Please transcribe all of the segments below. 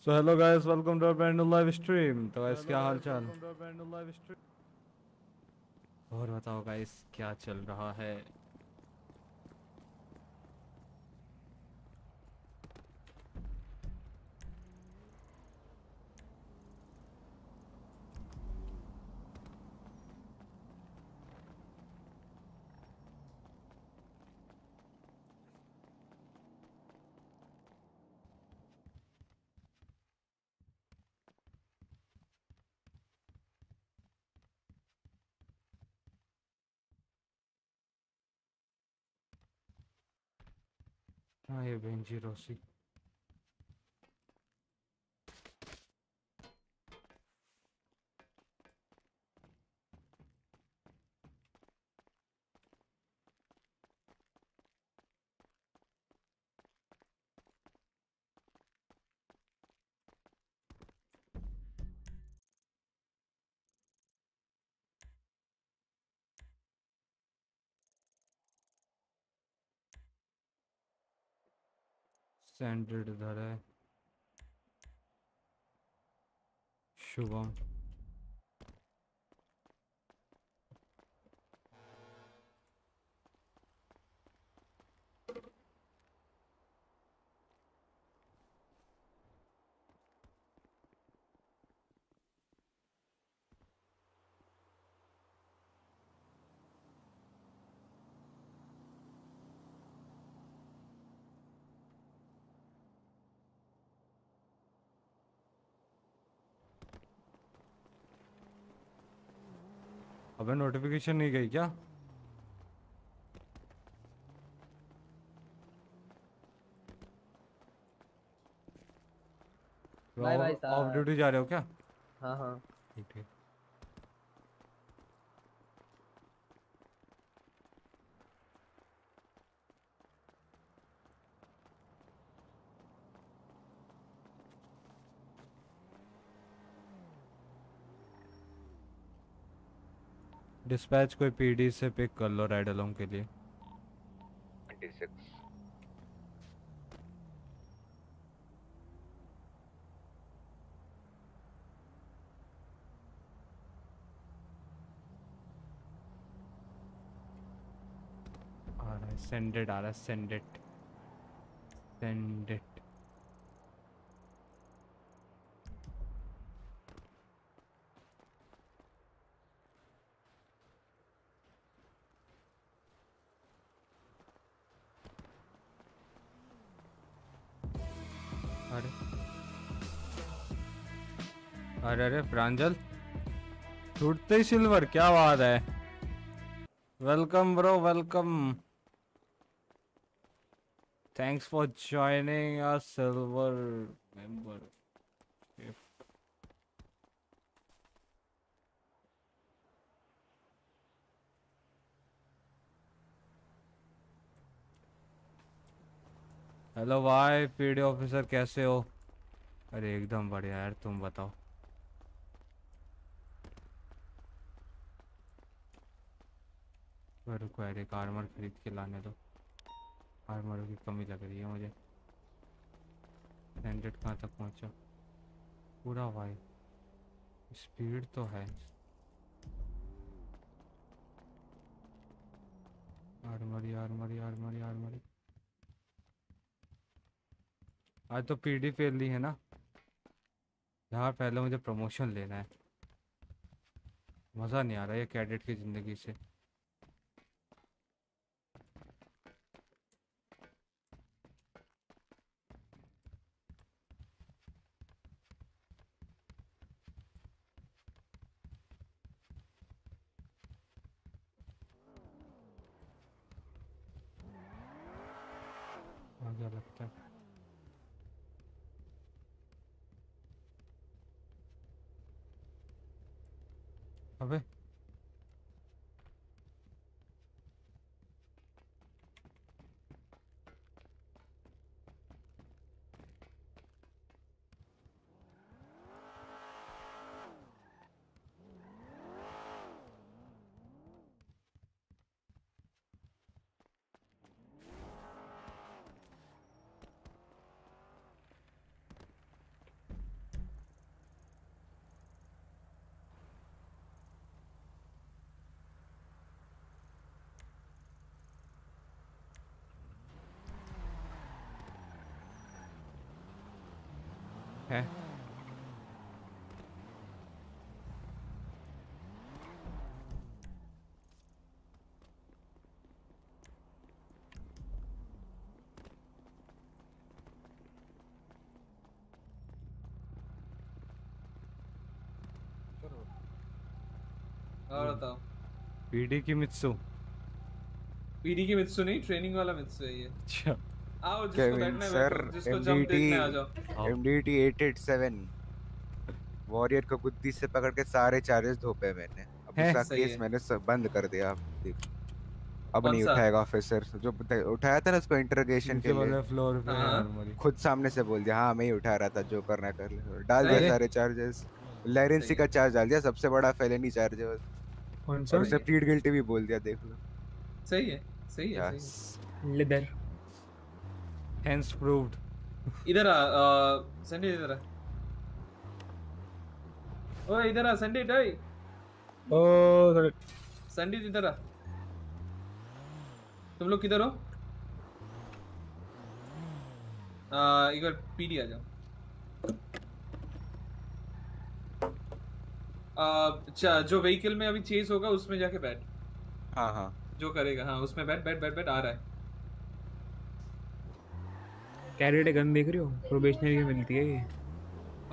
So hello guys, welcome to our brand new live stream। तो guys क्या हाल चाल, और बताओ गाइस क्या चल रहा है। हाँ ये बेंजी रोसी। स्टैंडर्ड इधर है, शुभम नोटिफिकेशन नहीं गई क्या? ऑफ ड्यूटी जा रहे हो क्या? हाँ हाँ ठीक है। डिस्पैच कोई पीडी से पिक कर लो राइड अलोंग के लिए। 26 आ रहा है, सेंडेड आ रहा है, सेंडेड सेंडेड। अरे अरे प्रांजल छूटते ही सिल्वर, क्या बात है। Welcome bro, welcome, thanks for joining a silver member. Hello भाई पीडी ऑफिसर कैसे हो? अरे एकदम बढ़िया यार, तुम बताओ। रुको यार एक आर्मर खरीद के लाने दो, आर्मरों की कमी लग रही है मुझे। स्टैंडर्ड कहाँ तक पहुँचा पूरा भाई? स्पीड तो है, आर्मरी आर्मरी आर्मरी आर्मरी। आज तो पीडी फेल ली है ना यार, पहले मुझे प्रमोशन लेना है। मज़ा नहीं आ रहा है कैडेट की ज़िंदगी से। Okay. और बताओ। पीडी की मित्सू। पीडी की मित्सू नहीं, ट्रेनिंग वाला मित्सू है ये। अच्छा। आओ जिसको बैठना है सर, जिसको जंप देखने आ जाओ। MDT 887 वॉरियर को गुद्दी से पकड़ के सारे चार्जेस धोपे मैंने। अब उसका केस मैंने सब बंद कर दिया। अब नहीं उठाएगा ऑफिसर, जो उठाया था ना उसको इंटरोगेशन के लिए फ्लोर पे खुद सामने से बोल दिया हाँ मैं ही उठा रहा था, जो करना कर ले। डाल दिया सारे चार्जेस, लैरेंसी का चार्ज डाल दिया, सबसे बड़ा फेलेनी चार्ज है। कौन सा? उसे प्लीड गिल्टी भी बोल दिया, देख लो। सही है, सही है, सही है। Leather hands proved. इधर आ संडे, इधर आ। ओए इधर आ संडे भाई। ओ सॉरी संडे, इधर आ। तुम लोग किधर हो? एक बार पीडी आ जाओ। जो व्हीकल में अभी चेज होगा उसमें जाके बैठ। हाँ हाँ जो करेगा, हाँ उसमें बैठ बैठ बैठ बैठ। आ रहा है कैरेट गन, देख रहे हो? प्रोबेशनरी की मिलती है ये।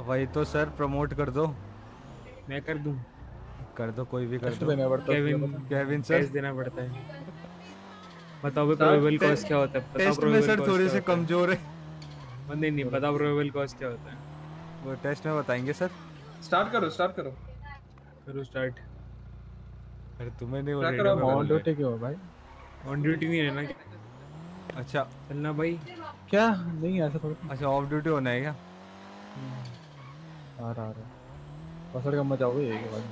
वही तो सर, प्रमोट कर दो। मैं कर दूं? कर दो, कोई भी कर दो। केविन सर टेस्ट देना पड़ता है। बताओ प्रोबेबल कॉस्ट क्या होता है? टेस्ट में सर थोड़े से कमजोर है बंदे। नहीं बताओ प्रोबेबल कॉस्ट क्या होता है, वो टेस्ट में बताएंगे सर। स्टार्ट करो, स्टार्ट करो, करो स्टार्ट। अरे तुम्हें नहीं ऑन ड्यूटी क्यों हो भाई? ऑन ड्यूटी नहीं रहना। अच्छा चलना भाई। क्या नहीं ऐसा थोड़ा? अच्छा ऑफ ड्यूटी होना है क्या? आ रहा पसड़ कम मचाओगे ये के बाद।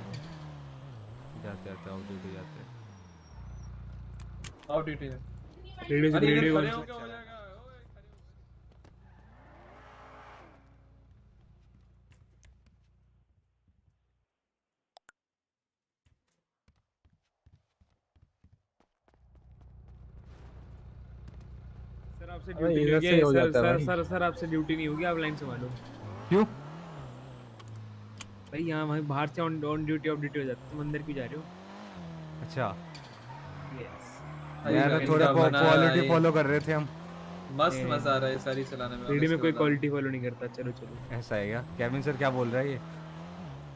जाते ऑफ ड्यूटी जाते। ऑफ ड्यूटी लेडीज वीडियो हो जाएगा। आपसे ड्यूटी नहीं होगी सर। सर आपसे ड्यूटी नहीं होगी, आप लाइन से मारो। क्यों भाई? यहाँ भाई बाहर से ऑन ड्यूटी ऑफ ड्यूटी हो जाता है, तुम अंदर क्यों जा रहे हो? अच्छा यस यार, थोड़ा क्वालिटी फॉलो कर रहे थे हम। मस्त मजा आ रहा है सारी चलाने में। पीडी में कोई क्वालिटी फॉलो नहीं करता। चलो ऐसा है क्या? केविन सर क्या बोल रहा है ये?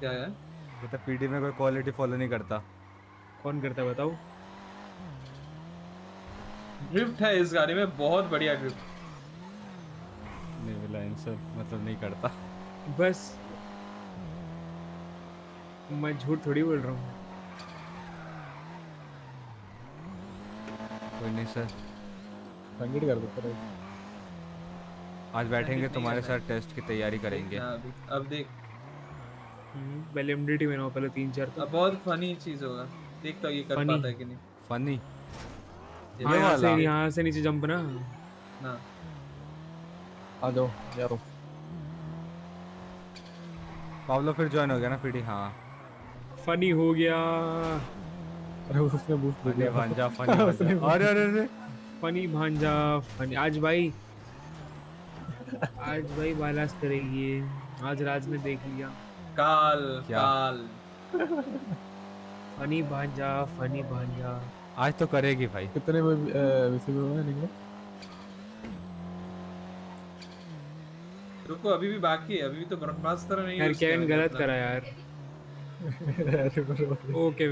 क्या है मतलब? पीडी में कोई क्वालिटी फॉलो नहीं करता। कौन करता है बताओ? ड्रिफ्ट है इस गाड़ी में, बहुत बढ़िया ड्रिफ्ट। नहीं लाइन सर मतलब नहीं करता। बस मैं झूठ थोड़ी बोल रहा हूँ। कोई नहीं सर, संगीत कर दो सर। आज बैठेंगे तुम्हारे साथ, टेस्ट की तैयारी करेंगे। अब देख पहले एमडीटी में ना, पहले 3-4 तो बहुत फनी चीज होगा। देखता हूँ ये कर पाता है कि नहीं। फनी यहाँ से नीचे जंप ना ना। आ जाओ यारो। पाब्लो फिर ज्वाइन हो गया ना पीडी। हाँ फनी हो गया। अरे उसने बूस्ट दे दिया। भांजा फनी। अरे फनी भांजा फनी। आज भाई बालास करेगी। आज राज में देख लिया काल फनी भांजा आज तो करेगी भाई। कितने में? रुको अभी भी बाकी है, अभी भी तो ब्रह्मास्त्र नहीं यार। केविन गलत करा यार। ओके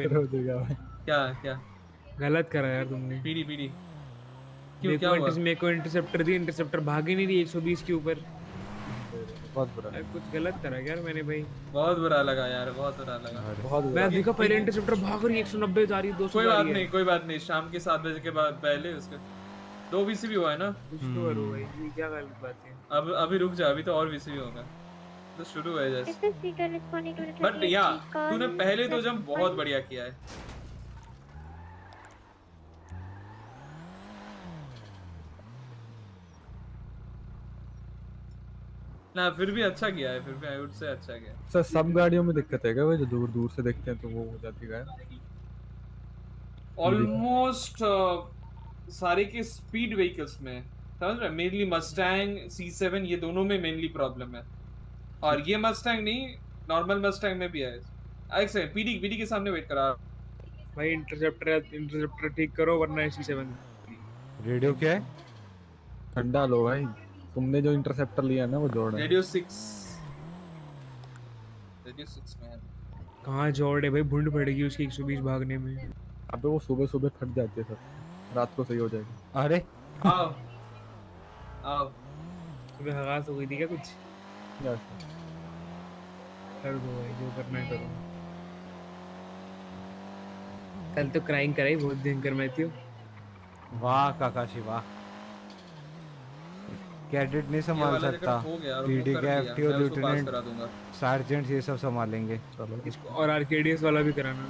क्या गलत करा यार तुमने। पीडी क्यों क्या हुआ? मेरे को इंटरसेप्टर दी, इंटरसेप्टर भागी नहीं रही 120 के ऊपर। बहुत बुरा यार, कुछ गलत करा यार मैंने भाई। बहुत बुरा लगा यार, बहुत बुरा लगा। मैं देखा पहले इंटरसेप्टर भाग रही 190 जा रही 200। कोई बात नहीं शाम के 7 बजे के बाद पहले उसके 2 वीसी भी हुआ है ना। कुछ तो करो भाई, ये क्या गलत बात है। अब अभी रुक जा, अभी तो और वीसी भी होगा तो शुरू है जस्ट। बट या तूने पहले तो जंप बहुत बढ़िया किया है। ना फिर भी अच्छा किया है, फिर भी आई वुड से अच्छा किया। सर सब गाड़ियों में दिक्कत है क्या वो जो दूर दूर से देखते हैं तो वो हो जाती है? ऑलमोस्ट सारे के स्पीड व्हीकल्स में समझ रहे, मेनली मस्टैंग C7 ये दोनों में मेनली प्रॉब्लम है। और ये मस्टैंग नहीं, नॉर्मल मस्टैंग में भी है। एक सेकंड, पीडी के सामने वेट करा भाई। इंटरसेप्टर ठीक करो वरना C7। रेडियो क्या है? ठंडा लो भाई, तुमने जो इंटरसेप्टर लिया ना वो जोड़ है। रेडियो 6 में है। कहां जोड़ है भाई? भुंड पड़ेगी उसकी 120 भागने में। अबे वो सुबह सुबह फट जाती है सर, रात को सही हो जाएगी। अरे आओ आओ, सुबह हगास हो गई थी क्या? कुछ कर दो भाई, जो करना है करो। कल तो क्राइम कराई बहुत भयंकर मैथ्यू। वाह काकाशी वाह, कैडेट नहीं संभाल सकता। पीडी का एफटीओ लेफ्टिनेंट सार्जेंट ये सब संभालेंगे। चलो इसको और आरकेडीएस वाला भी कराना।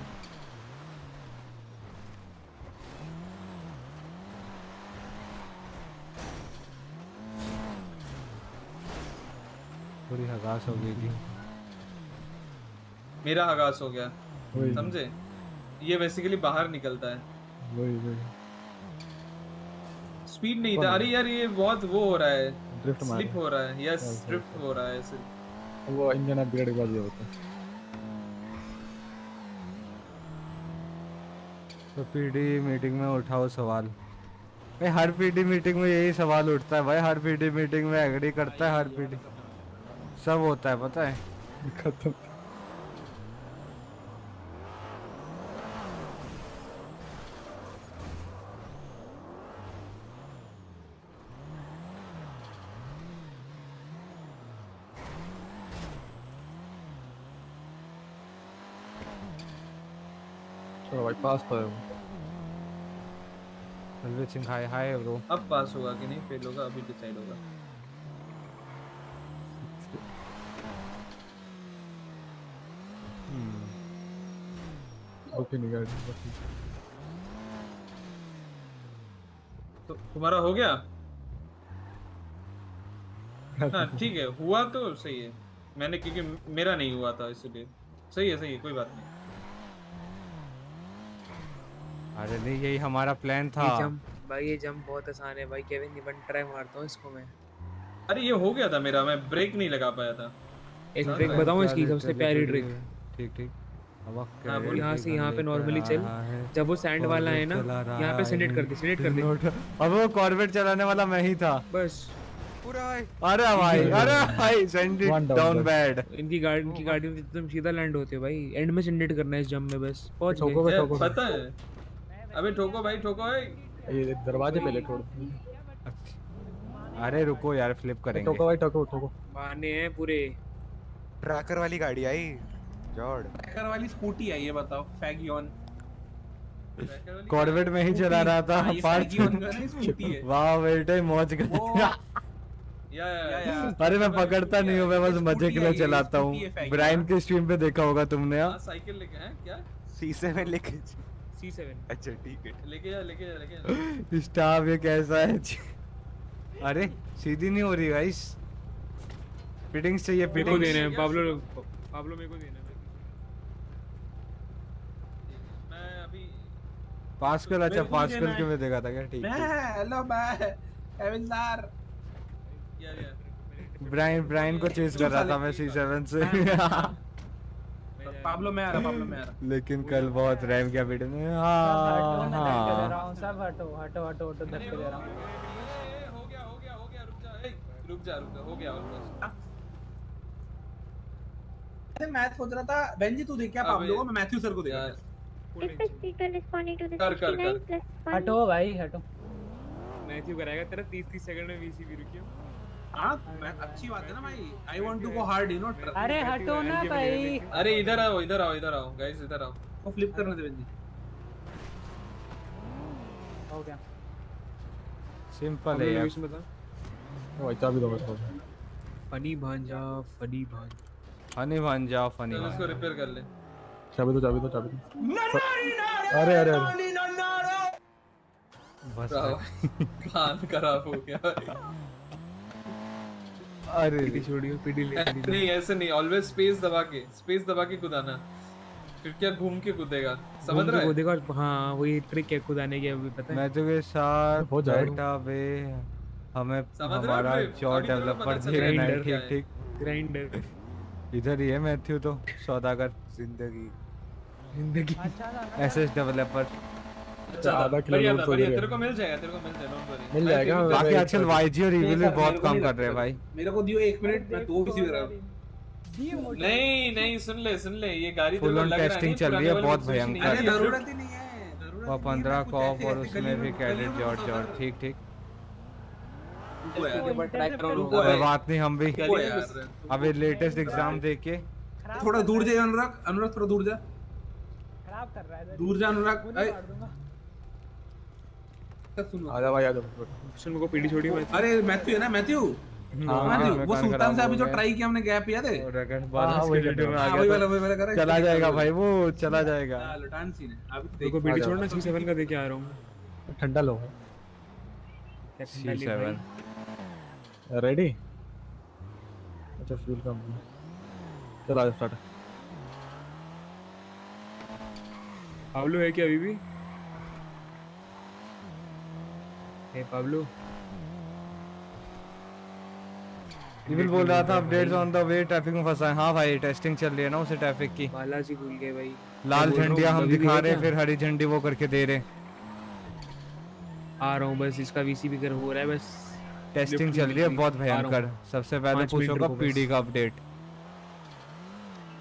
पूरी हगास हो गई थी, मेरा हगास हो गया समझे। ये बेसिकली बाहर निकलता है, वही वही। स्पीड नहीं था। अरे यार ये बहुत वो हो रहा है, ड्रिफ्ट स्लिप हो रहा है। यस ड्रिफ्ट हो रहा है सिर्फ। वो इंजन अपग्रेड कर दिया होता। तो पीडी मीटिंग में उठाओ सवाल भाई। हर पीडी मीटिंग में यही सवाल उठता है भाई। हर पीडी मीटिंग में एग्री करता है हर पीडी, सब होता है पता है, खत्म। भाई पास तो है। हाय ब्रो, अब पास होगा कि नहीं, फेल होगा अभी डिसाइड होगा। ओके तो तुम्हारा हो गया? हाँ ठीक है, हुआ तो सही है। मैंने क्योंकि मेरा नहीं हुआ था इसलिए सही है, कोई बात नहीं। अरे नहीं, यही हमारा प्लान था। ये जंप बहुत आसान है भाई। केविन नहीं बन, ट्राई मारता हूं इसको मैं। अरे ये हो गया था मेरा, मैं ब्रेक नहीं लगा पाया था। एक ट्रिक बताऊं इसकी, सबसे प्यारी ट्रिक। ठीक अब आप यहां से यहां पे नॉर्मली चल। जब वो सैंड वाला है ना, यहां पे सेलेक्ट कर दे। अब वो कॉर्बेट चलाने वाला मैं ही था बस पूरा। अरे भाई सेंड इट डाउन बैड। इनकी गाड़ी में एकदम सीधा लैंड होते भाई। एंड में सेंड करना है इस जंप में बस। पहुंच पता है। अबे ठोको भाई ठोको, ये दरवाजे पहले छोड़। अरे रुको यार, फ्लिप करेंगे। ठोको भाई ठोको। माने हैं पूरे। ट्रैकर वाली गाड़ी आई, जॉर्ड ट्रैकर वाली स्कूटी आई, ये बताओ। फैगियन कॉर्बेट में ही चला रहा था। फैगियन का नहीं स्कूटी है। वाह बेटे मौज कर। अरे मैं पकड़ता नहीं हूं, मैं बस मजे के लिए चलाता हूं। ब्रायन के स्ट्रीम पे देखा होगा तुमने। हां साइकिल लेके हैं क्या? C7 लेके C7। अच्छा ठीक है, लेके जा। स्टाफ ये कैसा है? अरे सीधी नहीं हो रही गाइस। फिटिंग्स चाहिए, फिटिंग देने हैं पाब्लो मेरे को देना है। मैं अभी पास्कल, अच्छा पास्कल के मैं देखा था क्या? ठीक है हेलो बाय एविनदार। यार ब्रायन को चेज कर रहा था मैं C7 से। पाब्लो मैं आ रहा। लेकिन कल बहुत रैम क्या वीडियो में। हां सब हटो दब के ले रहा हूं। हो गया रुक जा। हो गया ऑलमोस्ट। अरे मैं सोच रहा था बेंजी तू देख क्या पाब्लो को, मैं मैथ्यू सर को देख रहा था। कर हटो भाई हटो। मैथ्यू कराएगा तेरा 30 सेकंड में VC भी। रुकियो अच्छी बात है ना भाई। I want to go hard, you know. अरे हटो ना भाई। अरे इधर आओ गाइस, इधर आओ। वो फ्लिप करने दे बेंजी। हो गया सिंपल है यार। भाई चाबी दो बस। फनी भांजा चलो इसको रिपेयर कर ले। चाबी दो। अरे बस कान खराब हो गया। अरे पीडी छोड़ियो, पीडी ले नहीं, ऐसे नहीं। ऑलवेज स्पेस दबा के कूदाना, फिर क्या घूम के कूदेगा, समझ रहा है? कूदेगा। हां वही ट्रिक है कूदाने की। अभी पता है मैं तो के साथ हो जाएगा बे। हमें हमारा शॉट डेवलपर देना है। ठीक ग्राइंडर इधर ही है मैथ्यू तो सौदागर जिंदगी जिंदगी एसएस डेवलपर आधा किलोमीटर थोड़ी है तेरे को मिल जाएगा मिल जाएगा। बाकी आजकल वाईजी और रिव्यू में बहुत काम कर रहे हैं भाई। मेरे को दियो 1 मिनट मैं 2 किसी कर रहा हूं। नहीं सुन ले ये गाड़ी तो लग रहा है टेस्टिंग चल रही है बहुत भयंकर। अरे जरूरत ही नहीं है। वो 15 का ऑफ और उसमें भी कैडेट जॉर्ज ठीक बात नहीं। हम भी अभी लेटेस्ट एग्जाम देके थोड़ा दूर जाए। अनुराग थोड़ा दूर जा। खराब कर रहा है दूर जा अनुराग। सुनो आ जा भाई आ जा। ऑप्शन को पीडी छोड़ी। अरे मैथ्यू है ना मैथ्यू वो सुल्तान से अभी जो ट्राई किया हमने गैप याद है वही वाला कर। चला जाएगा भाई वो चला जाएगा। लुटान सीन है अभी देखो पीडी छोड़ना। C7 का देके आ रहा हूं। ठंडा लो C7 रेडी। अच्छा फ्यूल कम है। चल आ स्टार्ट। पाब्लो है क्या अभी भी? हे पाब्लो रिविल बोल रहा था updates on the way. Traffic में फंसा है। हाँ भाई टेस्टिंग चल रही है ना उसे ट्रैफिक की। बालाजी भूल गए भाई। लाल झंडियां हम दिखा रहे फिर हरी झंडी वो करके दे रहे। आ रहा हूँ बस। इसका वीसी भी कर हो रहा है बस। टेस्टिंग चल रही है बहुत भयंकर। सबसे पहले पूछोगा पीडी का अपडेट।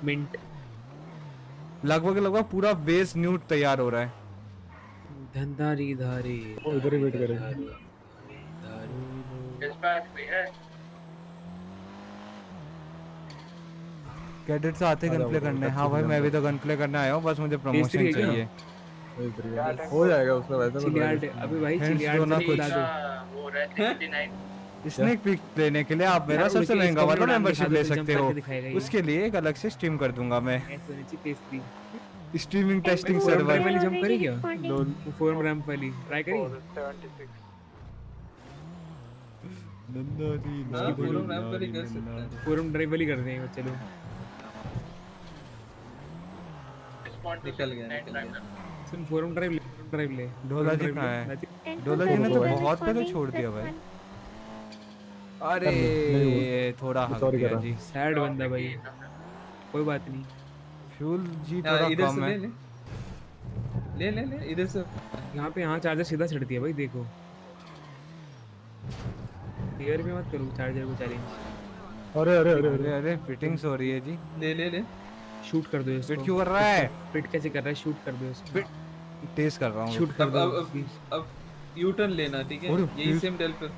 मिनट लगभग पूरा बेस न्यू तैयार हो रहा है। धंधारी धारी उधर ही वेट कर रहे हैं। डिस्पैच भी है। कैडेट से आते गन प्ले करने। हाँ भाई मैं भी तो गन प्ले करने आया हूँ बस मुझे प्रमोशन चाहिए। हो जाएगा उसमें वैसे। अभी भाई चिलियार्ड स्नेक पिक लेने के लिए आप मेरा सबसे महंगा वाला मेंबरशिप ले सकते हो। उसके लिए एक अलग से स्ट्रीम कर दूंगा मैं। स्ट्रीमिंग टेस्टिंग सर्वर वाली जंप करी क्या? फोरम रैंप वाली ट्राई करी। फोरम रैंप वाली कर सकते हैं। फोरम ड्राइव वाली करते हैं। चलो निकल गया। फोरम ड्राइव ले। ढोला जी कहाँ है? ढोला जी ने तो बहुत पहले छोड़ दिया भाई। अरे ये थोड़ा हक दिया जी। सैड बंदा भाई। कोई बात नहीं। फ्यूल जी थोड़ा कम है। ले ले ले इधर से। यहाँ पे यहाँ चार्जर सीधा चढ़ती है भाई। देखो गियर भी मत करो चार्जर को चैलेंज। अरे अरे अरे अरे फिटिंग्स हो रही है जी। ले ले ले शूट कर दो। फिट क्यों कर रहा है? फिट कैसे कर रहा है? शूट कर दो इसको। तेज कर रहा हूं शूट कर दो। अब यू टर्न लेना ठीक है। यही सेम डेल पर।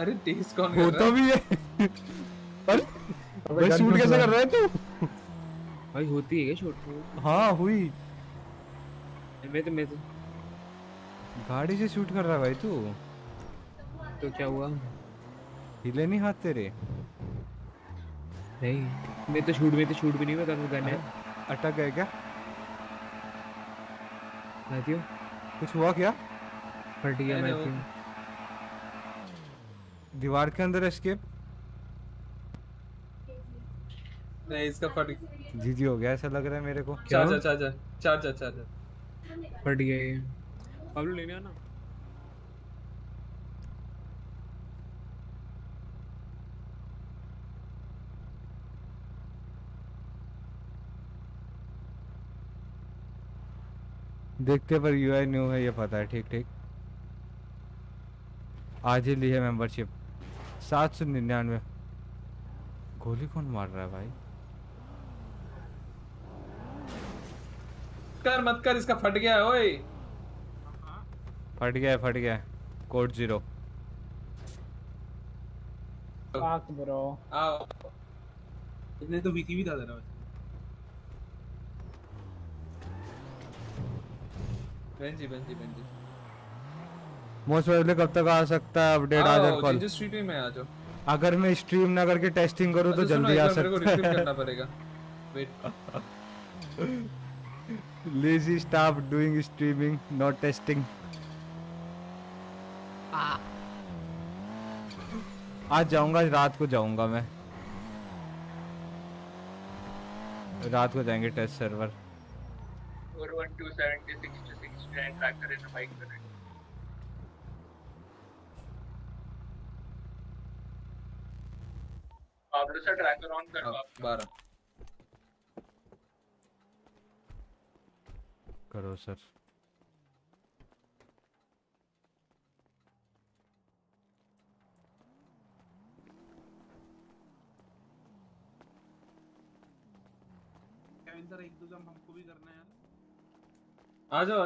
अरे तेज कौन कर रहा है? होता भी है। अरे भाई शूट कैसे कर रहा है तू? भाई होती है क्या शूट? हां हुई। मैं तो गाड़ी से शूट कर रहा है भाई तू। तो क्या हुआ? हिले नहीं हाथ तेरे? नहीं मैं तो शूट भी नहीं। मैं तो गन है अटक गया क्या? मैथ्यू कुछ हुआ क्या? फट गया मैथ्यू दीवार के अंदर। एस्केप नहीं इसका। फट जीजी हो गया ऐसा लग रहा है मेरे को। चार्जर फट गया ये। पाब्लो लेने आना। देखते पर यूआई न्यू है ये पता है। ठीक आज ही ली है मेंबरशिप 799। गोली कौन मार रहा है भाई? कर मत कर इसका। फट गया है ओए। फट गया है कोड 0। फक ब्रो आओ। इतने तो वीसी भी था जरा। बेंजी मोस्ट वेबले कब तक आ सकता है अपडेट? आधर कॉल स्ट्रीम में आ जाओ। अगर मैं स्ट्रीम ना करके टेस्टिंग करूं तो जल्दी आ सकता है। मेरे को रिस्ट्रीम करना पड़ेगा। Wait lazy staff doing streaming not testing. आज जाऊंगा रात को जाऊंगा मैं। रात को जाएंगे टेस्ट सर्वर। 41276 ट्रैक्टर इन बाइक पर है। पाब्लो से ट्रैकर ऑन कर आप 12 करो सर। केविन सर एक दो जंप हमको भी करना है यार। आ जाओ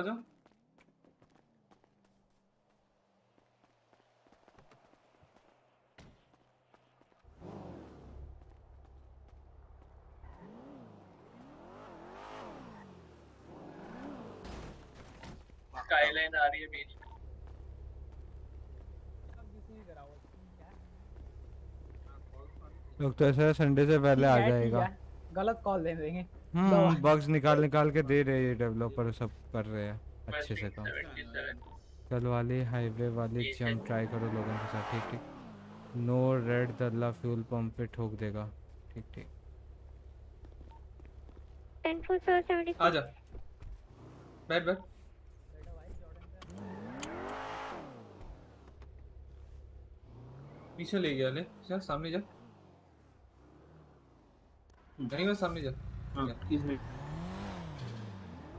स्काईलाइन आ रही है बीच में। लोग तो ऐसा संडे से पहले आ जाएगा। गलत कॉल दे देंगे। बग्स निकाल निकाल के दे रहे हैं डेवलपर, सब कर रहे हैं अच्छे से काम। कल वाली हाईवे वाली जंप ट्राई करो लोगों के साथ, ठीक ठीक। नो रेड दल्ला फ्यूल पंप पे ठोक देगा, ठीक ठीक। 10-4-7-8 आजा बैठ बैठ। पीछे ले गया ले सर, सामने जा नहीं मैं सामने जा। हाँ,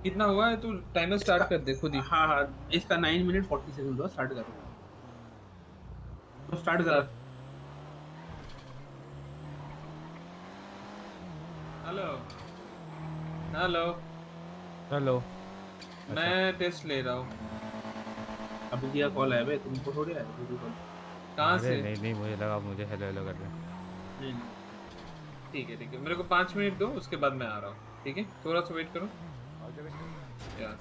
कितना हुआ है तू टाइमर स्टार्ट कर दे खुद ही। हाँ हाँ इसका 9 मिनट 40 सेकंड हुआ, स्टार्ट करो तो स्टार्ट करा। हेलो हेलो हेलो मैं टेस्ट ले रहा हूँ। अभी दिया कॉल आया भाई तुमको थोड़ी आया कहाँ से? नहीं नहीं मुझे लगा मुझे हेलो हेलो कर रहे। ठीक है ठीक है, मेरे को 5 मिनट दो उसके बाद मैं आ रहा हूँ, ठीक है? थोड़ा सा वेट करो यार।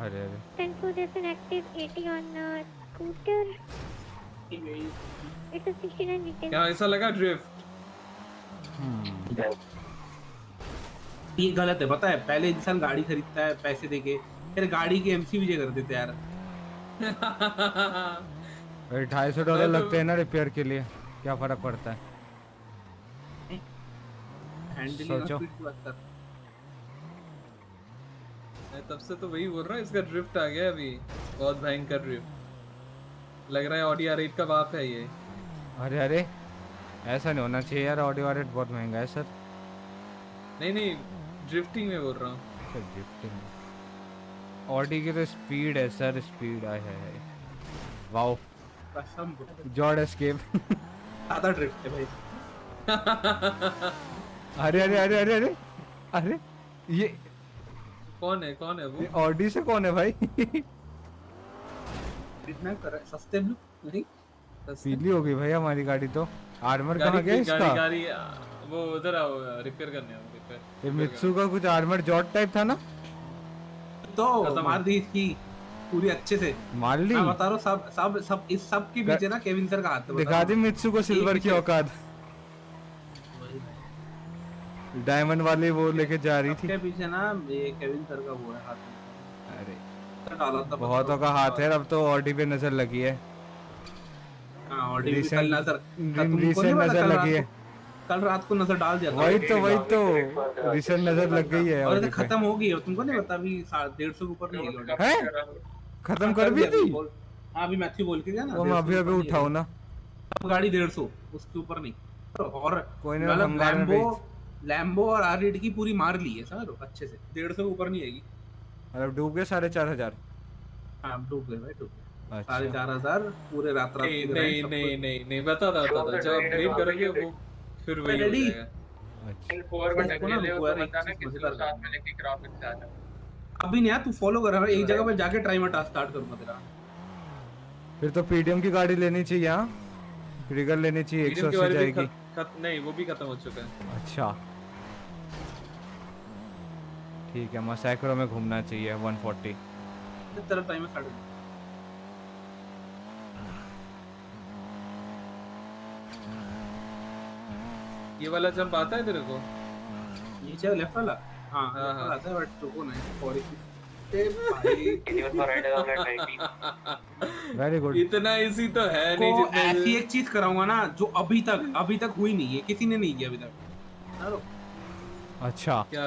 अरे अरे Senko there's an active 80 on scooter. It's a 69 weekend. क्या ऐसा लगा ड्रिफ्ट? ये गलत है पता है, पहले इंसान गाड़ी खरीदता है पैसे देके, फिर गाड़ी की एमसीबीजे कर देते यार। अरे $250 लगते हैं ना रिपेयर के लिए, क्या फर्क पड़ता है? हैंडलिंग स्पीड की बात कर, तब से तो वही बोल रहा है। इसका ड्रिफ्ट आ गया अभी, बहुत भयंकर ड्रिफ्ट लग रहा है। ऑडी R8 का बाप है ये। अरे अरे ऐसा नहीं होना चाहिए यार, ऑडी R8 बहुत महंगा है सर। नहीं नहीं ड्रिफ्टिंग में बोल रहा हूँ सर, ड्रिफ्टिंग ऑडी की तो स्पीड है सर, स्पीड आया है। वाओ कसम जॉर्ड एस्केप आधा ड्रिफ्ट है भाई। अरे अरे अरे अरे अरे अरे ये कौन है वो? ऑडी से कौन है भाई? कितना कर रहा है सस्ते में नहीं? पीली हो गई भाई हमारी गाड़ी तो। आर्मर कहाँ गया इसका? गाड़ी वो उधर रिपेयर करने आओ रिपेयर। ये मित्सू का कुछ आर्मर जॉट टाइप था ना? तो मार दी इसकी पूरी अच्छे से। मार ली? मैं बता रहा हूँ सब सब सब इस सब के पीछे ना केविन सर का हाथ है। दिखा दी मित्सू को सिल्वर की औकात। डायमंड वाले वो लेके जा रही थी। पीछे ना ये केविन सर का वो है हाथ। अरे बहुतों का हाथ है अब तो, ऑडी पे नजर लगी है। हां ऑडी पे कल नजर, रिसेंट नजर लगी है। कल रात को नजर डाल दिया था। वही तो रिसेंट नजर लग गई है और खत्म हो गई है। तुमको नहीं पता अभी 150 के ऊपर नहीं गई है, खत्म कर भी थी। हां अभी मैथ्यू बोल के गया ना, वो अभी अभी उठाओ ना अब गाड़ी 150 उसके ऊपर नहीं। और कोई ना लैम्बो लैम्बो और R8 की पूरी मार ली है सर अच्छे से, 150 के ऊपर नहीं आएगी। मतलब डूब गए 4,500। हाँ डूब गए भाई, डूब गए 4,500 पूरे रात रात। नहीं नहीं नहीं नहीं बता जब अपडेट करोगे वो फिर वही हो जाएगा। अच्छा फॉर बटन के लिए वो बताना किसी के साथ में लेके क्राफ्ट पे जाना। अभी नहीं यार तू फॉलो कर रहा है, एक जगह पे जाके ट्राइमर टास्क स्टार्ट करूंगा तेरा। फिर तो पीडीएम की गाड़ी लेनी चाहिए, हां ट्रिगर लेनी चाहिए, 100 से जाएगी। नहीं वो भी खत्म हो चुका है। अच्छा ठीक है, हमें सैकड़ों में घूमना चाहिए 140 तरफ टाइम में स्टार्ट। ये वाला जंप आता है तेरे को? नीचे लेफ्ट वाला? हां हां आता है बट तो को नहीं 40 इतना इजी तो है नहीं। ऐसी एक चीज कराऊंगा ना जो अभी तक हुई नहीं है, किसी ने नहीं किया अभी तक। अच्छा क्या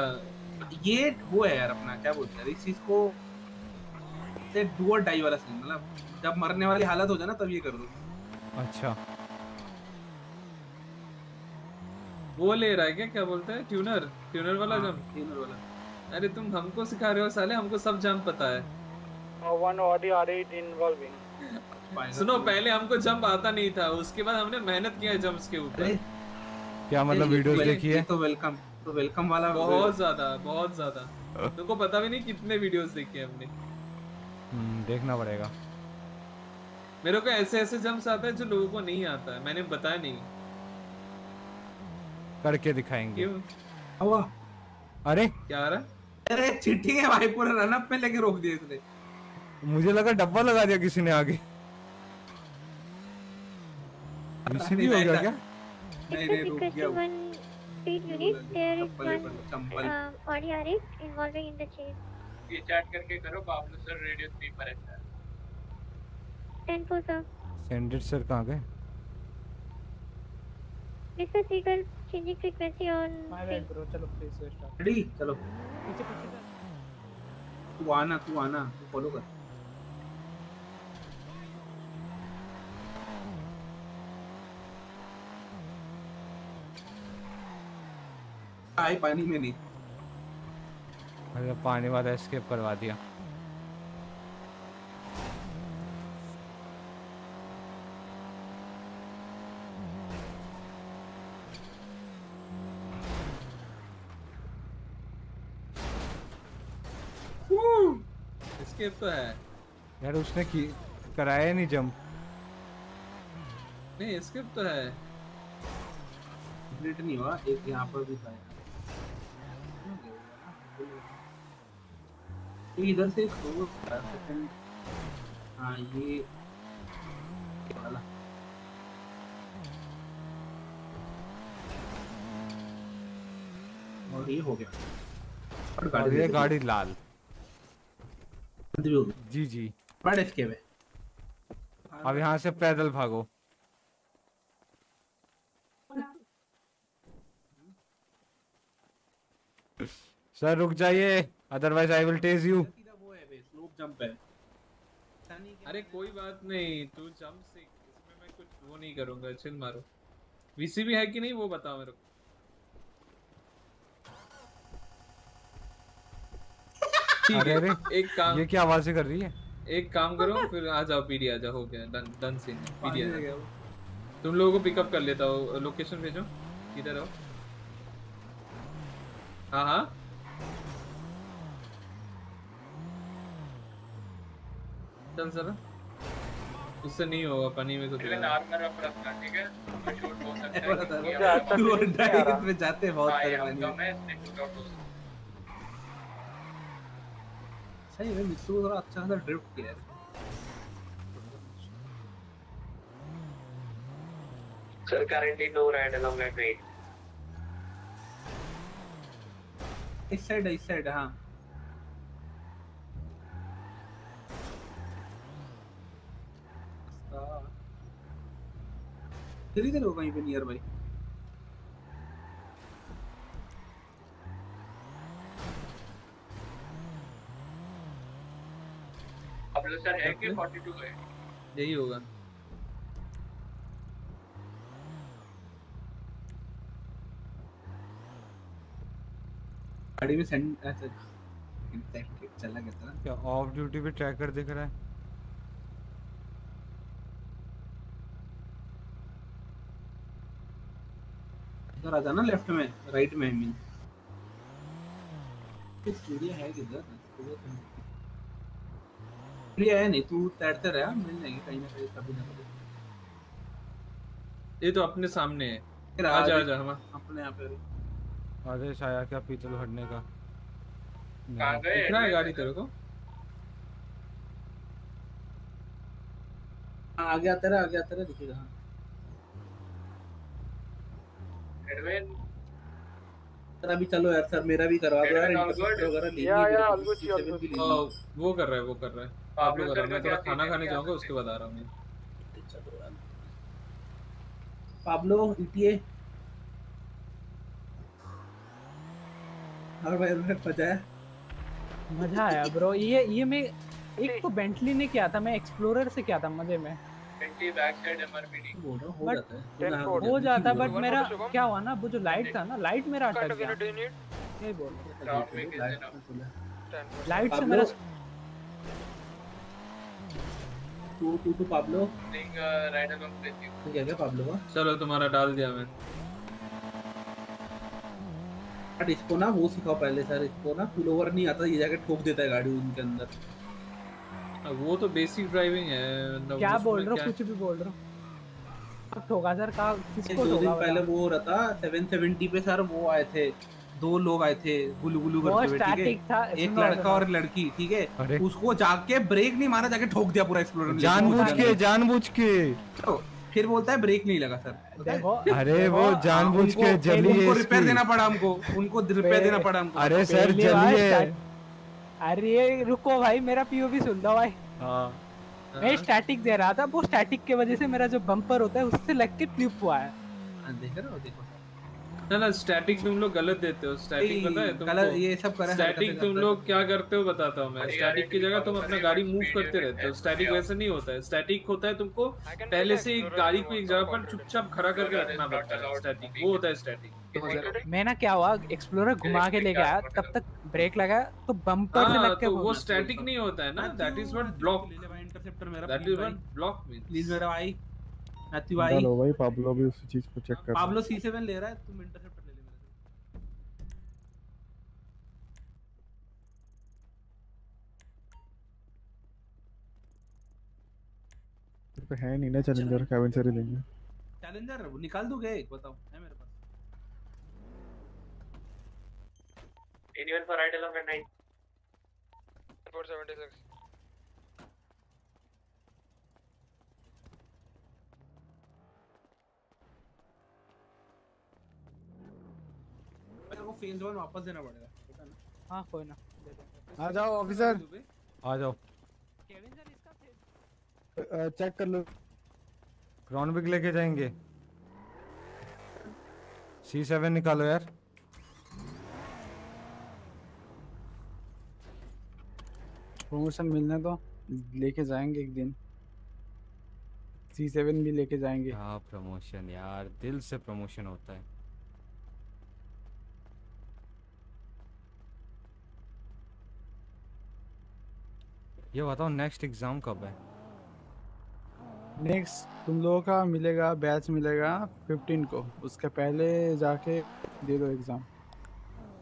ये वो है यार अपना क्या बोलते हैं इस चीज को, डू और डाई वाला सीन। मतलब जब मरने वाली हालत हो जाए ना तब ये कर दो। अच्छा वो ले रहा है क्या बोलते हैं ट्यूनर वाला जम, ट्यूनर वाला। अरे तुम हमको सिखा रहे हो साले, हमको सब जंप पता है। One Audi R8 involving. सुनो पहले हमको जंप आता नहीं था, उसके बाद हमने मेहनत किया जंप्स के ऊपर। क्या मतलब वीडियोस देखी है? तो वेलकम वाला बहुत ज्यादा तुमको पता भी नहीं कितने वीडियोस देखे हमने। देखना पड़ेगा। मेरे को ऐसे जंप्स आते हैं जो लोगों को नहीं आता है, मैंने बताया नहीं। करके दिखाएंगे। अरे क्या आ रहा है? अरे चिट्ठी है भाई, पूरा रनअप में लेके रोक दिया इसने। मुझे लगा डब्बा लगा दिया किसी ने आगे। नहीं हो गया क्या? नहीं रुक गया। ये चैट करके करो, पाब्लो सर रेडियो 3 पर है। सर सर कहाँ गए? Mister seagull changing frequency on. Bro चलो फिर से स्टार्ट। रेडी चलो। पीछे पीछे कर। तू आना फॉलो कर। आए पानी में नहीं। अरे पानी वाला एस्केप करवा दिया। तो है यार उसने की कराया नहीं जंप। नहीं स्किप तो है, कंप्लीट नहीं हुआ। एक यहाँ पर भी था, इधर से सेकंड। हाँ ये वाला और ये हो गया। और गाड़ी लाल जी बड़े इसके में। अब यहाँ से पैदल भागो। सर रुक जाइए otherwise I will tase you. Jump है। अरे कोई बात नहीं, तू जंप से इसमें मैं कुछ वो नहीं करूंगा। चिल मारो। वीसी भी है कि नहीं वो बताओ मेरे को। अरे एक काम, ये क्या आवाज़ें कर रही है? एक काम करो फिर आ जाओ पीडी, आ जाओ। हो गया डन डन सीन। पीडी आ जाओ, तुम लोगों को पिकअप कर लेता हूँ। लोकेशन भेजो किधर हो। हाँ चल सर, उससे नहीं होगा पानी में तो। ठीक है जाते बहुत सही है। मित्सू थोड़ा अच्छा खासा ड्रिफ्ट किया है। Sir currently no right along that way. इस साइड हाँ। किधर हो कहीं पे नियर भाई। सर है कि 42 है, यही होगा। गाड़ी में सेंड अच्छा इंटरसेप्टर चला गया था। क्या ऑफ ड्यूटी पे ट्रैकर दिख रहा है? इधर आ जाना, लेफ्ट में राइट में। मीन किस एरिया है किधर है? नहीं तू तैरते रहा, मिल जाएगी कहीं ना कहीं कभी ना कभी। ये तो अपने सामने है। आजा हम अपने यहाँ पे। अरे साया क्या पीतल हटने का कितना है गाड़ी तेरे को? आ गया तेरा दिखेगा। एडविन अभी चलो यार सर मेरा भी करवा दो यार इंटरसेप्टर वगैरह लेनी है। वो कर रहा है आप लोग कर रहे हैं। मैं थोड़ा खाना खाने जाऊंगा उसके बाद आ रहा हूं मैं। चलो यार पाब्लो ईटीए और भाई मुझे पता है मजा आया ब्रो। ये मैं एक तो बेंटली ने किया था, मैं एक्सप्लोरर से किया था मजे में। बेंटली बैक साइड एमआरपीडी बोल रहा हूं हो जाता बट मेरा क्या हुआ ना वो जो लाइट था ना लाइट मेरा अटक गया। नहीं बोल लाइट से मेरा to Pablo think right along with you. ठीक है क्या पाब्लो का चलो तुम्हारा डाल दिया मैंने। अट इसको ना वो सिखाओ पहले सर इसको ना पुलोवर नहीं आता ये जाके ठोक देता है गाड़ी उनके अंदर। वो तो बेसिक ड्राइविंग है। क्या बोल रहा हूँ कुछ भी बोल रहा हूँ। अब ठोका सर का किसको ठोका? दो दिन पहले वो रहा था 770 पे सर वो आए थे दो लोग आए थे गुलू गुलू करके ठीक है एक लड़का और लड़की ठीक है उसको जाके ब्रेक नहीं मारा जाके ठोक दिया पूरा एक्सप्लोरर जानबूझ के। फिर बोलता है ब्रेक नहीं लगा सर। अरे वो जानबूझ के उनको रिपेयर देना पड़ा हमको। अरे सर चलिए अरे रुको भाई मेरा पीओवी सुन दो भाई। हाँ मैं स्टैटिक दे रहा था वो स्टैटिक के वजह से मेरा जो बम्पर होता है उससे लग के फ्लिप हुआ है। देख रहे हो देखो ना स्टैटिक तुम लोग गलत देते हो। स्टैटिक पता है तुमको ये सब करा स्टैटिक तुम लोग क्या करते हो बताता हूँ मैं। स्टैटिक की जगह तुम अपना गाड़ी मूव करते रहते हो। स्टैटिक वैसे नहीं होता है। स्टैटिक होता है तुमको पहले से गाड़ी को एक जगह पर चुपचाप खड़ा करके रखना पड़ता है। स्टैटिक वो होता है स्टैटिक। मैं ना क्या हुआ एक्सप्लोरर घुमा के लेके आया तब तक ब्रेक लगा तो बम्पर से लग के वो स्टैटिक नहीं होता है ना। That is what block interceptor मेरा that is what block me please मेरा भाई मैथ्यू भाई। हेलो भाई पाब्लो भी उस चीज को चेक कर पाब्लो C7 ले रहा है तुम इंटरसेप्टर ले ले मेरे पे है नहीं ना चैलेंजर। केविन से लेंगे चैलेंजर निकाल दोगे एक बताओ है मेरे पास। Anyone for ride along at night? 476. मेरे को फेज वन वापस देना पड़ेगा पता ना। हाँ कोई ना आ जाओ ऑफिसर आ जाओ। केविन सर इसका चेक कर लो। ग्राउंड ब्रेक लेके जाएंगे। C7 निकालो यार। प्रमोशन मिलने तो लेके जाएंगे एक दिन। C7 भी लेके जाएंगे। हाँ प्रमोशन यार दिल से प्रमोशन होता है। ये बताओ नेक्स्ट एग्जाम कब है? नेक्स्ट तुम लोगों का मिलेगा बैच मिलेगा 15 को। उसके पहले जाके दे दो एग्जाम।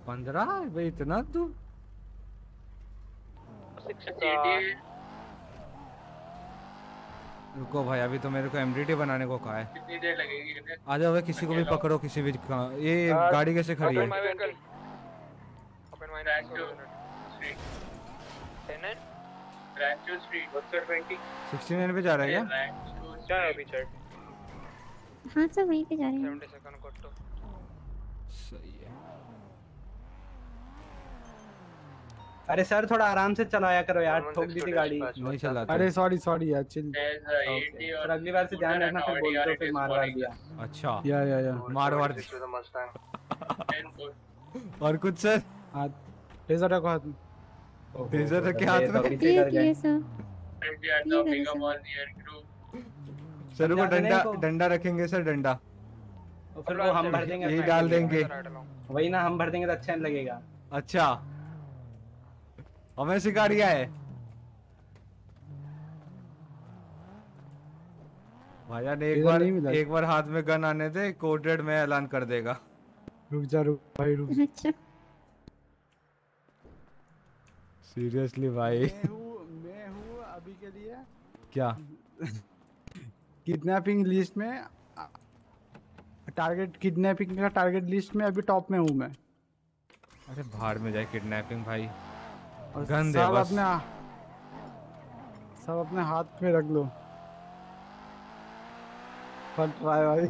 15 भाई इतना तू रुको भाई अभी तो मेरे को एमडीटी बनाने को कहा है। कितनी देर लगेगी? आ जाओ किसी को भी पकड़ो किसी भी। ये गाड़ी कैसे खड़ी है? पे जा रहा है क्या? हाँ सर वहीं पे जा रहे हैं। सही है। अरे सर थोड़ा आराम से चलाया करो यार ठोक दी थी गाड़ी। नहीं चलाते। अरे सॉरी यार चिल। और अगली बार से ध्यान रखना फिर बोलते हो फिर मारवाड़ दिया। अच्छा या मारवाड़ और कुछ सर हाथ टेजर रखो हाथ में। टेजर रख के हाथ में ये सर सर को डंडा रखेंगे सर डंडा फिर वो हम भर देंगे। यही डाल देंगे वही ना हम भर देंगे तो अच्छा नहीं लगेगा। अच्छा हमें सिकारिया है भाई। एक बार हाथ में गन आने दे कोडेड में ऐलान कर देगा। रुक जा भाई अच्छा सीरियसली भाई मैं हूँ अभी के लिए क्या किडनैपिंग लिस्ट में टारगेट किडनैपिंग का टारगेट लिस्ट में अभी टॉप में हूँ मैं। अरे बाहर में जाए किडनैपिंग भाई सब अपने हाथ में रख लो। भाई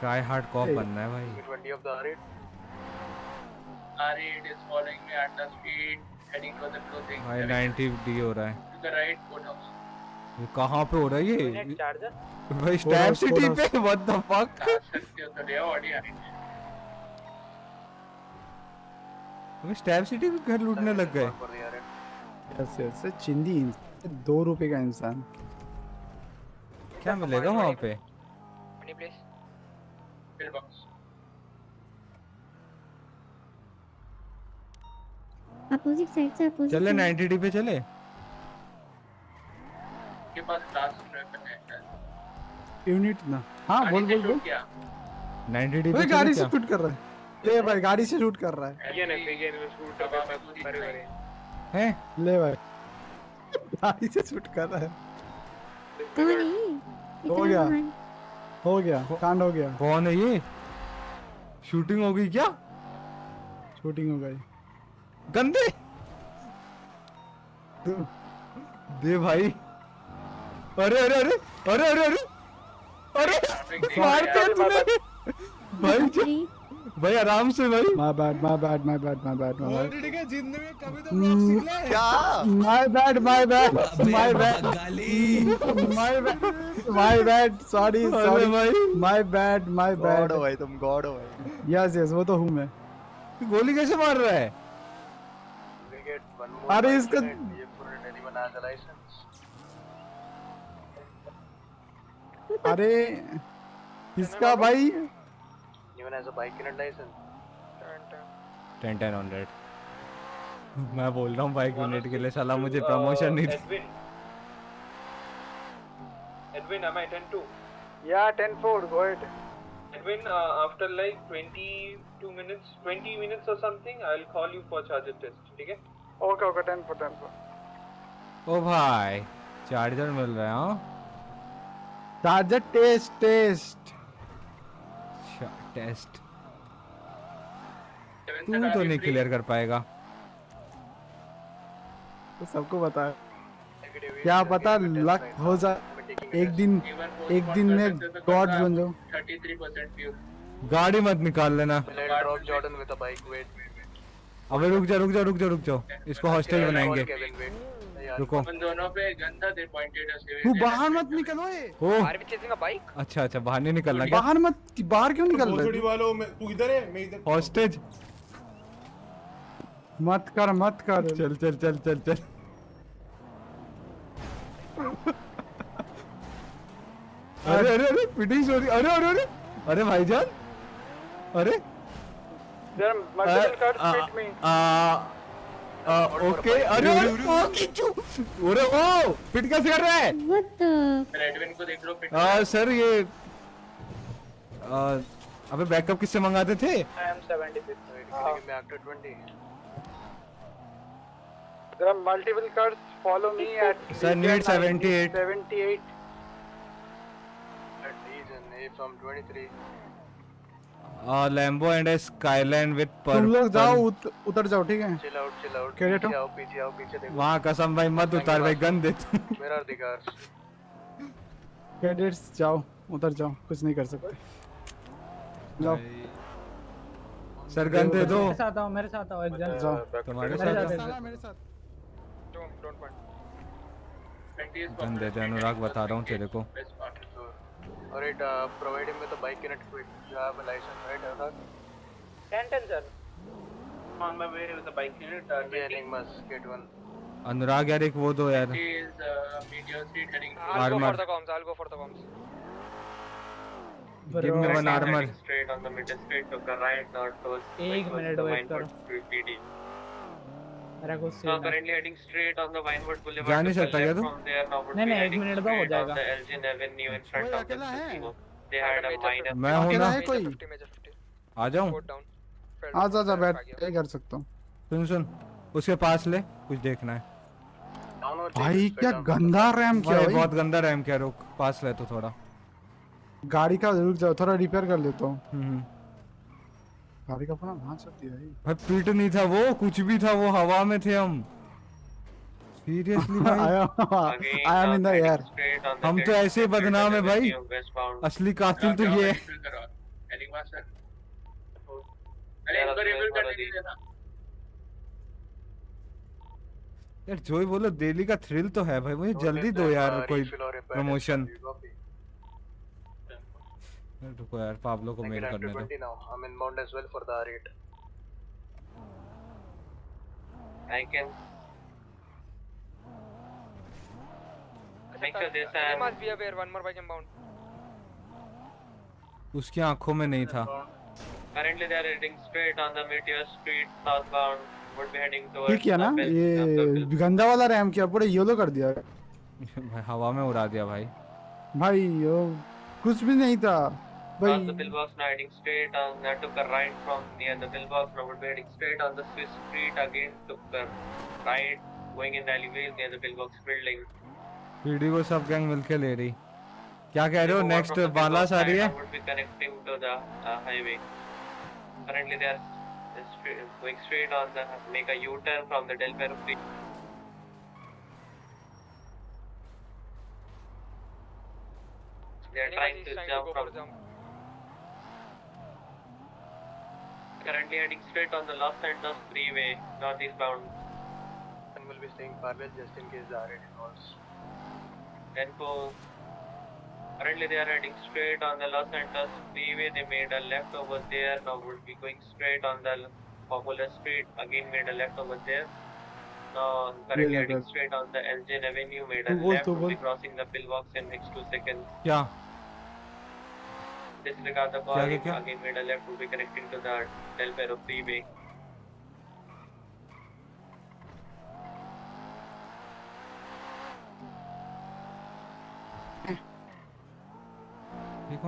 ट्राई हार्ड कॉप बनना है भाई। R8 is following me at the street, heading for the clothing. I 90D हो रहा है. The right courthouse. ये कहाँ पे हो रहा है ये? Charger. भाई Stab City पे. What the fuck? हमें Stab City पे घर लूटने लग गए. Yes yes. चिंदी ₹2 का इंसान. क्या मिलेगा वहाँ पे? Pillbox. अपोजिट साइड से अपोजिट. चले 90D पे चले. के पास क्लास वेपन है यूनिट ना. हां बोल बोल बोल. 90D पे गाड़ी से शूट कर रहा है. ले भाई गाड़ी से शूट कर रहा है. ये नहीं ये नहीं शूट कर रहा है. बड़े बड़े हैं. ले भाई गाड़ी से शूट कर रहा है. तो नहीं हो गया कांड हो गया. कौन है ये? शूटिंग हो गई क्या? शूटिंग हो गई. गंदे दे भाई. अरे अरे अरे अरे अरे अरे अरे मार दिया तूने भाई. भाई आराम से भाई. My bad. ठीक है जिंदगी में कभी तो ब्लॉक सीख ले क्या. माय बैड गाली. माय बैड सॉरी भाई. माय बैड गॉड हो भाई. तुम गॉड हो भाई. यस वो तो हूं मैं. तू गोली कैसे मार रहा है? अरे इसका भाई मैं बोल रहा हूँ बाइक यूनिट के लिए साला मुझे प्रमोशन नहीं थी. Edwin, am I 10-2? Yeah, 10-4. Go ahead. Edwin, after like 20 minutes or something, I'll call you for charger test. ठीक है? ओके 10-4. ओ भाई चार्जर मिल रहा है. हां चार्जर टेस्ट. तू तो नहीं क्लियर कर पाएगा. तो सबको बता क्या पता लक हो जाए एक दिन में गॉड बन जाओ. 33% फ्यूल. गाड़ी मत निकाल लेना. Jordan with a bike. Wait. अबे रुक जाओ इसको हॉस्टेल बनाएंगे. रुको दोनों पे गंदा दे पॉइंटेड है. तू बाहर मत निकल ओए. बाहर पीछे से का बाइक. अच्छा बाहर नहीं निकलना. बाहर क्यों निकल रहा है? थोड़ी वालों में तू इधर है मैं इधर. हॉस्टेज मत कर. चल अरे पिटिंग हो रही. अरे भाईजान. अरे ओके. अरे ओ पिट कैसे कर रहा है? रेडविन को देख लो पिट. सर ये अबे बैकअप किससे मंगाते थे? Multiple cars follow me at sir need 78 from 23. Lambo and Skyline with पर. तुम लोग जाओ उतर जाओ. ठीक है चिल आउट कैरेट आओ. पीछे देखो वहां. कसम भाई मत उतार भाई गंदे. मेरा अधिकार. कैडेट्स जाओ उतर जाओ कुछ नहीं कर सकते. लो सर गंदे दो. मेरे साथ आओ एक जन जाओ. तुम्हारे साथ डोंट पॉइंट गंदे थे. अनुराग बता रहा हूं तेरे को. Alright, provide him with a bike unit quick. You have a license, right, Anurag? 10-10, sir. On my way with a bike unit. Yeah, Enigmas, get one. Anurag, यार एक वो दो यार. He is Meteor Street heading. I'll go for the comms. Give me one armor. Straight on the Meteor Street to the right, not towards. 1 minute wait करो. PD. मेरा कुछ नहीं. Currently heading straight on the Vinewood Boulevard. जा नहीं सकता क्या तू? नहीं 1 मिनट तो हो जाएगा. LG Avenue in front of the. They had a minor. मैं हूँ ना. आ जाऊँ. आ जा बैठ. क्या कर सकता हूँ? सुन उसके पास ले. कुछ देखना है. भाई क्या गंदा रैम क्या है? बहुत गंदा रैम क्या. रुक पास ले तो थोड़ा. गाड़ी का रुक जाओ थोड़ा रिपेयर कर लेता हूँ. गाड़ी का पता भाग सकती है भाई. फिट नहीं था वो कुछ भी था. वो हवा में थे हम. सीरियसली भाई. आया मिंदा यार. हम तो ऐसे बदनाम है भाई. असली कातिल तो ये है. यार जो ही बोलो डेली का थ्रिल तो है भाई, मुझे जल्दी दो यार कोई प्रमोशन। रुको यार पाब्लो को मेल करने दो। I am inbound as well for the R8। Thank you. Make sure this I must be aware one more bike inbound. उसकी आंखों में नहीं था। Currently they are heading straight on the Meteor Street southbound, would be heading towards. ठीक है ना, ये गंदा वाला रैम क्या पूरे येलो कर दिया भाई, हवा में उड़ा दिया भाई। भाई यो कुछ भी नहीं था भाई। On the Pillbox now heading straight on, that took a right from near the Pillbox, now would be heading straight on the Swiss Street, again took a right going in the alleyway near the Pillbox building. PD को सब gang मिलके ले रही। क्या कह रहे हो? Next बाला आ रही है। Would be connecting to the highway. Currently they are going straight on the make a U-turn from the Delaware Street. They are trying to jump from. Currently heading straight on the Los Santos Freeway, northeast bound. And will be staying parallel just in case the R8 involves. Tempo. Currently they are heading straight on the Los Santos Freeway. They made a left over there. Now would be going straight on the Popular Street. Again made a left over there. Now currently heading straight on the MJ Avenue. Made a left. Will be crossing the Pillbox in next 2 seconds. Yeah. Disregard the corner. Again made a left. Will be connecting to the Del Perro Freeway.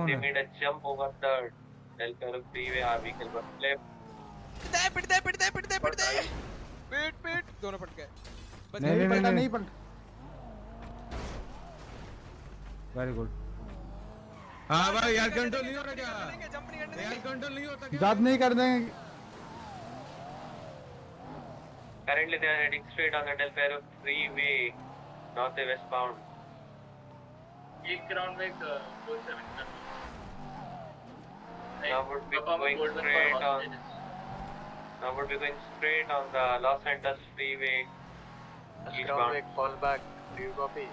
They made a jump over the Del Perro Freeway. Our vehicle was flipped. पट गए दोनों पट गए। बस नहीं पलटा। Very good. हाँ भाई यार कंट्रोल नहीं हो रहा क्या? यार कंट्रोल नहीं होता क्या? जाद नहीं कर देंगे। Currently they are heading straight on the Del Perro Freeway, north west bound. एक ग्राउंड में एक 47 करना। Now would be going straight on the Los Santos Freeway. Ground break fallback. Do you copy?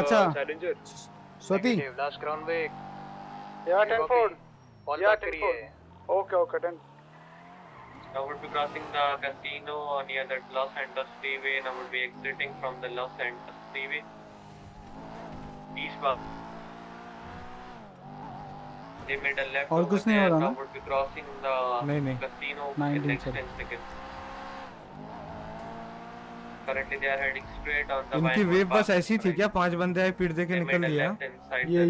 अच्छा। Challenger. Swati. Last ground break. Yeah 10-4. Yeah 10-4. Okay okay 10. Now would be crossing the casino near the Los Santos Freeway. Now would be exiting from the Los Santos Freeway. Eastbound. They made a left. और कुछ नहीं हो रहा ना? Would be crossing the casino in next 10 seconds. Currently they are heading straight on the. इनकी wave बस ऐसी थी क्या? 5 बंदे आए पीट दे के निकल लिया। ये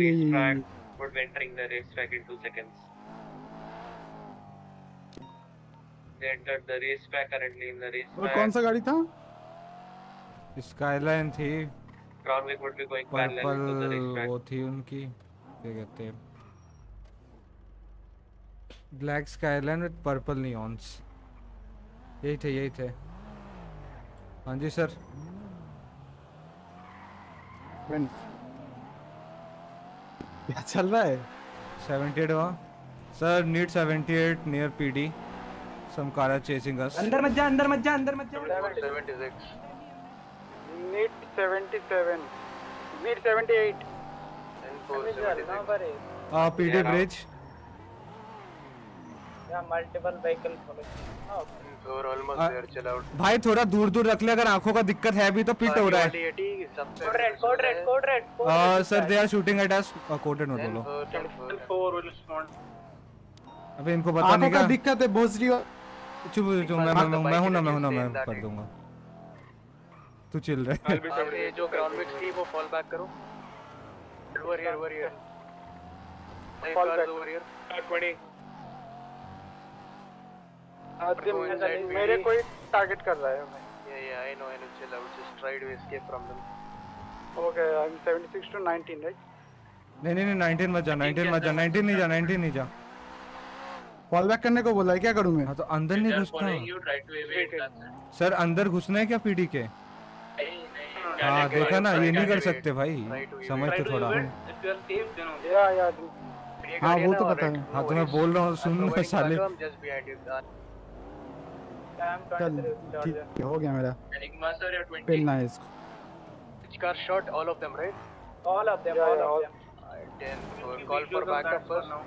would be entering the racetrack in 2 seconds. They entered the racetrack. Currently in the racetrack. और कौन सा गाड़ी था? स्काईलाइन थी। Crown Vic would be going parallel to the racetrack. वो थी उनकी क्या कहते हैं? Black Skyline with purple neons. यही थे। हाँ जी सर। क्या चल रहा है? 78 वहाँ। Sir need 78 near PD. Some car is chasing us. अंदर मत जा। 76. Need 77. Need 78. PD bridge. Multiple vehicle भाई थोड़ा दूर रख ले, अगर आंखों का दिक्कत है भी तो पिट हो रहा है। Code red. Sir they are shooting at us. Coded note बोलो। 4 will respond. अबे इनको पता नहीं क्या दिक्कत है। भोसड़ी चुप। मैं हूं ना, मैं कर दूंगा। तू चिल रहा है। जो ग्राउंड में थी वो फॉल बैक करो। Over here. Fall back over here. 20 मेरे कोई टारगेट कर रहा है हमें। या I know and chill out, just try to escape from them. Okay I am 76 to 19 right. नहीं 19 मत जा। फॉल बैक करने को बोला है, क्या करूं मैं? हां तो अंदर नहीं घुसना। सर अंदर घुसना है क्या पीडी के? नहीं। हां देखा ना, ये नहीं कर सकते भाई, समझ तो थोड़ा। या हां वो तो पता है। हां तो मैं बोल रहा हूं सुन साले। चल ठीक हो गया मेरा एनिग्मा सर या 20 pin nice car shot all of them right all of them 10 call for backup first now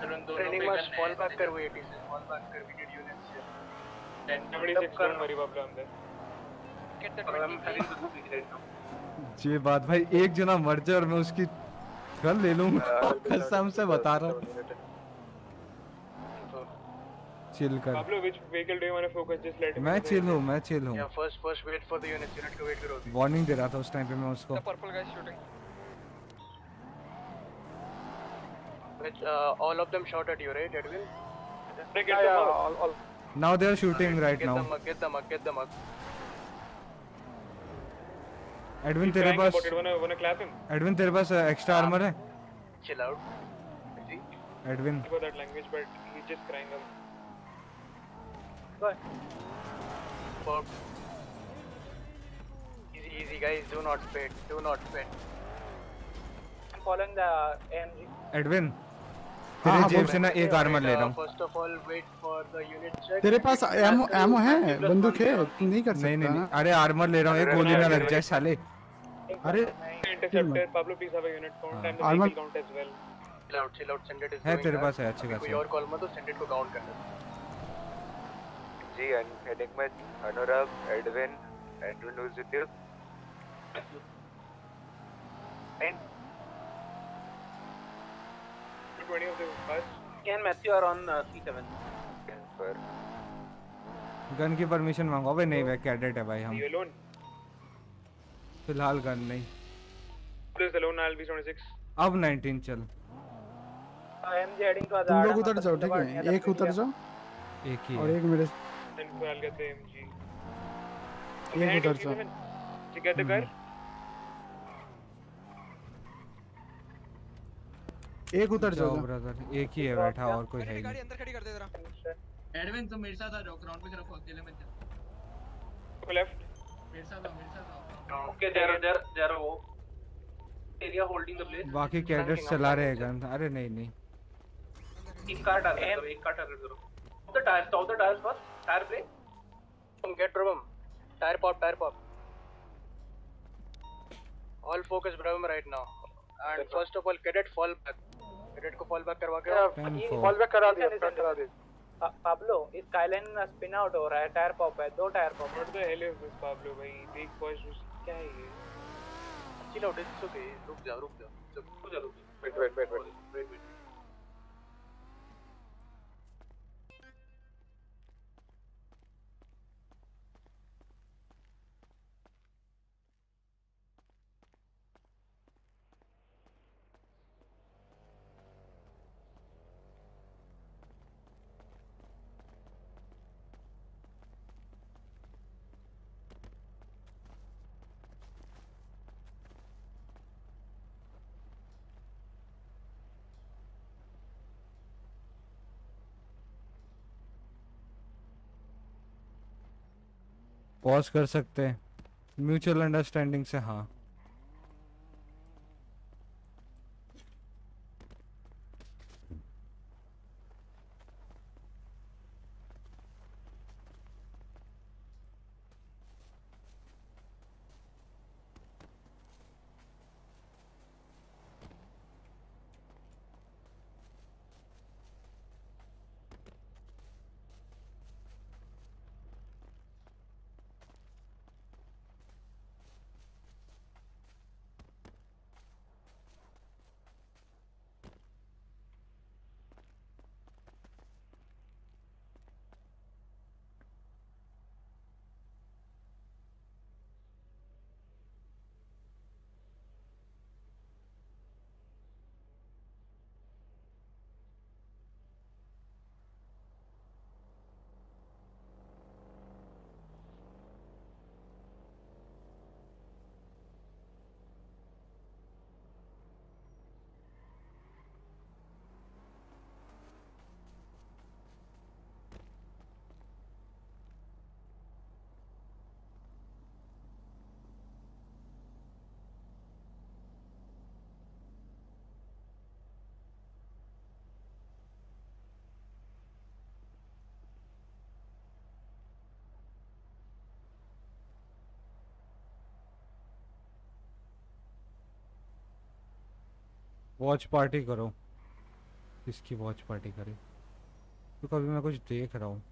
sir Enigma call back कर वो 80 से कॉल बैक कर विकेट यूनिट से 1076 पर मरी बाप रे अंदर कितने 20 जी बात भाई एक जना मर जाए और मैं उसकी कल ले लूंगा कसम से बता रहा हूं चिल कर Pablo which vehicle do you want to focus just let मैं चिल हूं या first wait for the unit unit को वेट करो वार्निंग दे रहा था उस टाइम पे मैं उसको purple guys shooting all of them shot at you right Edwin now they are shooting right now get them Edwin तेरे पास एक्स्ट्रा आर्मर है चिल आउट जी Edwin for that language but he just crying out Bob. Easy guys, do not faint. I'm following the AMG. Edwin, तेरे जेब से ना एक armour ले रहा हूँ. First of all, wait for the unit check. तेरे पास ammo है, बंदूक है, तू नहीं कर सकता. नहीं. अरे आर्मर ले रहा हूँ, एक गोली ना लग जाए साले. अरे. Interceptor, Pablo please have a unit count and the vehicle count as well. Chill out, send it. है तेरे पास है, अच्छी बात है. कोई और call मत हो, send it को count करना. जी एनिग्मा अनुराग एडविन उस दिन and twenty of the first and Matthew are on C7 पर गन की परमिशन मांगो भाई नहीं भाई कैडेट है भाई हम ये लोन फिलहाल गन नहीं please loan I will be 26 अब 19 चल एमजे हेडिंग का तुम लोग उतर जाओ ठीक है एक उतर जाओ एक ही और एक मेरे इंफाल का एमजी ये उधर से ठीक है तो कर एक उतर जाओ ब्रदर एक ही है बैठा और कोई है गाड़ी अंदर खड़ी कर दे जरा Edwin तुम मेरे साथ आ जाओ ग्राउंड पे जरा फक अकेले मत चल लेफ्ट मेरे साथ आओ ओके देयर वो एरिया होल्डिंग द प्लेस बाकी कैडेट्स चला रहे हैं गन अरे नहीं एक कार डाल दो the tires first tire brake get problem tire pop all focus problem right now and first of all cadet को fall back करवा के fall back करा दे Pablo इस Skyline में spin out हो रहा है टायर पॉप है दो tyre pop what the hell is this Pablo भाई big boys क्या है ये chill out it's okay रुक जा wait पॉज कर सकते हैं म्यूचुअल अंडरस्टैंडिंग से हाँ वॉच पार्टी करो। किसकी वॉच पार्टी करे? तो कभी मैं कुछ देख रहा हूँ।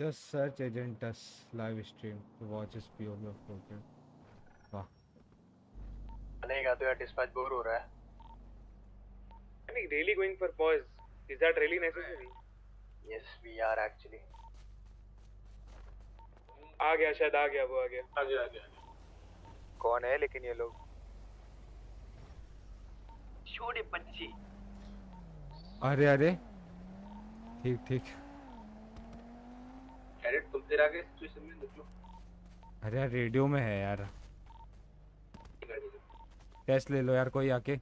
Just search Agent Us live stream to watch his POV of program. वाह। अनेका तो यार dispatch bore हो रहा है। I mean really going for pause. Is that really necessary? Yes, we are actually. आ गया शायद आ गया वो आ गया। आ गया। कौन है लेकिन ये लोग? छोटे बच्चे। अरे ठीक। एडिट तुम तेरा के सिचुएशन में देखो। अरे यार रेडियो में है यार। टेस्ट ले लो यार कोई आके।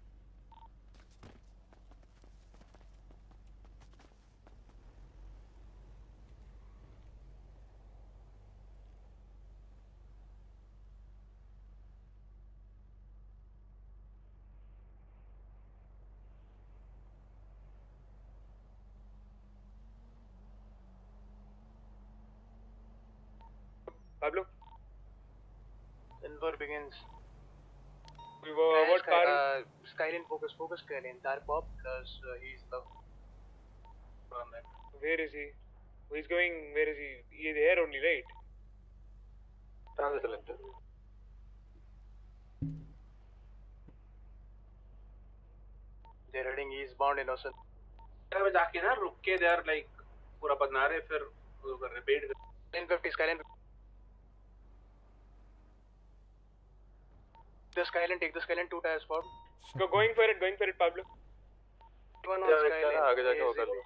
Pablo. Endeavor begins. We were what car? Skyline focus Skyline. Tar pop plus he's the. From that. Where is he? He's going. Where is he? He's there only, right? Transit selector. They're heading eastbound in Ocean. अरे वो जाके ना रुक के यार like पूरा बना रहे फिर वो कर रहे बेड कर. Skyline. Take the Skyline 2 tires form. Go going for it Pablo. One on Skyline. आगे जाके वो कर लो.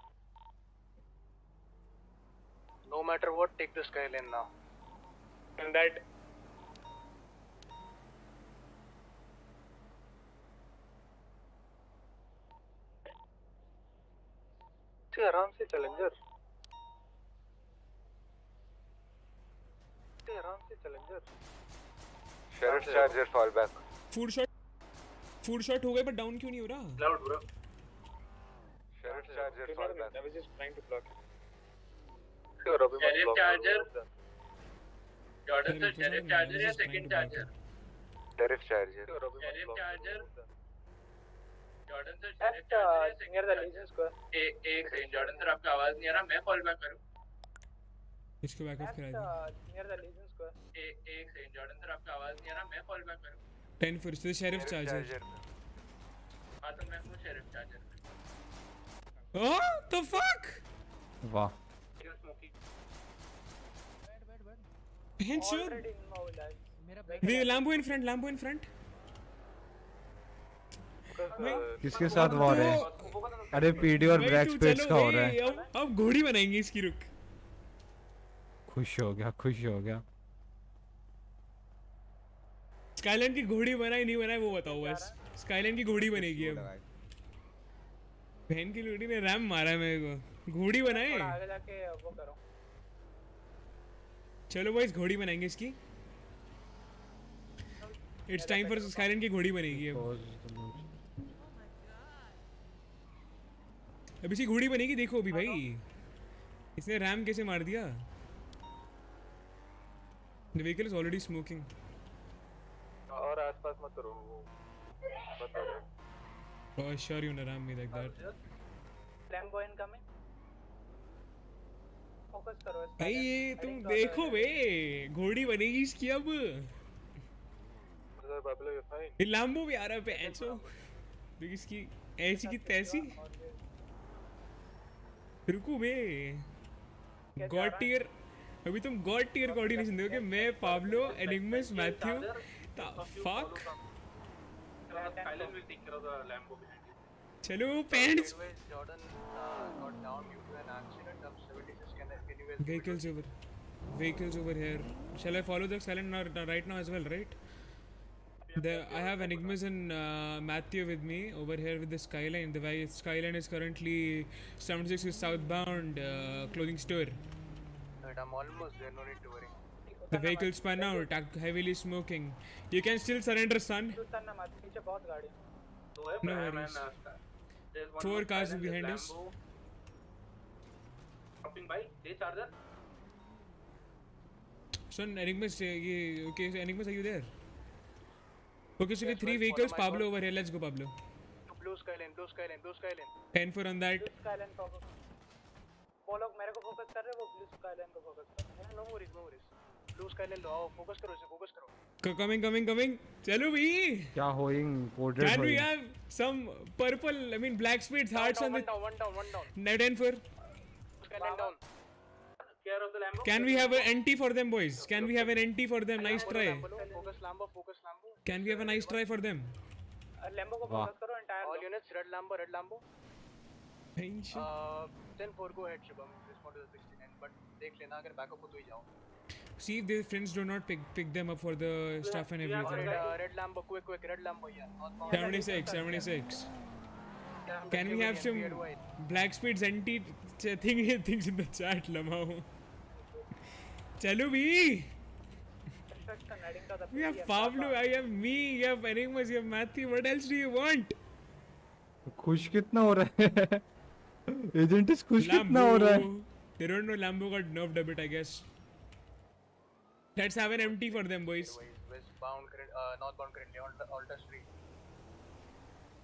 No matter what, take the Skyline now. And that. तो आराम से Challenger. Charger fall back. Food shot हो गए पर down क्यों नहीं हो रहा? Cloud bro. Charger fall back. I was just trying to block. Charger. Jordan sir, charger या second charger? Charger. Charger. Jordan sir, charger या second charger? एक second Jordan sir आपका आवाज नहीं आ रहा मैं fall back करूँ. इसको बैक ऑफ कराएगा नियर द लीजन स्क्वायर एक सेकंड जॉर्डन सर आपका आवाज नहीं आ रहा मैं कॉल बैक करूं 10 फिर से शेरिफ चार्जर हां तो मैं हूं sheriff Charger oh the fuck वाह बैठ हिंचू लैम्बो इन फ्रंट किसके साथ वॉर है? अरे पीडी और ब्रैक स्पेस का हो रहा है। अब घोड़ी बनाएंगे इसकी रुक। खुश हो गया। स्काईलाइन की घोड़ी बनाई नहीं बनाई वो बताओ बस। स्काईलाइन की घोड़ी बनेगी अब। बहन की लूटी ने रैम मारा मेरे को। घोड़ी बनाए। आगे जाके वो करो। चलो बॉयज घोड़ी बनाएंगे इसकी। It's time for स्काईलाइन की घोड़ी बनेगी अब। अभी इसकी घोड़ी बनेगी। देखो अभी भाई इसने रैम कैसे मार दिया। The vehicle is already smoking. और आसपास मत करो वो बंद हो जाएगा। Oh sure you Naram me like that. Lambo incoming. Focus करो इस पे। ये तुम देखो बे घोड़ी बनेगी इसकी अब। इधर Pablo ये फाइन। ये Lambo भी आ रहा है पे ऐसो। देखिए इसकी ऐसी की तैसी। रुको बे गॉड टियर। अभी तुम गॉड टियर कोऑर्डिनेशन दोगे। मैं Pablo Enigmas Matthew the fuck चलो pants Jordan got down due to an accident of 76 can vehicles over here. Shall I follow the silent right now as well, right? There I have Enigmas and Matthew with me over here with the Skyline. The Skyline is currently 76 is southbound clothing store. Right, I'm almost there. No need to worry. The vehicle spun out, heavily smoking. You can still surrender, son. No worries. Four cars behind us. Dropping by. They charger. Son, Enigmas, ye okay? Enigmas, are you there? Okay, so we three vehicles. Pablo over here. Let's go, Pablo. Blue skyline. 10 for on that. Blue skyline Pablo. वो लोग मेरे को focus कर रहे हैं, वो blue skyline को focus कर रहे हैं. No worries. Blue skyline लो, फोकस करो इसे, फोकस करो. Coming. चलो भी. क्या होइंग? Portrait. Can we have some purple? I mean black spades hearts on the. One down. Net 10 for. Skyline down. Care of the Lambo. Can we have an NT for them, boys? Can we have an NT for them? Nice try. Focus Lambo. Can we have a nice try for them? Lambo को focus करो entire. All units red Lambo. Then 4 go ahead Shubham. Respond to the 69. But देख लेना अगर backup हो तो ही जाओ. See if their friends do not pick them up for the stuff and everything. Red Lambo quick red Lambo यार. 76. Can we have some black speeds NT things in the chat लमाओ. चलो भी. We have Pablo, I have me, you have Enigmas, you have Matthew. What else do you want? खुश कितना हो रहा है? Agent is खुश कितना हो रहा है? They don't know Lambo got nerfed a bit, I guess. Let's have an empty for them, boys. Westbound, northbound currently on Alter Street.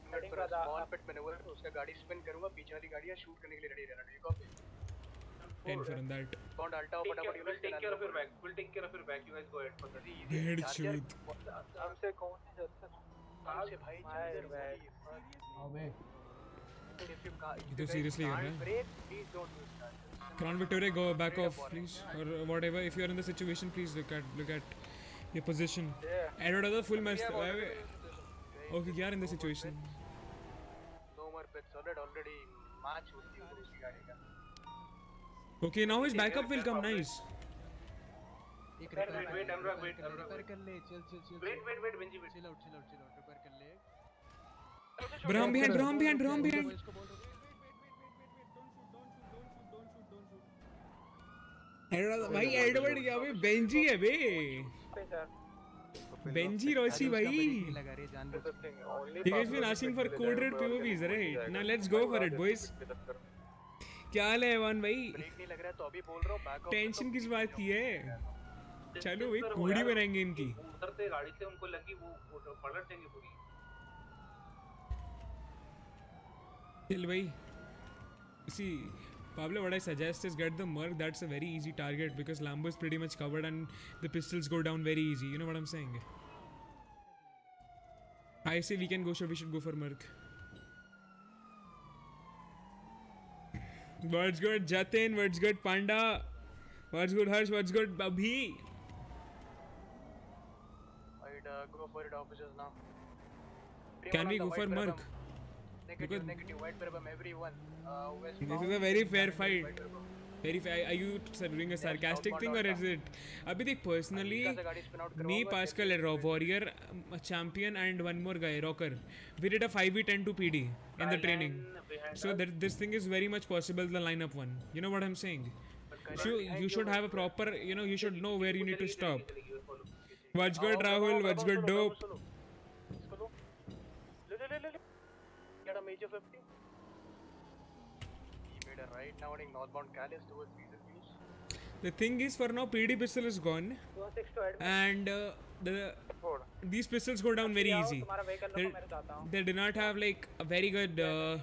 Small pit maneuver. उसका गाड़ी spin करूँगा, पीछे वाली गाड़ी या shoot करने के लिए ready रहना. Do you copy? 10 for on that. Bond alta over double units. We'll take care of your back. You guys go ahead for the headshot. हमसे कौन है जस्ता? हमसे भाई चल अबे ये तो seriously है ना? Crown Victoria go back off please or whatever if you are in the situation please look at your position. Edward other full mess. Okay you are in the situation. No more pits already match होती है उसकी गाड़ी का. Okay, now his backup will come. Nice. Wait, Anurag, wait. Wait, Benji, wait. Chill out. Prepare कर ले. Brahm behind. Edward, भाई Edward क्या भाई Benji है बे. Benji Rossi भाई. He has been asking for code red POVs, right? Now let's go for it, boys. क्या हाल है Evan भाई? ब्रेक नहीं लग रहा तो अभी बोल रहा हूं. टेंशन किस बात की है? चलो भाई घोड़ी बनाएंगे इनकी. उतरते गाड़ी से उनको लगी वो पलट देंगे पूरी. चल भाई इसी Pablo what I suggest is get the Merc. That's a very easy target because Lambo is pretty much covered and the pistols go down very easy. You know what I'm saying? I say we can go. Sure, we should go for Merc. What's good Jatin, what's good Panda, what's good Harsh, what's good Babhi. Go for it officers now. Can we go for Merc? Negative white problem everyone. This is a very fair fight. Very fair. Are you doing a sarcastic thing or is it? Abhi dekh personally me Pascal a warrior a champion and one more guy rocker. We did a 5v10 to PD in the training. So that this thing is very much possible the lineup one. You know what I'm saying? So you should have a proper, you know, you should know where you need to stop. What's good Rahul? What's good dope? Get a major 50. consider right now in northbound Calais towards Beach. The thing is, for now, PD pistol is gone, and these pistols go down very easy. They do not have like a very good very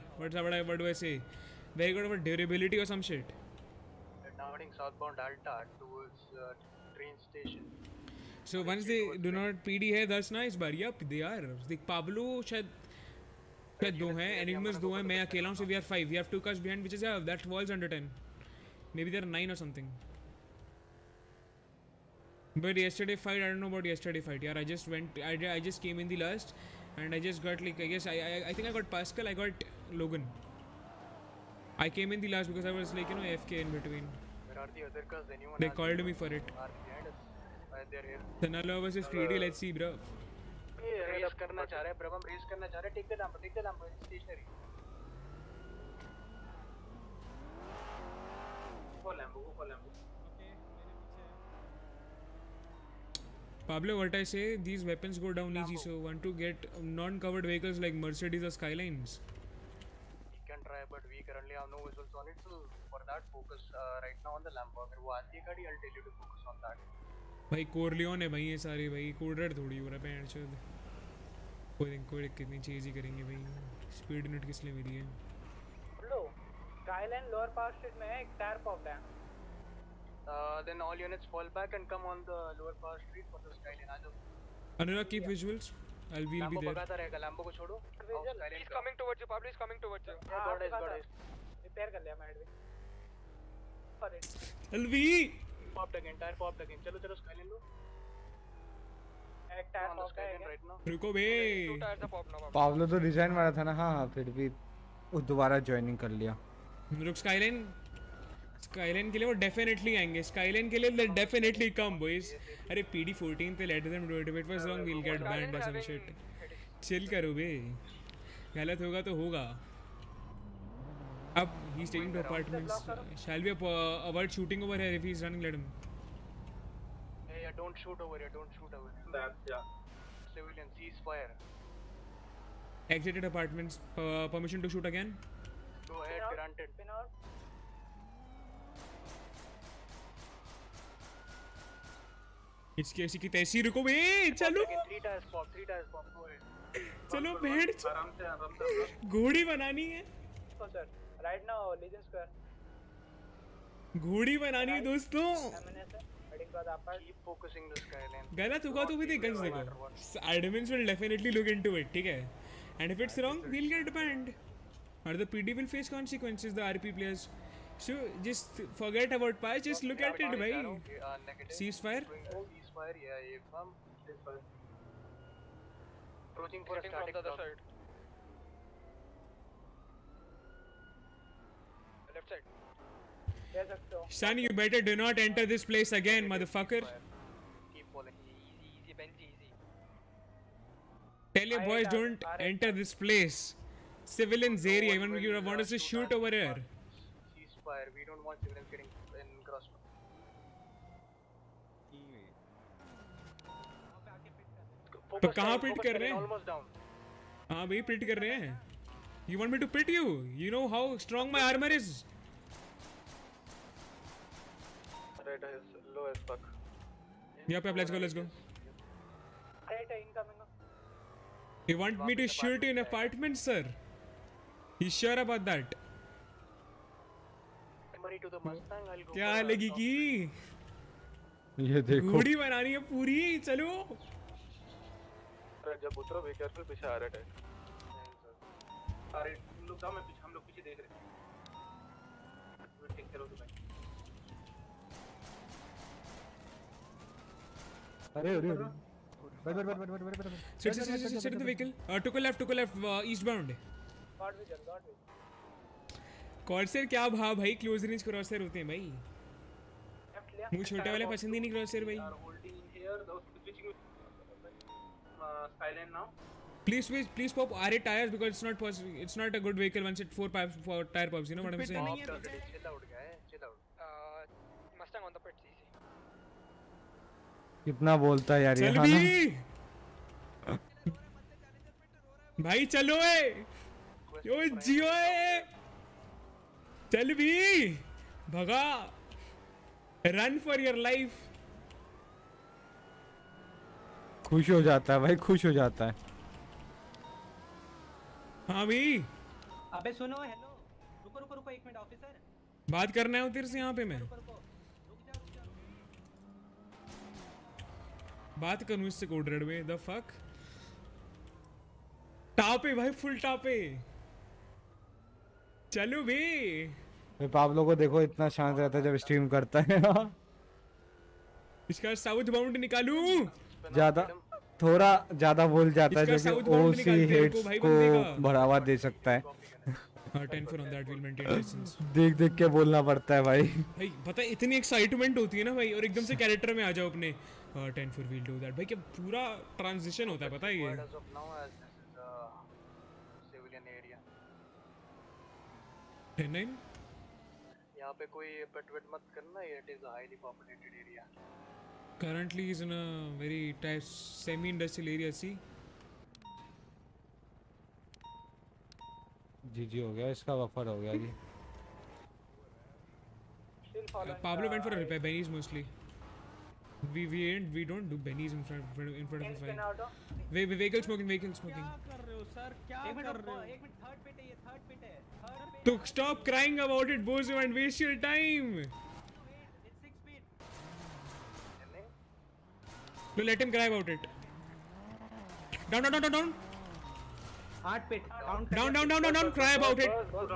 good about durability or some shit. Now heading southbound Alta towards train station. So once they do not PD है 10 ना इस बार या they are देख Pablo शायद 2 हैं Enigmas 2 हैं मैं अकेला हूँ so we are 5 we have 2 cars behind which is yeah that walls under 10 maybe there are 9 or something but yesterday fight I don't know about yesterday fight यार I just went I just came in the last and I just got like I guess I think I got Pascal I got Logan I came in the last because I was like you know AFK in between. Where are the other cars? Anyone? They called me for it. Tanala versus PD. Let's see, bro. Race करना चाह रहे हैं, bro. हम race करना चाह रहे हैं. Take the number, stationary. Go Lambo. Okay. Pablo, what I say? These weapons go down easy, so want to get non-covered vehicles like Mercedes or Skylines. Can try but we currently have no visuals on it so for that focus right now on the Lambo अगर वो आती है गाड़ी I'll tell you to focus on that भाई Corleone है भाई ये सारे भाई कोडर थोड़ी हो रहा पैंट चोद कोई कितनी चीज ही करेंगे भाई स्पीड यूनिट किस लिए मिली है hello Skyline lower power street में एक टायर पॉप है then all units fall back and come on the lower power street for the skyline आ जाओ Anurag keep visuals I'll be there. लगाता रहेगा लैम्बो को छोड़ो. He's coming towards you. Pablo is coming towards you. God is. Repair कर लिया मैं Edwin. Sorry. LV. Pop again. चलो skyline लो. एक टायर पॉप है right now. रुको बे. Two टायर से पॉप ना. Pablo तो रिजाइन मारा था ना हाँ फिर भी वो दोबारा ज्वाइनिंग कर लिया. रुक स्काईलाइन के लिए वो डेफिनेटली आएंगे स्काईलाइन के लिए दे डेफिनेटली कम बॉयज अरे पीडी 14 पे let them do it it was wrong we will get banned by some shit chill करो बे गलत होगा तो होगा अब he is taking to apartments shall we avoid shooting over here if he is running let him या don't shoot over here that या civilian cease fire exited apartments permission to shoot again go ahead granted इसकी ऐसी की तैसी रुको बे चलो three tyres pop हो गए चलो बैठ आराम से घोड़ी बनानी है sir right now Legion Square घोड़ी बनानी है दोस्तों हेडिंग बाद आप कीप फोकसिंग द स्काईलाइन गलत होगा तो भी दे गंज देखो admins will definitely look into it ठीक है and if it's wrong we will get banned और the PD will face consequences the RP players So just forget about pie. Just look at it, bhai. Ceasefire. Ceasefire. Yeah, ये form. Ceasefire. Approaching for a static stop. Left side. Yes, sir. Son, you better do not enter this place again, motherfucker. Keep following. Easy, Benji, easy. Tell your boys don't enter this place. Civilians area. Even you want us to shoot over here. Fire. We don't want civilians getting in crossfire. तो कहाँ पिट कर रहे हैं? हाँ भाई पिट कर रहे हैं. You want me to pit you? You know how strong my armor is. Right is low as fuck. Yeah, pal. Let's go. Right incoming. You want me to shoot you in apartment, sir? You sure about that? क्या लगी की ये देखो घोड़ी बनानी है पूरी चलो जब उतरो बे केयरफुल पीछे आ रहा है अरे तुम लोग सामने पीछे हम लोग पीछे देख रहे हैं वेटिंग करो तो अरे बैठ set the vehicle to left east bound god vision crosser क्या भाव भाई क्लोज रेंज क्रॉसर होते हैं भाई मुझे छोटे वाले पसंद ही नहीं क्रॉसर भाई please pop R8 tyres because it's not a good vehicle once it four tyre pops you know what I am saying chill out Mustang on the pit कितना बोलता है यार ये हां भाई चलो ए यो जियो ए चल भी भगा, रन फॉर योर लाइफ। खुश हो जाता है भाई, खुश हो जाता है। हाँ भाई, अबे सुनो, हेलो, रुको रुको रुको, एक मिनट ऑफिसर, बात करना है तेरे से। यहाँ पे मैं बात करूँ इससे कोड रेड में। द फक, टापे भाई, फुल टापे। चलो भाई, पाब्लो को देखो इतना शांत रहता है जब स्ट्रीम करता है। इसका साउथ बाउंड निकालू, ज्यादा थोड़ा ज्यादा बोल जाता है, जो कि ओसी हेड्स को बढ़ावा दे सकता है। देख देख के बोलना पड़ता है भाई। भाई पता है इतनी एक्साइटमेंट होती है ना भाई, और एकदम से कैरेक्टर में आ जाओ अपने। 10 फॉर व्हील डू दैट भाई, क्या पूरा ट्रांजिशन होता है पता है ये। यहाँ पे कोई पेटवेट मत करना, it is a highly populated area. Currently is in a very type semi industrial area. See GG हो गया इसका, बफर हो गया जी। Pablo went for a repair Benny's mostly. We don't do bennies in front of the fire. Vehicle smoking. क्या कर रहे हो सर, क्या कर रहे हो? एक मिनट, थर्ड पिट है। तो stop crying about it, boys, and waste your time. It's 6 feet. No, let him cry about it. Down. Hard pit. Down. Cry about it. Chill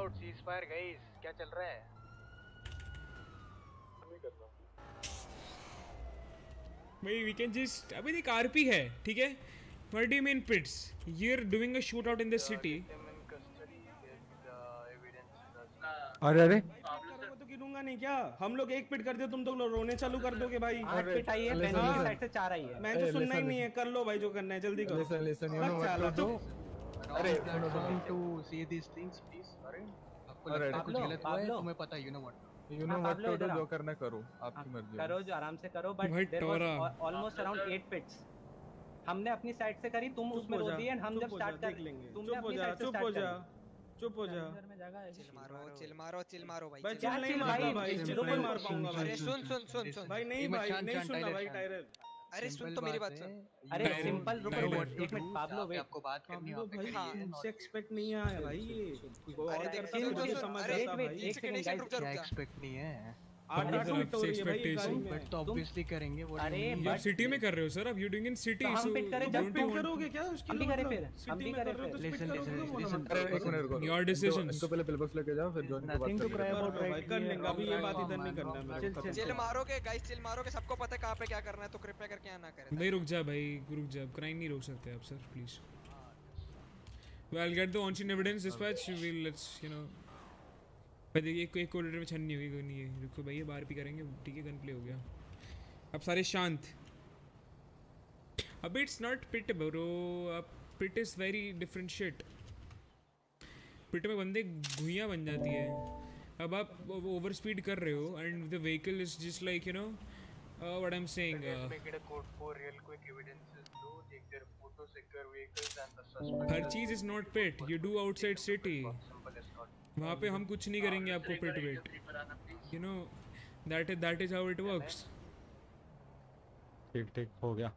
out, ceasefire guys. क्या चल रहा है? भाई वी कैन जस्ट, अभी एक RP है ठीक है, but you mean pits you are doing a shoot out in the city. अरे तो गिरूंगा नहीं क्या? हम लोग एक पिट कर दे, तुम तो रोने चालू कर दोगे भाई। पिट आई है, पेन की साइड से 4 आई है। मैं तो सुनना ही नहीं है, कर लो भाई जो करना है, जल्दी करो। Lesson you know what to, अरे to see this things please. अरे आपको गलत हुआ है, तुम्हें पता है, you know what to do, जो करना करो, आपकी मर्जी, करो जो आराम से करो। But there was almost around 8 pits, हमने अपनी साइड से करी, तुम उसमें रो दिए एंड हम जब स्टार्ट कर लेंगे। चुप हो जा। चिल मारो भाई। भाई चिल नहीं मारूंगा भाई, चिल नहीं मार पाऊंगा भाई। अरे सुन भाई नहीं सुनना भाई टायरल। अरे सुन तो मेरी बात सुन। अरे सिंपल, रुको एक मिनट पाब्लो, वे आपको बात करनी है भाई, मुझसे एक्सपेक्ट नहीं है भाई ये। अरे देखिए तो समझ आता भाई, एक सेकंड रुक जा, एक्सपेक्ट नहीं है। एक्सपेक्टेशन बट ऑब्वियसली करेंगे वो। अरे आप सिटी में कर रहे हो सर, अब यू डूइंग इन सिटी, हम पिट करें, जब पिट करोगे क्या उसकी हम भी करें फिर। लेसन एक मिनट रुको, योर डिसीजन। इसको पहले पिलबॉक्स लेके जाओ, फिर जॉइन को बात कर लेंगे। अभी ये बात इधर नहीं करना है मेरे। चिल मारोगे गाइस, चिल मारोगे, सबको पता है कहां पे क्या करना है, तो कृपया करके यहां ना करें। नहीं रुक जा, क्राइम नहीं रोक सकते आप sir, please. I'll get the on-scene evidence dispatch, we'll let's you know भाई। देखिए एक कोऑर्डिनेटर में छन्नी होगी, कोई नहीं है। रुको भाई ये बाहर भी करेंगे, ठीक है, गन प्ले हो गया, अब सारे शांत। अब इट्स नॉट पिट ब्रो, अब pit is very different shit. Pit में बंदे घुइयाँ बन जाती है। अब आप ओवर स्पीड कर रहे हो and the vehicle is just like you know what I am saying. हर चीज़ is not pit, you do outside city, वहाँ पे हम कुछ नहीं करेंगे आपको pit wait, you know that is how it works. ठीक हो गया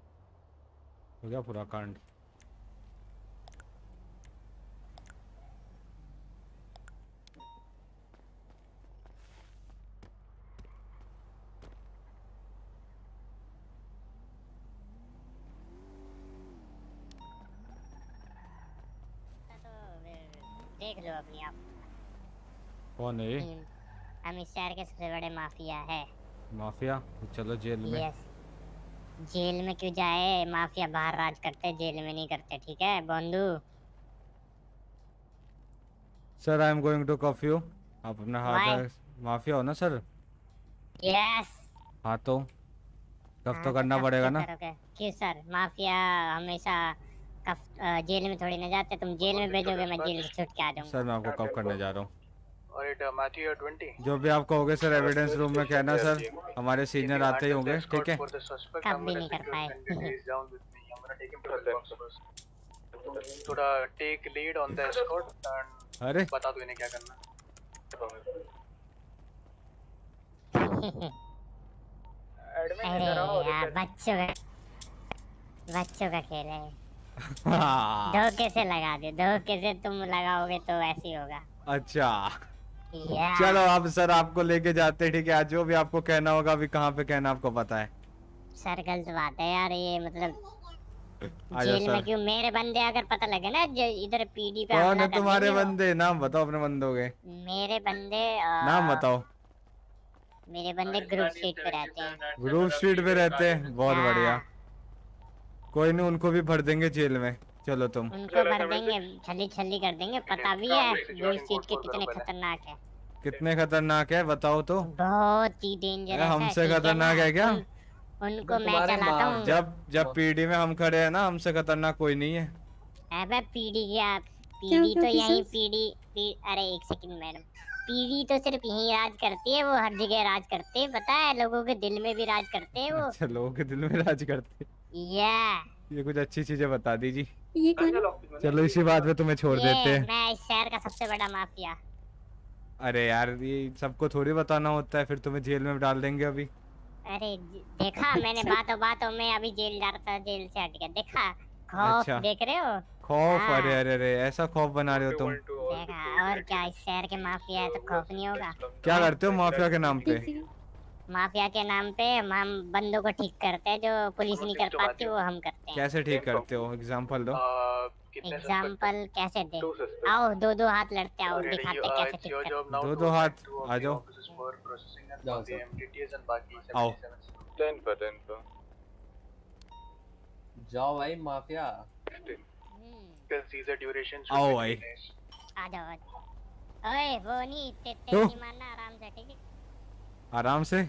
पूरा कांड। देख लो अपने आप, कौन है हम इस शहर के सबसे बड़े माफिया। चलो जेल में। जेल में क्यों जाए, माफिया बाहर राज करते, जेल में नहीं करते, ठीक है बंधु। Sir I am going to cuff you, आप अपना हाथ। माफिया हो ना सर? यस। हाँ तो कफ तो करना पड़ेगा ना। क्यों सर, माफिया हमेशा जेल में थोड़ी ना जाते, तुम जेल में भेजोगे मैं जेल से छूट के आ जाऊंगा। सर मैं आपको कफ करने जा रहा हूँ। और इट मैथ्यू 20 जो भी आप कहोगे सर, एविडेंस रूम में कहना सर, हमारे सीनियर आते ही होंगे, ठीक है। कब भी नहीं कर पाए। थोड़ा take lead on the escort, अरे बता दो इन्हें क्या करना। अरे बच्चों का खेल है। धोखे से लगा दे, धोखे से तुम लगाओगे तो ऐसे ही होगा। अच्छा चलो अब सर आपको लेके जाते हैं, ठीक है? आज जो भी आपको कहना होगा, अभी कहाँ पे कहना आपको पता है? सर गलत बात है यार ये, मतलब जेल में क्यों? मेरे बंदे अगर पता लगे ना इधर पीडी पे। कौन है तुम्हारे बंदे? नाम बताओ अपने बंदों के। मेरे बंदे नाम बताओ। मेरे बंदे ग्रुप स्ट्रीट पे रहते हैं। ग्रुप स्ट्रीट पे रहते हैं, बहुत बढ़िया। कोई नहीं, उनको भी भर देंगे जेल में। चलो तुम उनको भर देंगे, छली छली कर देंगे। पता भी है ग्रुप स्ट्रीट के कितने खतरनाक है? कितने खतरनाक है बताओ तो। बहुत ही डेंजरस है। हमसे खतरनाक है क्या? उनको मैं चलाता हूँ। जब पीडी में हम खड़े है ना, हमसे खतरनाक कोई नहीं है। अबे पीडी क्या? पीडी तो यही पीडी। अरे एक सेकंड मैडम, पीडी तो सिर्फ यही राज करती है, वो हर जगह राज करते हैं। पता है लोगों के दिल में भी राज करते हैं वो। अच्छा, लोगों के दिल में राज करते हैं। ये कुछ अच्छी चीजें बता दीजिए। चलो इसी बात पे तुम्हें छोड़ देते हैं। मैं इस शहर का सबसे बड़ा माफिया। अरे यार ये सबको थोड़ी बताना होता है, फिर तुम्हें जेल में डाल देंगे अभी। अरे देखा मैंने बातों में अभी जेल जा रहा था, जेल से हट गया। देखा खौफ देख रहे हो? खौफ? अरे अरे अरे ऐसा खौफ बना रहे हो तुम। देखा और क्या, इस शहर के माफिया है तो खौफ नहीं होगा। क्या करते हो माफिया के नाम पे? माफिया के नाम पे हम बंदों को ठीक करते हैं, जो पुलिस नहीं कर पाती वो हम करते हैं। कैसे ठीक करते हो? एग्जांपल दो। एग्जांपल कैसे दे? आओ दो दो हाथ लड़ते, आओ दिखाते कैसे ठीक करते हो। दो दो हाथ आ जाओ, जाओ भाई माफिया। आओ भाई आ जाओ। ओए वो नहीं तेरी मारना, आराम से ठीक है? आराम से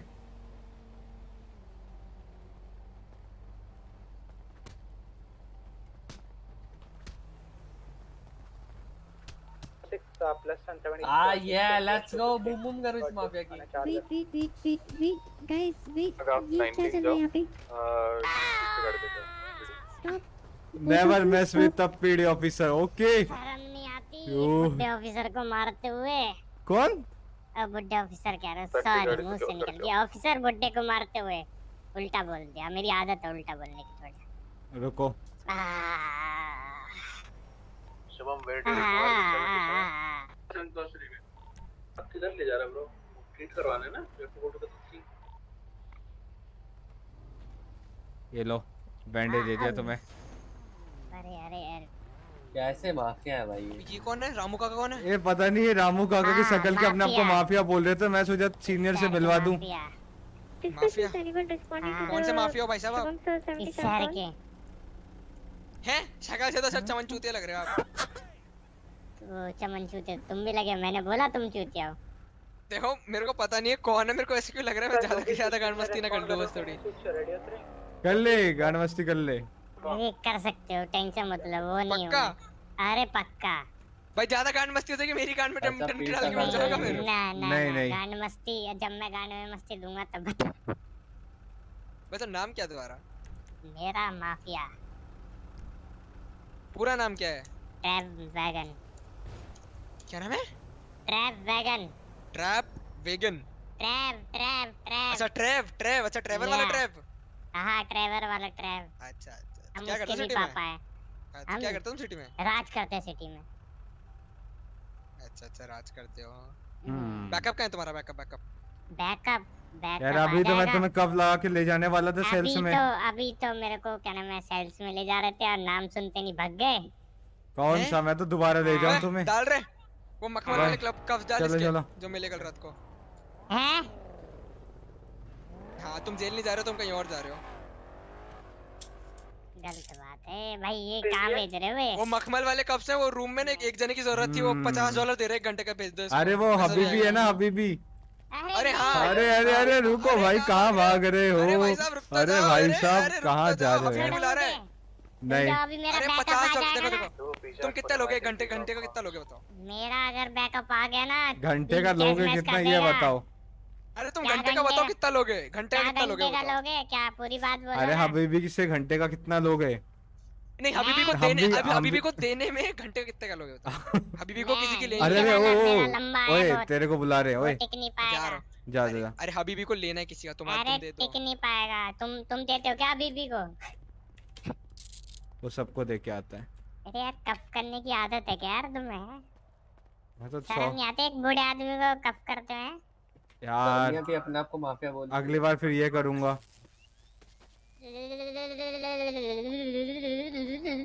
लेट्स गो बूम बूम करो इस माफिया की। वेट गाइस वेट, ये क्या चल रहा है यहाँ पे? Stop, never mess with a PD officer. Okay, शर्म नहीं आती बुड्ढे ऑफिसर को मारते हुए? कौन? अब बुड्ढे ऑफिसर कह रहा, सॉरी मुंह से निकल गया। ऑफिसर बुड्ढे को मारते हुए, उल्टा बोल दिया। मेरी आदत है उल्टा बोलने की। थोड़ा रुको, शुभम वेट किधर ले जा रहा है ब्रो? ट्रीट करवाने ना ये लो बैंडेज दे दिया तुम्हें। अरे अरे यार कैसे माफिया है भाई ये? कौन है रामू काका? कौन है ये? पता नहीं, रामू काका की शकल के अपने आपको माफिया बोल रहे थे। मैं सोचा सीनियर से मिलवा दूं। माफिया कौन से माफिया हो भाई साहब? इस शहर के हैं। शकल से तो सब चमन चूतिया लग रहे हो आप। वो चमन चूतिया तुम भी लगे, मैंने बोला तुम चूतिया हो। देखो मेरे को पता नहीं है कौन है, मेरे को ऐसे क्यों लग रहा है। मैं ज्यादा से ज्यादा गांड मस्ती ना कर लूं, बस थोड़ी कर ले गान मस्ती कर ले। ये कर सकते हो, टेंशन मतलब वो नहीं होगा। अरे पक्का भाई, ज्यादा गान मस्ती हो जाएगी मेरी गान में। टम टम डाल के चलेगा मेरे? नहीं नहीं गान मस्ती, जब मैं गान में मस्ती दूंगा तब बता। बता नाम क्या तुम्हारा? मेरा माफिया पूरा नाम क्या है? Trap wagon. क्या नाम है? Trap wagon. Trap wagon? Trap trap trap. अच्छा ट्रैप ट्रैप। अच्छा ट्रैवल वाला ट्रैप। हाँ ट्रेवर वाला ट्रैप। अच्छा अच्छा, क्या करते हो सिटी में? हम क्या करते हो सिटी में? राज करते हैं सिटी में। अच्छा अच्छा राज करते हो। बैकअप कहाँ है तुम्हारा? बैकअप बैकअप बैकअप बैकअप यार अभी तो मैं तुम्हें कब लगा के ले जाने वाला था सेल्स में। अभी तो मेरे को क्या नाम है सेल्स में ले जा रहे थे और नाम सुनते नहीं भाग गए। कौन सा? मैं तो दोबारा ले जाऊँ तुम्हें। डाल रहे वो मखमल वाले क्लब कब्जा जो मिले कल रात को। हाँ तुम जेल नहीं जा रहे हो, तुम कहीं और जा रहे हो। गलत बात है भाई, ये काम भेज रहे हुए। वो मखमल वाले कब से वो रूम में ना एक जने की जरूरत थी, वो $50 दे रहे एक घंटे का, भेज दो। अरे वो हबीबी है ना, हबीबी। अरे हाँ अरे अरे अरे रुको भाई, कहाँ भाग रहे हो? अरे भाई साहब कहाँ जा रहे हो? नहीं अरे $50 तुम कितना लोगे? घंटे का कितना लोगे बताओ? मेरा अगर बैकअप आ गया ना, घंटे का लोगे कितना ये बताओ? अरे तुम घंटे का बताओ कितना लोगे? घंटे का कितना लोगे? क्या पूरी बात बोल? अरे हबीबी से घंटे का कितना लोगे? नहीं हबीबी को देने में घंटे कितने का लोगे हबीबी को किसी के लेने अरे ओए तेरे को बुला रहे हैं ओए जा जा अरे हबीबी को लेना है किसी का तुम्हारा दे दो टिक नहीं पाएगा तुम देते हो क्या हबीबी को वो सबको दे के आता है अरे यार कफ करने की आदत है क्या यार तुम्हें शर्म नहीं आती एक बूढ़े आदमी को कफ करते हैं यार भी अपने आप को माफिया बोल अगली बार फिर ये करूंगा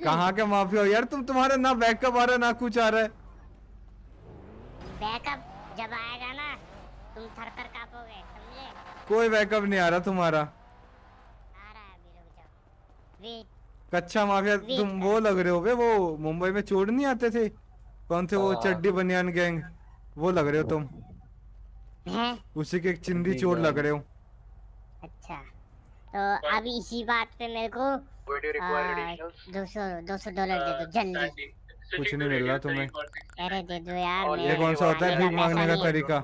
कहाँ के माफिया हो यार तुम तुम्हारा ना बैकअप आ रहा ना कुछ आ रहा है बैकअप जब आएगा ना तुम थर-थर कांपोगे समझे कोई बैकअप नहीं आ रहा तुम्हारा आ रहा है अभी रुक जाओ कच्चा माफिया तुम वो लग रहे हो बे वो मुंबई में चोर नहीं आते थे कौन थे वो चड्डी बनियान गैंग वो लग रहे हो तुम है? उसी के चिंदी चोर लग रहे हो अच्छा तो अब इसी बात पे मेरे को $200 दे दो जल्दी कुछ नहीं मिल रहा तुम्हें अरे दे दो यार ये कौन सा होता है भीख मांगने का तरीका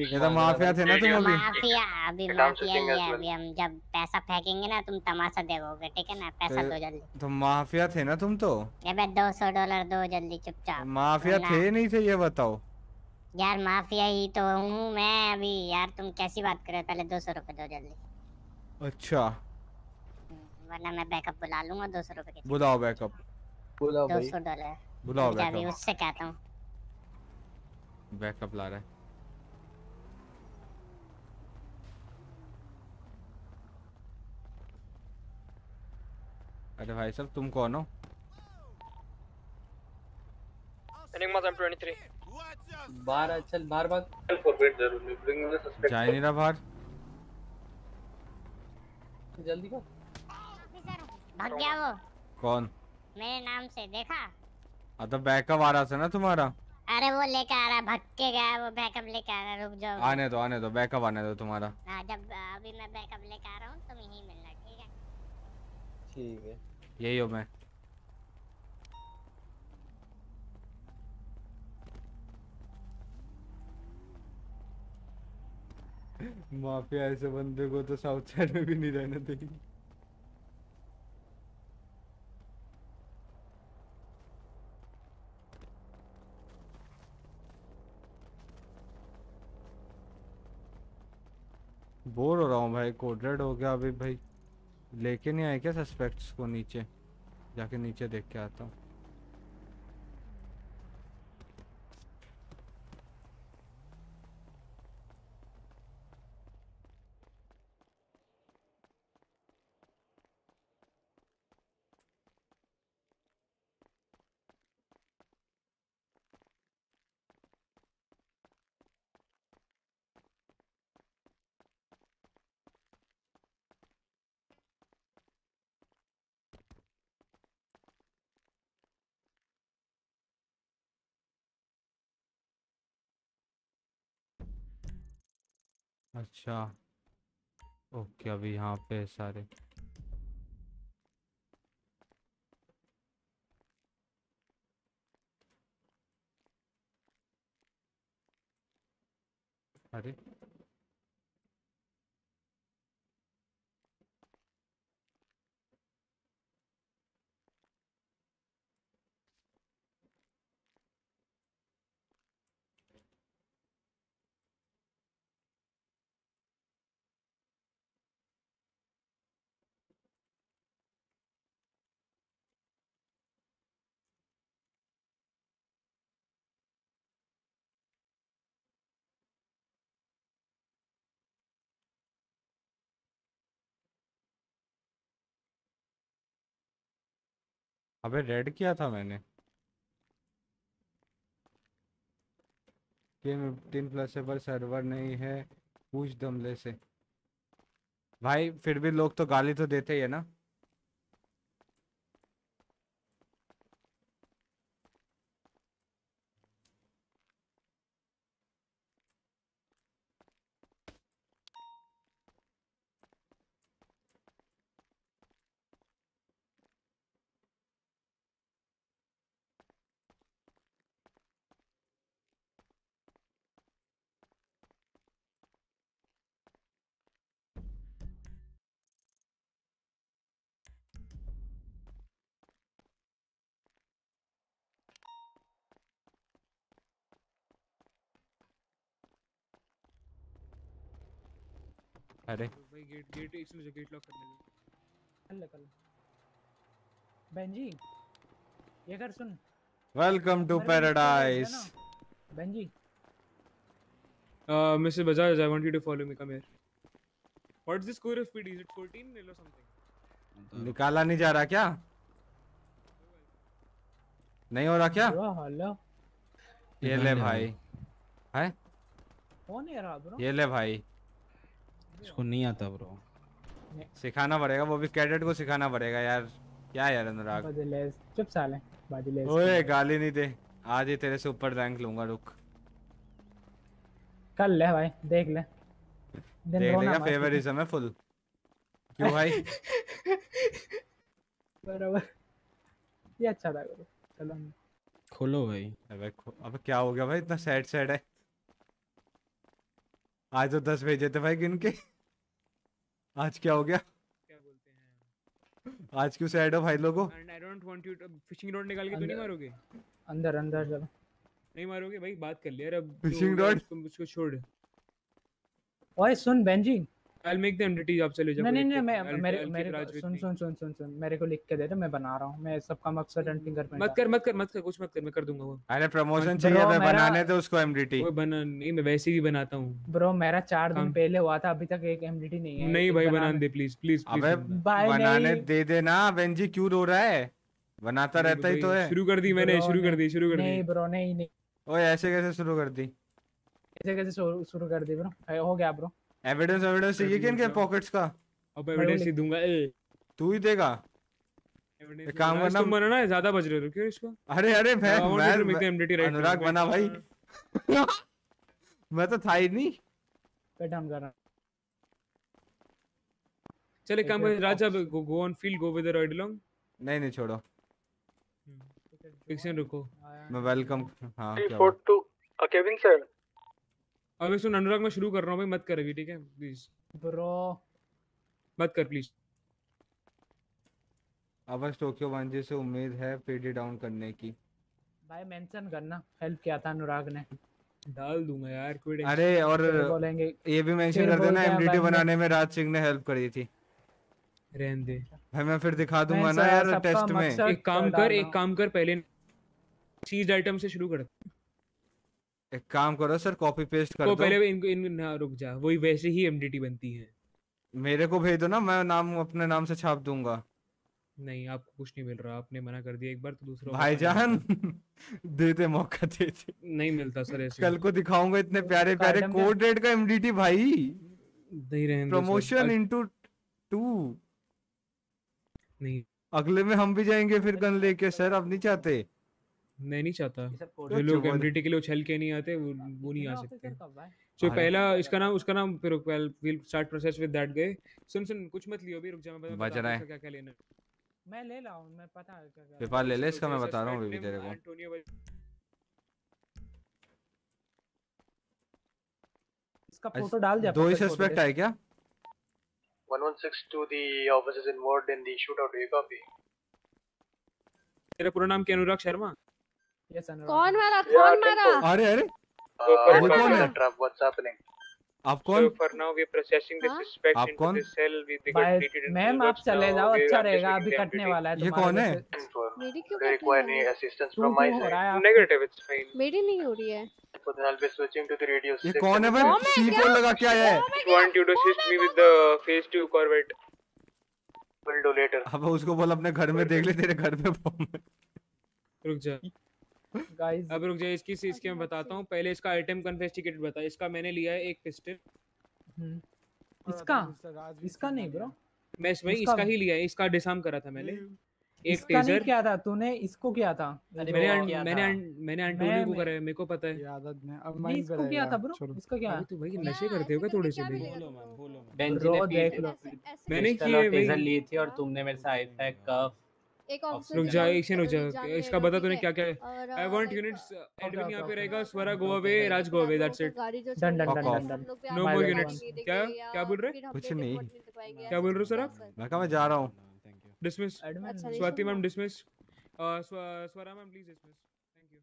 ये तो माफिया थे ना तुम अभी माफिया अभी माफिया अभी हम जब पैसा फेंकेंगे ना तुम तमाशा देखोगे ठीक है ना पैसा दो जल्दी तुम माफिया थे ना तुम तो अबे $200 दो जल्दी चुपचाप माफिया थे नहीं थे ये बताओ यार माफिया ही तो हूँ मैं अभी यार तुम कैसी बात कर रहे हो पहले $200 दो जल्दी अच्छा वरना मैं बैकअप बुला लूँगा $200 के बुलाओ बैकअप बुलाओ भाई $200 बुलाओ बैकअप अभी उससे कहता हूँ बैकअप ला रहा है अरे भाई साहब तुम कौन हो एनिग्मा 23 बाहर चल बाहर बात फॉरवर्ड जरूर जा नहीं रहा बाहर जल्दी कर भाग गया वो कौन मेरे नाम से देखा अतः बैकअप आ रहा था ना तुम्हारा अरे वो लेके आ रहा भग के गया वो बैकअप लेके आ रहा रुक जाओ आने दो बैकअप आने दो तुम्हारा हां जब अभी मैं बैकअप लेके आ रहा हूं तुम यहीं मिलना ठीक है यही हो मैं माफिया ऐसे बंदे को तो साउथ साइड में भी नहीं रहना देंगे बोर हो रहा हूँ भाई कोड रेड हो गया अभी भाई लेके नहीं आए क्या सस्पेक्ट्स को नीचे जाके नीचे देख के आता हूँ अच्छा ओके अभी यहाँ पे सारे अरे अबे रेड किया था मैंने गेम 15+ है पर सर्वर नहीं है पूछ दमले से भाई फिर भी लोग तो गाली तो देते ही है ना अरे भाई गेट गेट एक मिनट, गेट लॉक करने दो। अल्लाह कल बेंजी ये कर सुन। Welcome to paradise Benji. Mister Bajaj, I want you to follow me, come here. What is the score of PD, is it 14 ले लो समथिंग। निकाला नहीं जा रहा क्या? नहीं हो रहा क्या? हेलो ये ले भाई, है कौन है रहा ब्रो? ये ले भाई, इसको नहीं आता ब्रो, सिखाना पड़ेगा। वो भी कैडेट को सिखाना पड़ेगा यार। क्या यार अनुराग, चुप साले बाजी ले। ओए गाली नहीं दे, आज ही तेरे से ऊपर रैंक लूंगा। रुक कर ले भाई, देख ले देख लेगा। फेवरिज्म है फुल। क्यों भाई? बराबर ये अच्छा था। चलो खोलो भाई। अबे क्या हो गया भाई, इतना सैड सैड है आज तो। 10 भेजे थे भाई गिन के, आज क्या हो गया? क्या बोलते हैं आज, क्यों सैड हो भाई लोगों? I don't want you to. Fishing rod निकाल के तो नहीं मारोगे? अंदर अंदर चलो, नहीं मारोगे भाई, बात कर ले यार। अब फिशिंग रॉड तुम उसको छोड़। ओए सुन Benji, I will make the entity. आप चले जाओ। नहीं नहीं मैं मेरे सुन मेरे को लिख के दे दो, मैं बना रहा हूं। मैं सबका मकसद एंटिंग कर पे। मत कर कुछ मत कर, मैं कर दूंगा वो। अरे प्रमोशन चाहिए, मैं बनाने दे उसको एमडीटी। वो बना नहीं, मैं वैसे भी बनाता हूं ब्रो। मेरा 4 दिन पहले हुआ था, अभी तक एक एमडीटी नहीं है। नहीं भाई बना दे प्लीज प्लीज। अबे बनाने दे देना बेंजी, क्यों रो रहा है? बनाता रहता ही तो है। शुरू कर दी मैंने। नहीं ब्रो नहीं, ओए ऐसे कैसे शुरू कर दी? ब्रो हो गया ब्रो। एविडेंस चाहिए क्या इनके पॉकेट्स का? अब एविडेंस ही दूंगा, तू ही देगा। एविडेंस काम करना मरना है। ज्यादा बज रहे हो क्यों इसको? अरे अरे मैं अनुराग बना भाई। मैं तो था ही नहीं बैठा। हम कर रहा चले काम कर। Raja go on field, go with the ride along. नहीं छोड़ो, फिक्सन रुको। मैं वेलकम। हां 42 केविन सर। अबे सुन अनुराग, मैं शुरू कर रहा हूँ भाई, मत कर अभी, ठीक है प्लीज ब्रो, मत कर प्लीज। अब टोक्यो वांजे से उम्मीद है पीडी डाउन करने की। भाई मेंशन करना, हेल्प किया था अनुराग ने। डाल दूंगा यार कोई। अरे और ये भी मेंशन कर देना, एमडीटी बनाने में राज सिंह ने हेल्प करी थी। रहने दे भाई, मैं फिर दिखा दूंगा ना यार टेस्ट में। एक काम कर पहले चीज आइटम से शुरू कर। एक काम करो सर, कॉपी पेस्ट कर दो। पहले इनको रुक जा, वही वैसे ही एमडीटी बनती है। मेरे को भेज दो ना, मैं नाम अपने नाम से छाप दूंगा। नहीं आपको कुछ नहीं मिल रहा, आपने मना कर दिया एक बार तो दूसरा। भाईजान देते मौका देते। नहीं मिलता सर ऐसे। कल को दिखाऊंगा इतने प्यारे प्यारे कोड रेड का एमडीटी भाई। नहीं रहने, प्रमोशन इनटू 2। नहीं अगले में हम भी जाएंगे फिर गन लेके सर। अब नहीं चाहते, मैं नहीं चाहता। जो लोग एमडीटी के लिए उछल के नहीं आते वो नहीं आ सकते। जो पहला इसका नाम उसका नाम फिर will start process with that गए। सुन कुछ मत लियो अभी, रुक जा मैं बता रहा हूं क्या लेना। मैं ले लाऊं, मैं पता है क्या पेपर ले ले इसका। मैं बता रहा हूं अभी तेरे को इसका फोटो डाल दे। दो ही सस्पेक्ट है क्या? 116 to the officers involved in the shootout, do you copy? तेरा पूरा नाम क्या? अनुराग शर्मा। Yes, कौन वाला कौन मारा? अरे अरे वो कौन है? आप कौन? For now we are processing the suspect into the cell with the. Ma'am आप चले जाओ, अच्छा रहेगा, अभी कटने वाला है। ये कौन है? मेरी क्यों रिक्वायर नहीं assistance from my side. Negative, it's fine, मेरी नहीं हो रही है। For now we switching to the radio. ये कौन है भाई? C4 लगा क्या है? Want you to assist me with the phase 2 corvette, will do later. अब उसको बोल अपने घर में देख ले, तेरे घर में बम। रुक जा गाइस, अब रुक जाइए। इसकी चीज के मैं बताता हूं, पहले इसका आइटम कन्फेस्टिकेटेड बता। इसका मैंने लिया है एक पिस्टल। इसका नहीं ब्रो, मैं भाई इसका ही लिया है। इसका डिसआर्म करा था मैंने। एक टेजर क्या था? तूने इसको किया था? मैंने एंटोनियो को करा है, मेरे को पता है आदत में। अब मैं इसको किया था ब्रो। इसका क्या है? तू भाई नशे करते हो क्या थोड़े से? बोलो बेंजी ने देख लो, मैंने किए टेजर लिए थे और तुमने मेरे से आया था कफ। एक ऑप्शन रुक जा, एक्शन हो जा। इसका बता तूने क्या क्या है? I want units. एडमिन यहां पे रहेगा, Swara go away, Raj go away, that's it. Done. No more units. क्या क्या बोल रहे हो? कुछ नहीं, क्या बोल रहे हो सर आप? मैं कहां जा रहा हूं? Dismiss Swati ma'am, dismiss Swara ma'am, please dismiss. Thank you.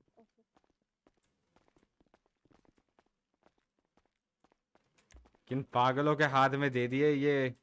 किन पागलों के हाथ में दे दिए ये।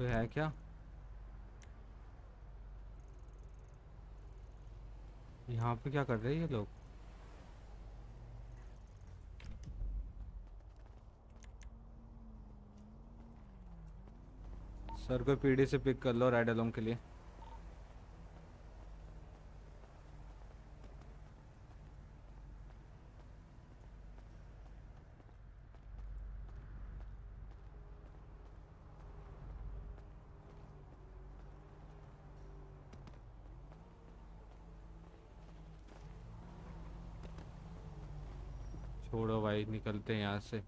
तो है क्या यहाँ पे, क्या कर रहे हैं ये लोग? सर को पीडी से पिक कर लो राइड अलोंग के लिए। छोड़ो भाई, निकलते हैं यहाँ से।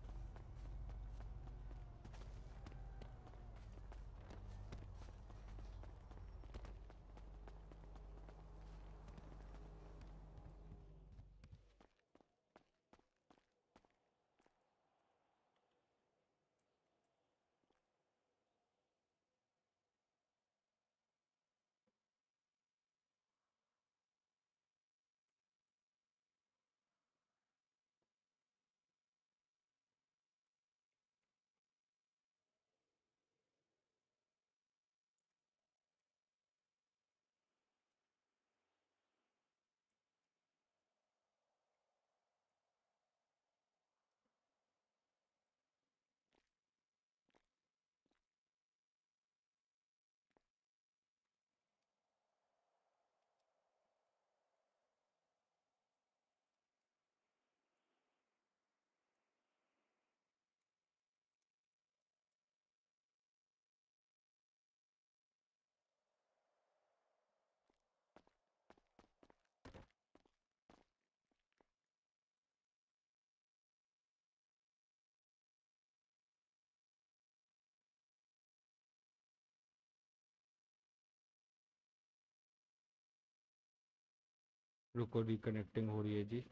रुको, रिकनेक्टिंग हो रही है जी।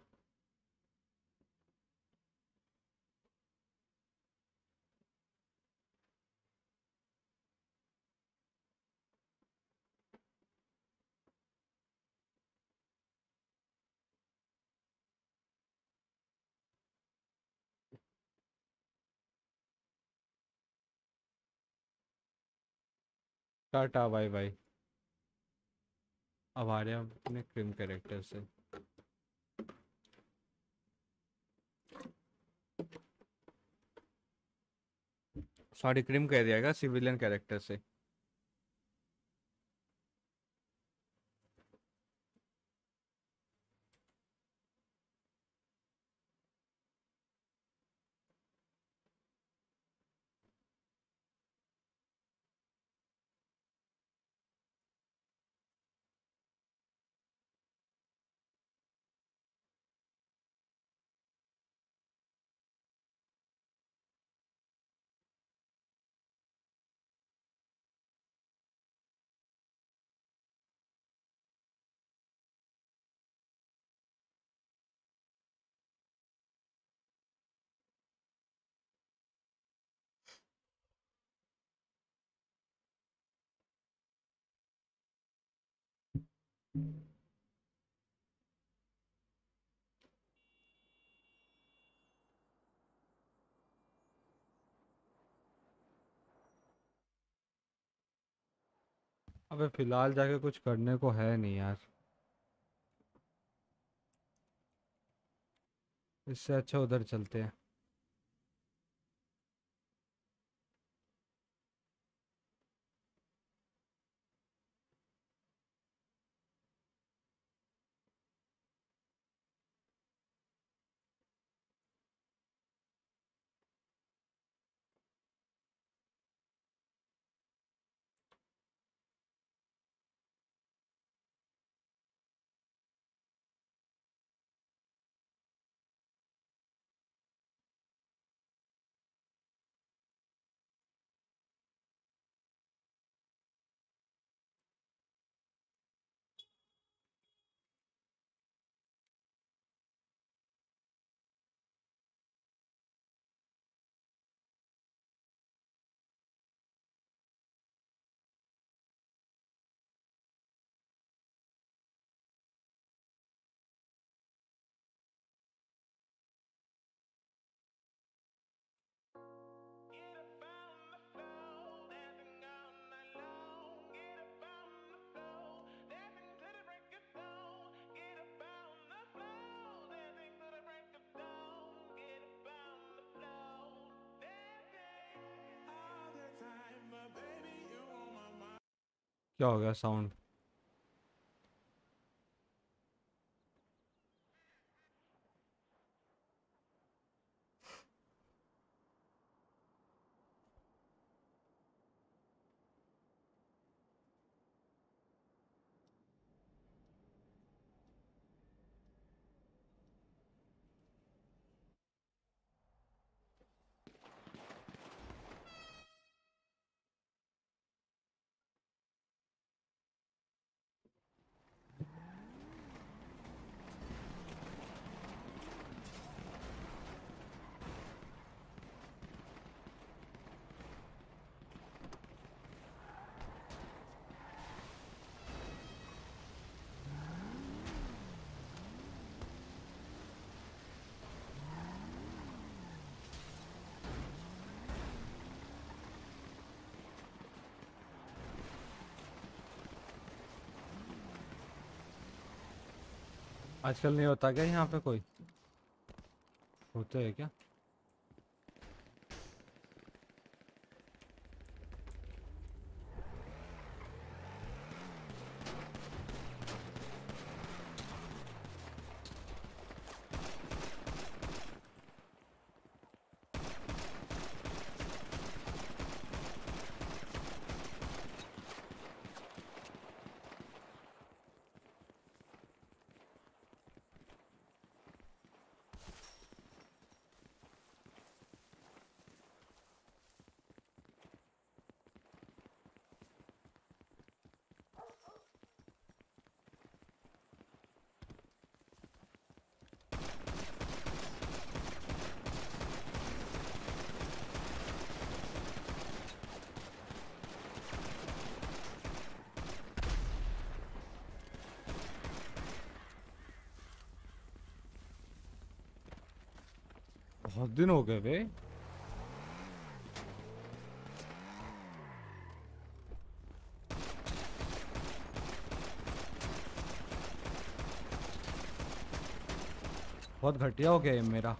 Tata bye bye. अब आ रहे हैं अपने क्रिम कैरेक्टर से। सॉरी, क्रिम कह दिया गया, सिविलियन कैरेक्टर से। अबे फिलहाल जाके कुछ करने को है नहीं यार, इससे अच्छा उधर चलते हैं। क्या हो गया साउंड? आजकल नहीं होता क्या यहाँ पे? कोई होते है क्या? बहुत दिन हो गए बे। बहुत घटिया हो गया ये मेरा।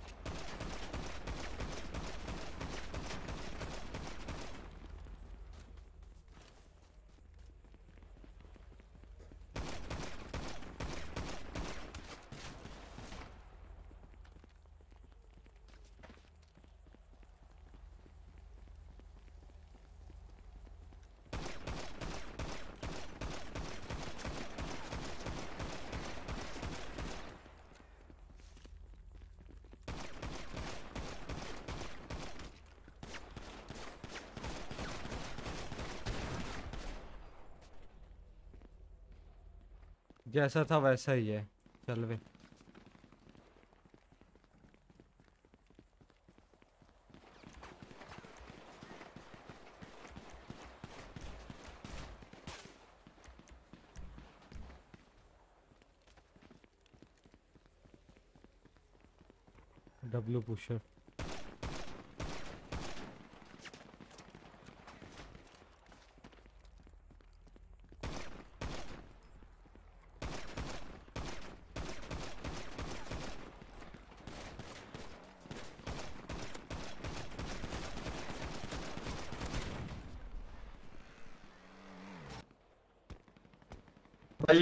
जैसा था वैसा ही है। चल वे W pusher.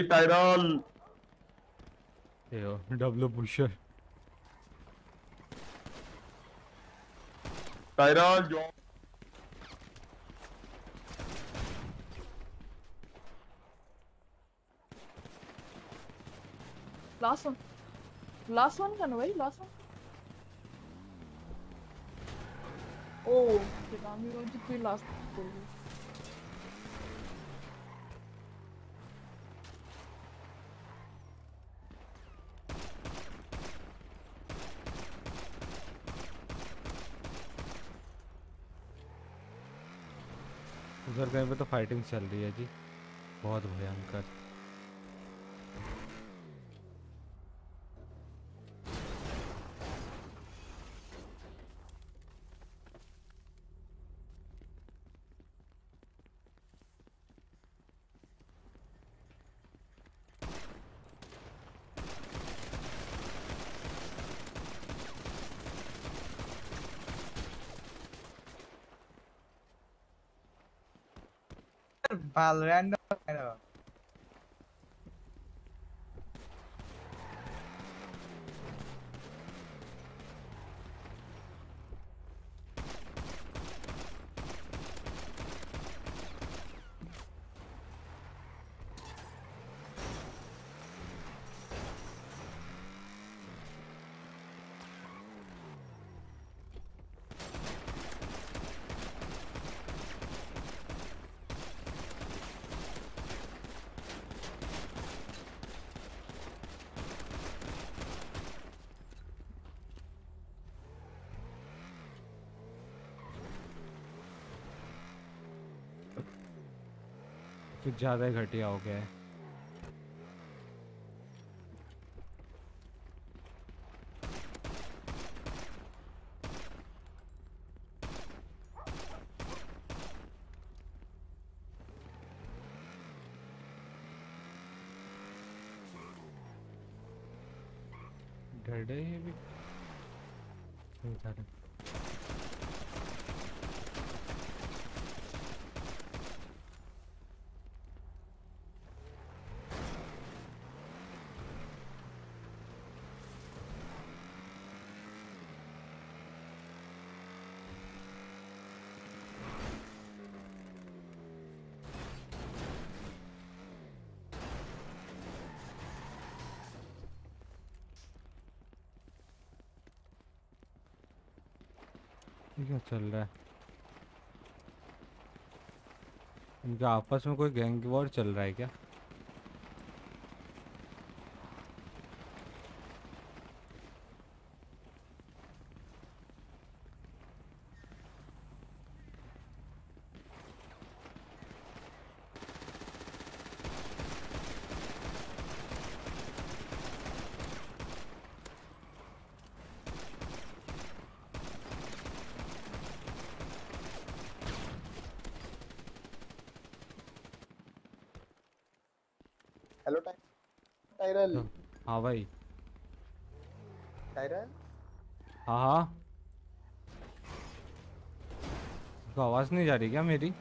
Tyrell W pusher Tyrell जो लास्ट वन करना भाई। लास्ट वन ओ किताबी रोज जितनी लास्ट उधर कहीं पे तो फाइटिंग चल रही है जी, बहुत भयंकर। I'll random Hello. कुछ ज्यादा घटिया हो गया है। क्या चल रहा है? इनका आपस में कोई गैंग वॉर चल रहा है क्या? हाँ भाई टायरल। हाँ, तो आवाज नहीं जा रही क्या मेरी?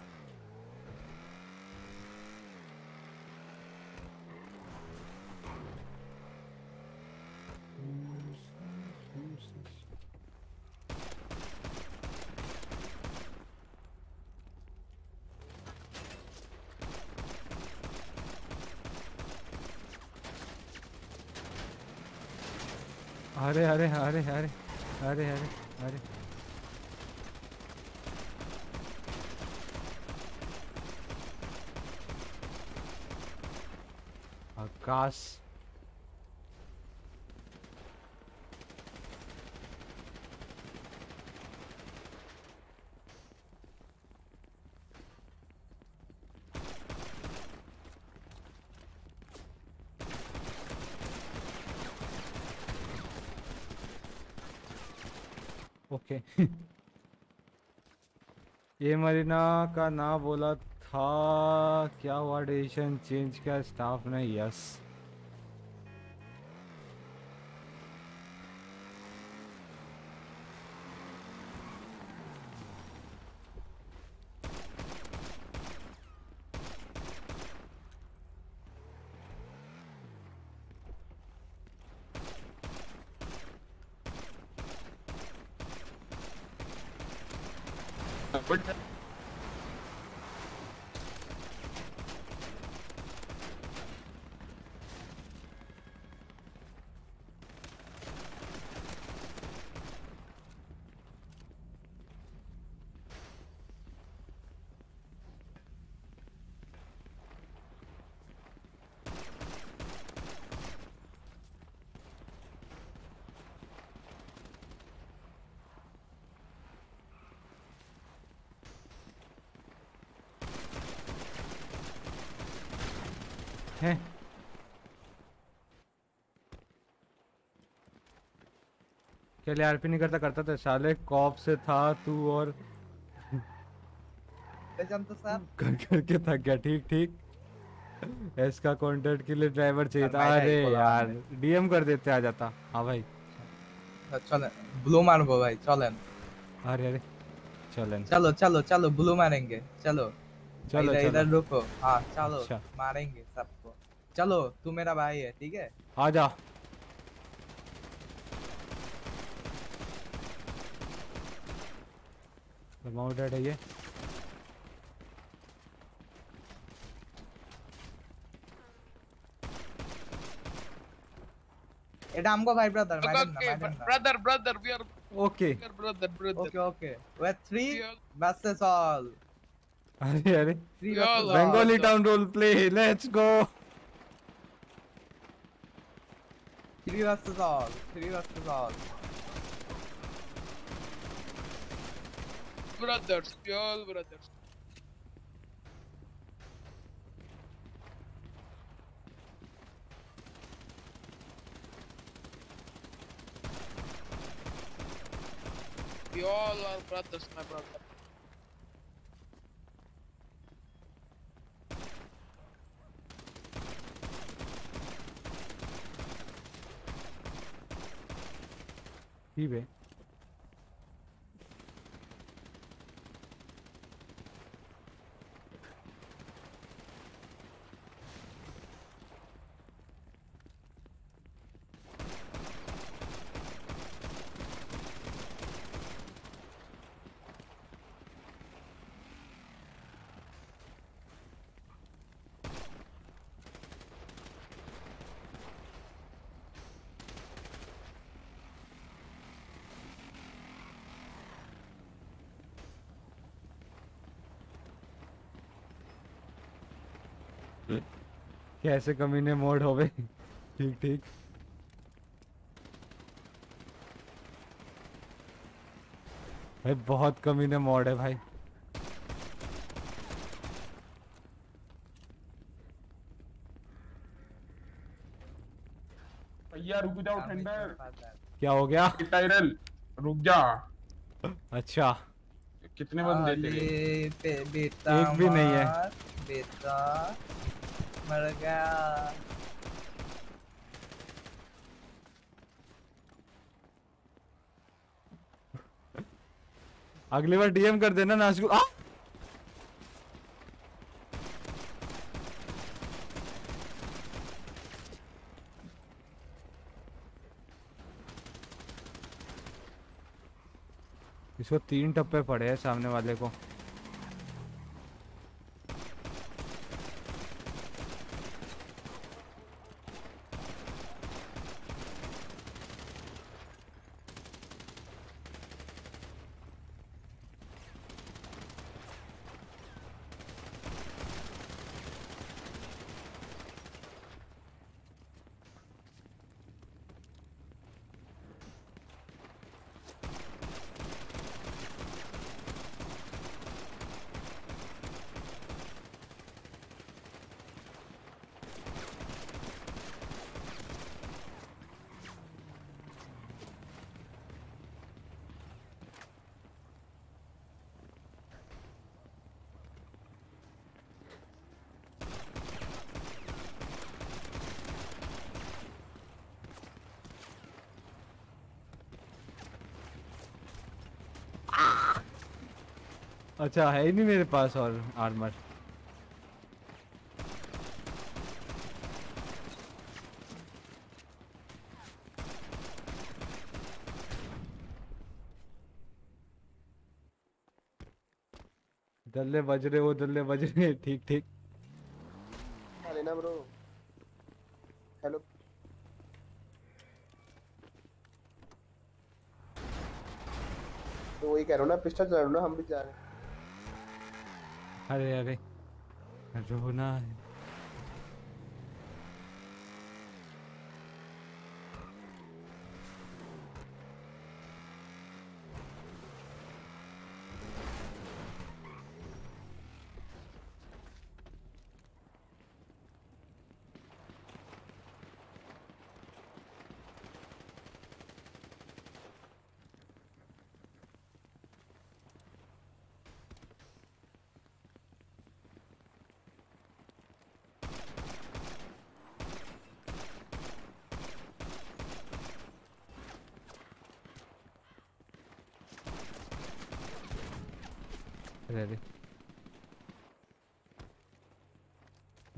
अरे अरे अरे अरे अरे अरे अरे आकाश ये मरीना का ना बोला था क्या हुआ? डिसीजन चेंज किया स्टाफ ने? यस चले आरपी नहीं करता था साले कॉप से था तू और तो कर करके थक गया। ठीक ठीक इसका कॉन्ट्रैक्ट के लिए ड्राइवर चाहिए था। अरे यार डीएम कर देते आ जाता। हाँ भाई चल ब्लू मार भाई चलन। अरे अरे चलन चलो चलो चलो ब्लू मारेंगे चलो चलो इधर रुको। हाँ चलो मारेंगे सबको। चलो तू मेरा भाई है ठीक है आजा। माउंटेड है ये। एटा हमको भाई brother brother brother we are okay brother brother okay okay we three versus all. अरे अरे Bengali town role play let's go. Three versus all. Three versus all. Brothers, we all brothers. We all are brothers, my brother. Be कैसे कमीने mode होवे। ठीक ठीक भाई बहुत कमीने मोड है भाई। भैया रुक जाओ टेंडर। क्या हो गया टायरल? रुक जा। अच्छा कितने बंदे थे? एक भी नहीं है बेटा। मर गया। अगली बार डीएम कर देना नाच को। इसको 3 टप्पे पड़े हैं सामने वाले को। अच्छा है ही नहीं मेरे पास और आर्मर। दल्ले बज रहे वो दल्ले बज रहे। ठीक ठीक लेना ब्रो। हेलो तो वही कह रहा हूँ ना पिस्टल चला रहा हूँ ना हम भी जा रहे हैं। अरे अरे रोना है।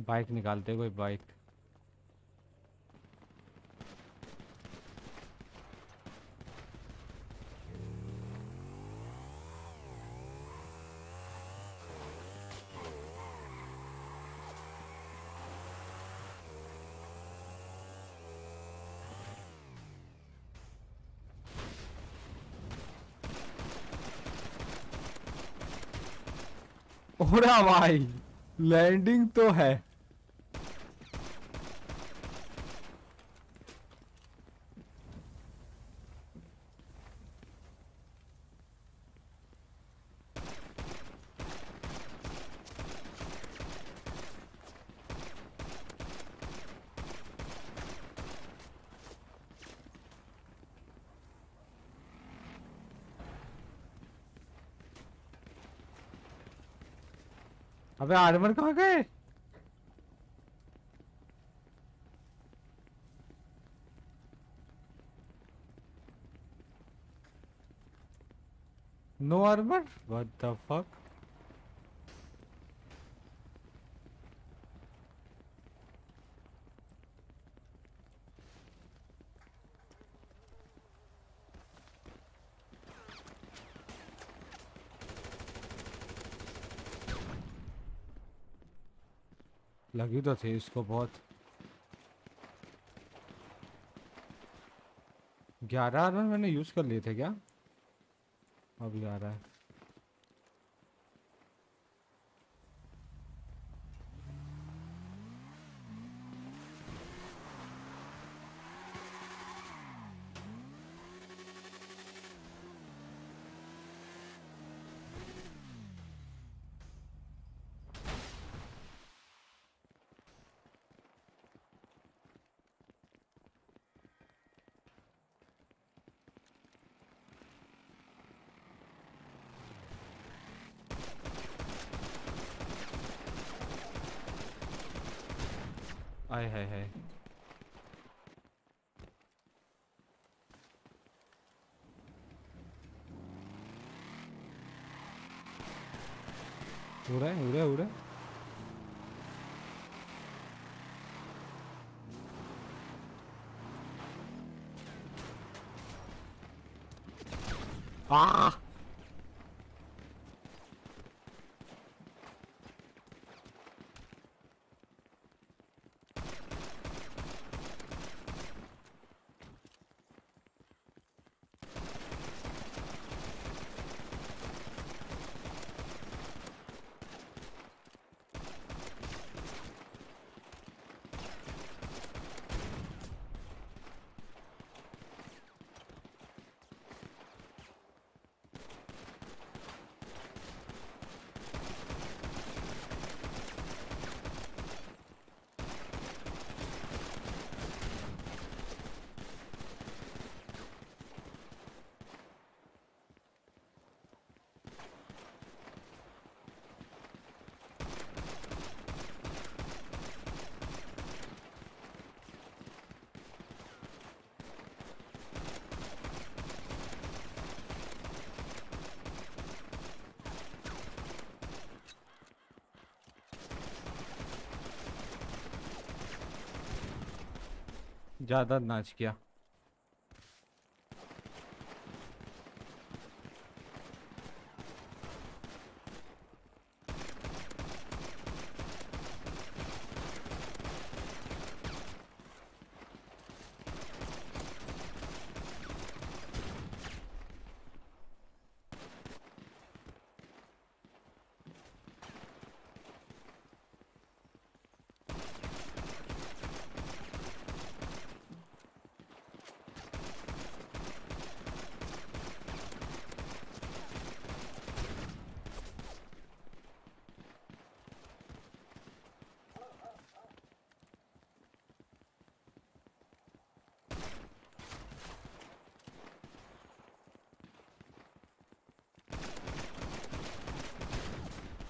बाइक निकालते हुए बाइक। ओरा भाई लैंडिंग तो है। अबे आर्मर कहाँ गए? No armour, what the fuck. लगी तो थी इसको बहुत। 11 आर्मर मैंने यूज कर लिए थे क्या? अभी आ रहा है। हाय हाय हाय उड़ा उड़ा उड़ा आ ज्यादा नाच किया।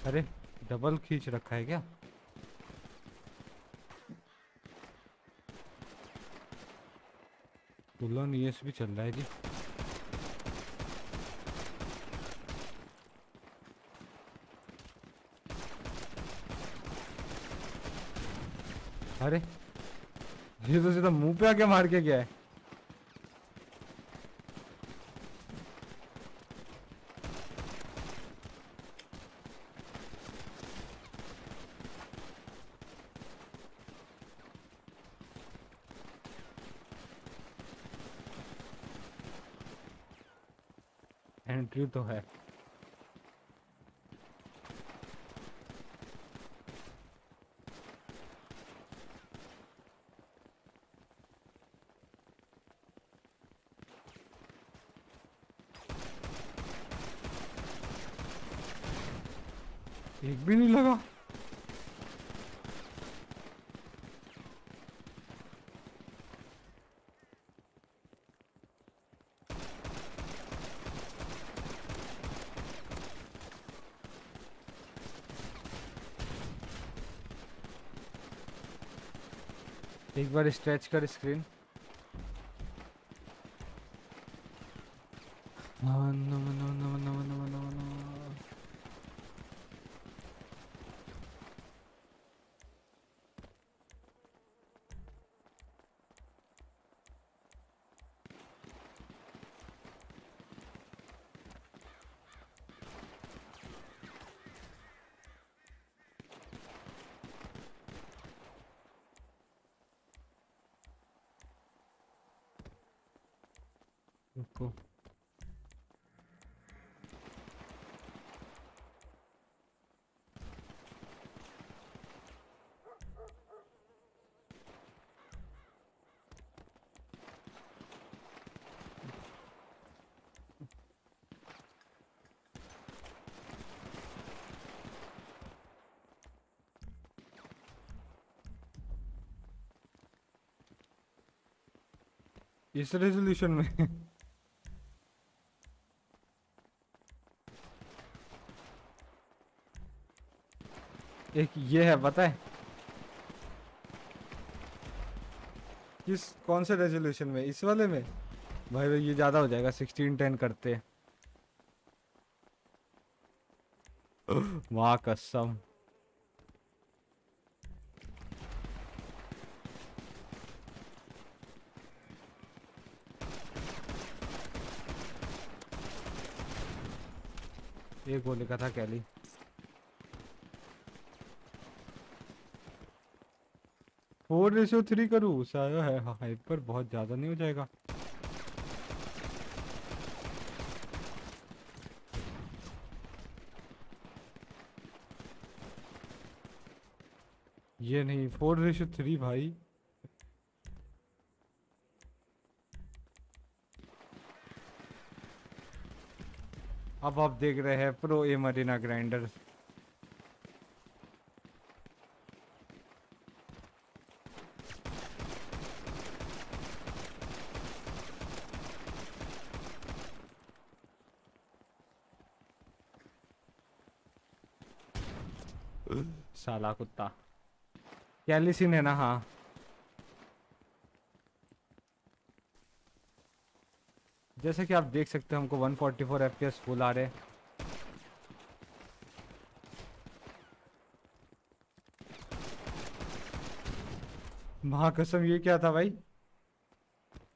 अरे डबल खींच रखा है क्या? बुलन ईएस भी चल रहा है जी। अरे ये तो सीधा मुंह पे आके मार के गया है। एंट्री तो है। एक भी नहीं लगा। एक बार स्ट्रेच कर स्क्रीन। इस रेजोल्यूशन में एक ये है, पता है किस कौन से रेजोल्यूशन में? इस वाले में भाई ये ज्यादा हो जाएगा। 16:10 करते हैं। वाह कसम। एक बोले का था कैली। फोर रेशो 3 करूँ सारा है। हाइट पर बहुत ज्यादा नहीं हो जाएगा? ये नहीं 4:3 भाई। अब आप देख रहे हैं प्रो ए मरीना ग्राइंडर। साला कुत्ता कैलिसिन है ना। हाँ जैसे कि आप देख सकते हैं हमको 144 FPS फुल आ रहे हैं। मां कसम ये क्या था भाई?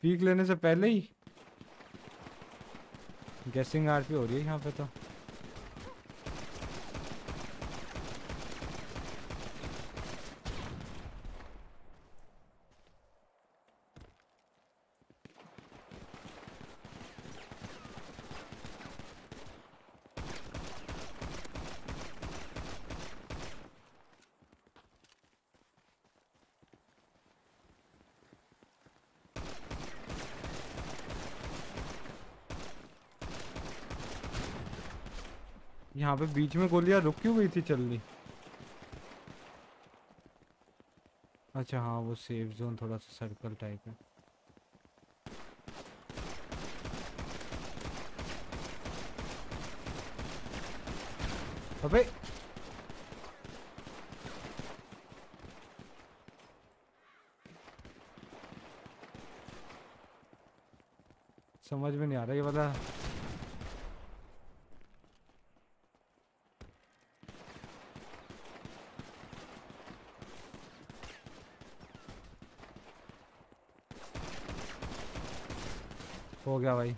पीक लेने से पहले ही गैसिंग आरपी हो रही है यहाँ पे तो। यहाँ पे बीच में गोलियां रुक क्यों गई थी चलनी? अच्छा हाँ वो सेफ जोन थोड़ा सा सर्कल टाइप है। अबे समझ में नहीं आ रहा ये वाला। हो गया भाई।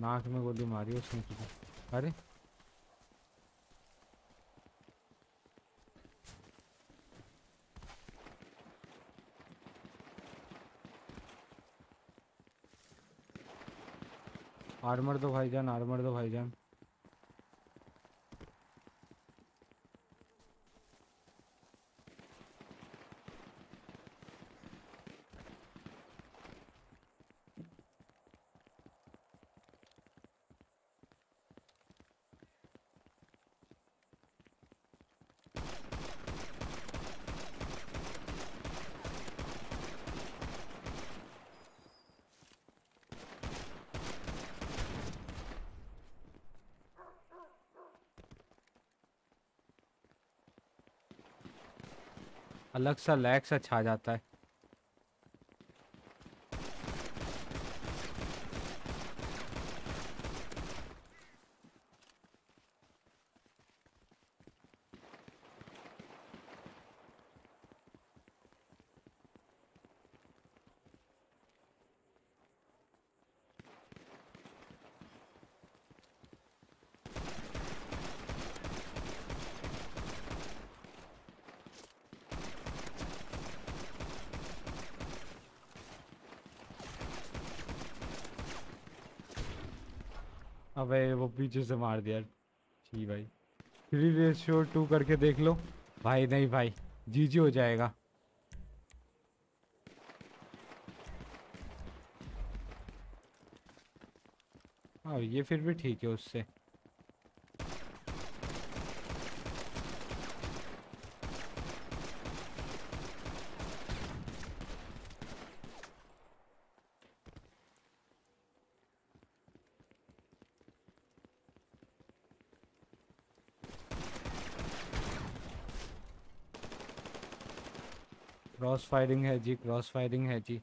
नाक में गोली मारी उसने किसी। अरे आर्मर दो भाईजान, आर्मर दो भाईजान। अलग सा लैग सा छा जाता है। अबे वो पीछे से मार दिया। ठीक भाई 3:2 करके देख लो भाई। नहीं भाई जीजी हो जाएगा। हाँ ये फिर भी ठीक है उससे। क्रॉस फायरिंग है जी, क्रॉस फायरिंग है जी।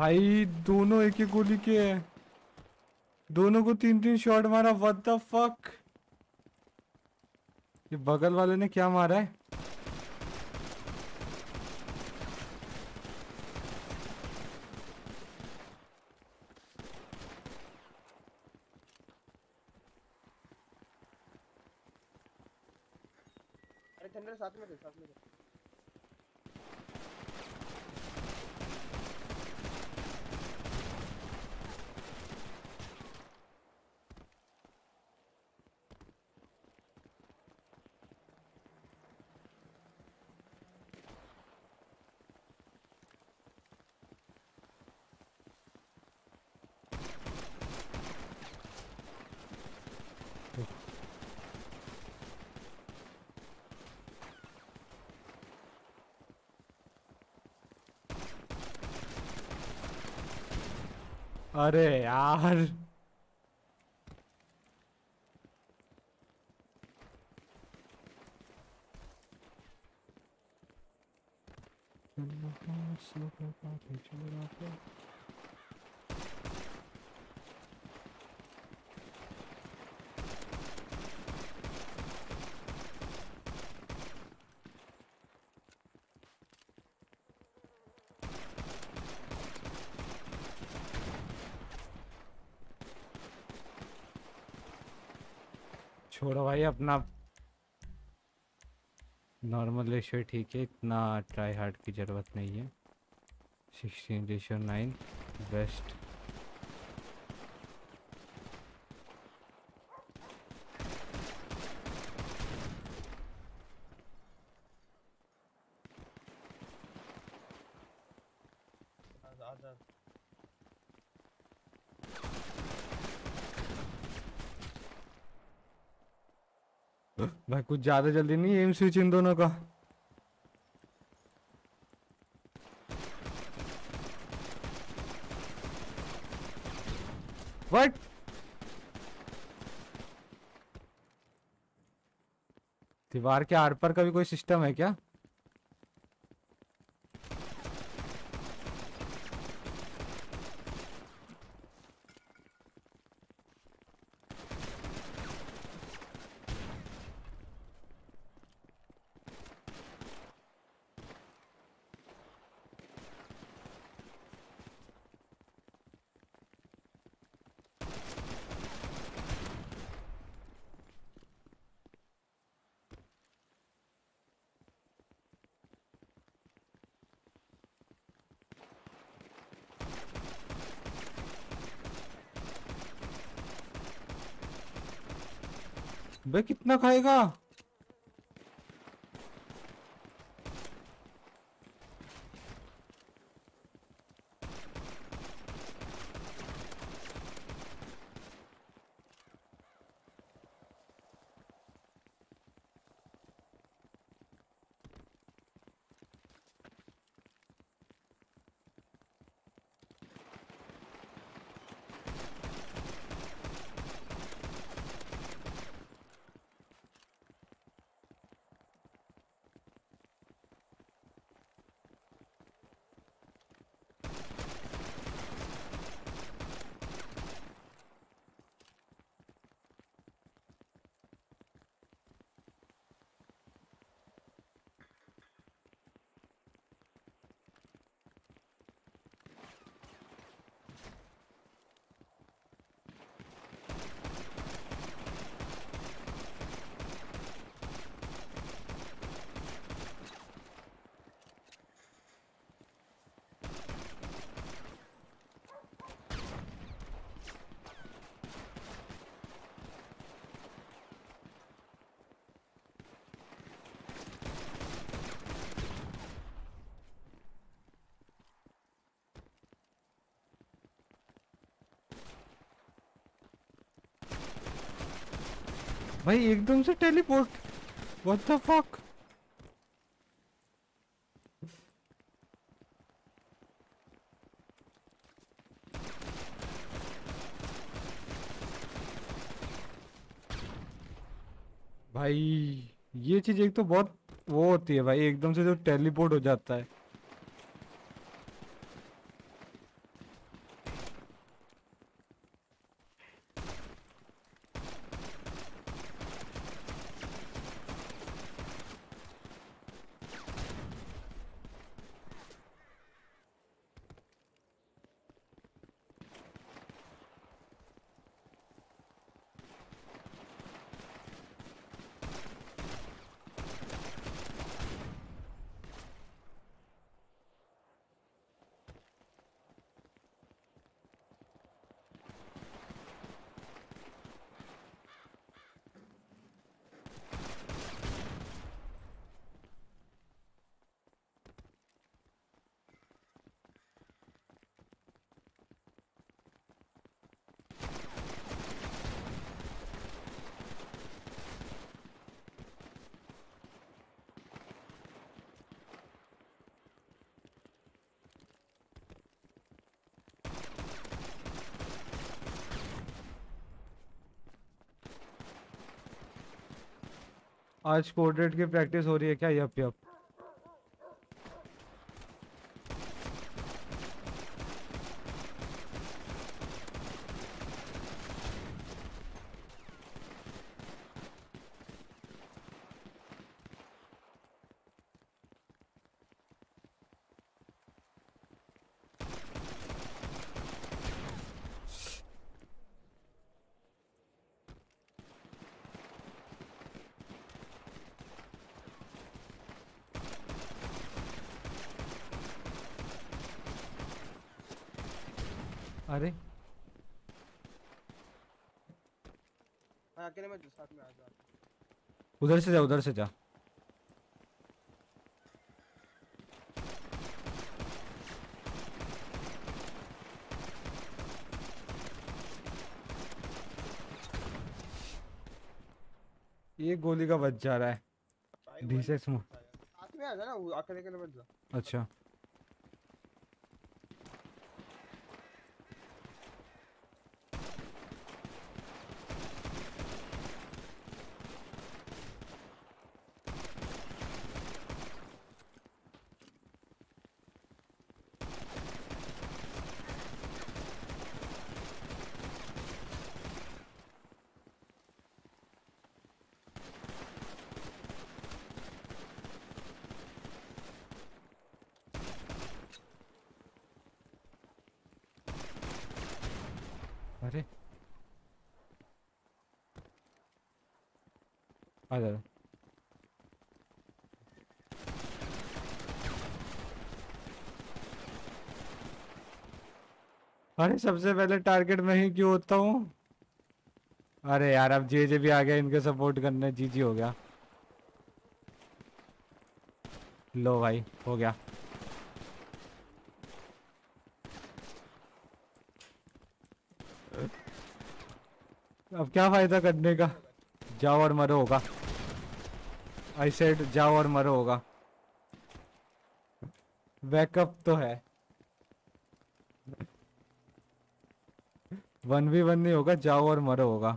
भाई दोनों एक ही गोली के हैं, दोनों को 3-3 शॉट मारा। व्हाट द फक, ये बगल वाले ने क्या मारा है? अरे जनरल साथ में थे, साथ में थे। अरे यार छोड़ो भाई अपना नॉर्मल रेशो ठीक है, इतना ट्राई हार्ड की जरूरत नहीं है। 16:9 बेस्ट। भाई कुछ ज्यादा जल्दी नहीं एम स्विच इन दोनों का। व्हाट दीवार के आर पार का भी कोई सिस्टम है क्या? बे कितना खाएगा? भाई एकदम से टेलीपोर्ट, व्हाट द फक। भाई ये चीज एक तो बहुत वो होती है भाई, एकदम से जो टेलीपोर्ट हो जाता है। आज कोर्डेट की प्रैक्टिस हो रही है क्या? Yup yup. अरे अकेले मत, साथ में आ जा। उधर से जा, उधर से जा। ये गोली का बच जा रहा है। D6 में आ जा ना, आखिर के लिए बच जा। अच्छा आ जा। अरे सबसे पहले टारगेट में ही क्यों होता हूँ? अरे यार अब जे जे भी आ गया इनके सपोर्ट करने। जी जी हो गया। लो भाई हो गया। अब क्या फायदा करने का, जाओ और मरो होगा। आई सेड जाओ और मरो होगा। बैकअप तो है, 1v1 नहीं होगा, जाओ और मरो होगा।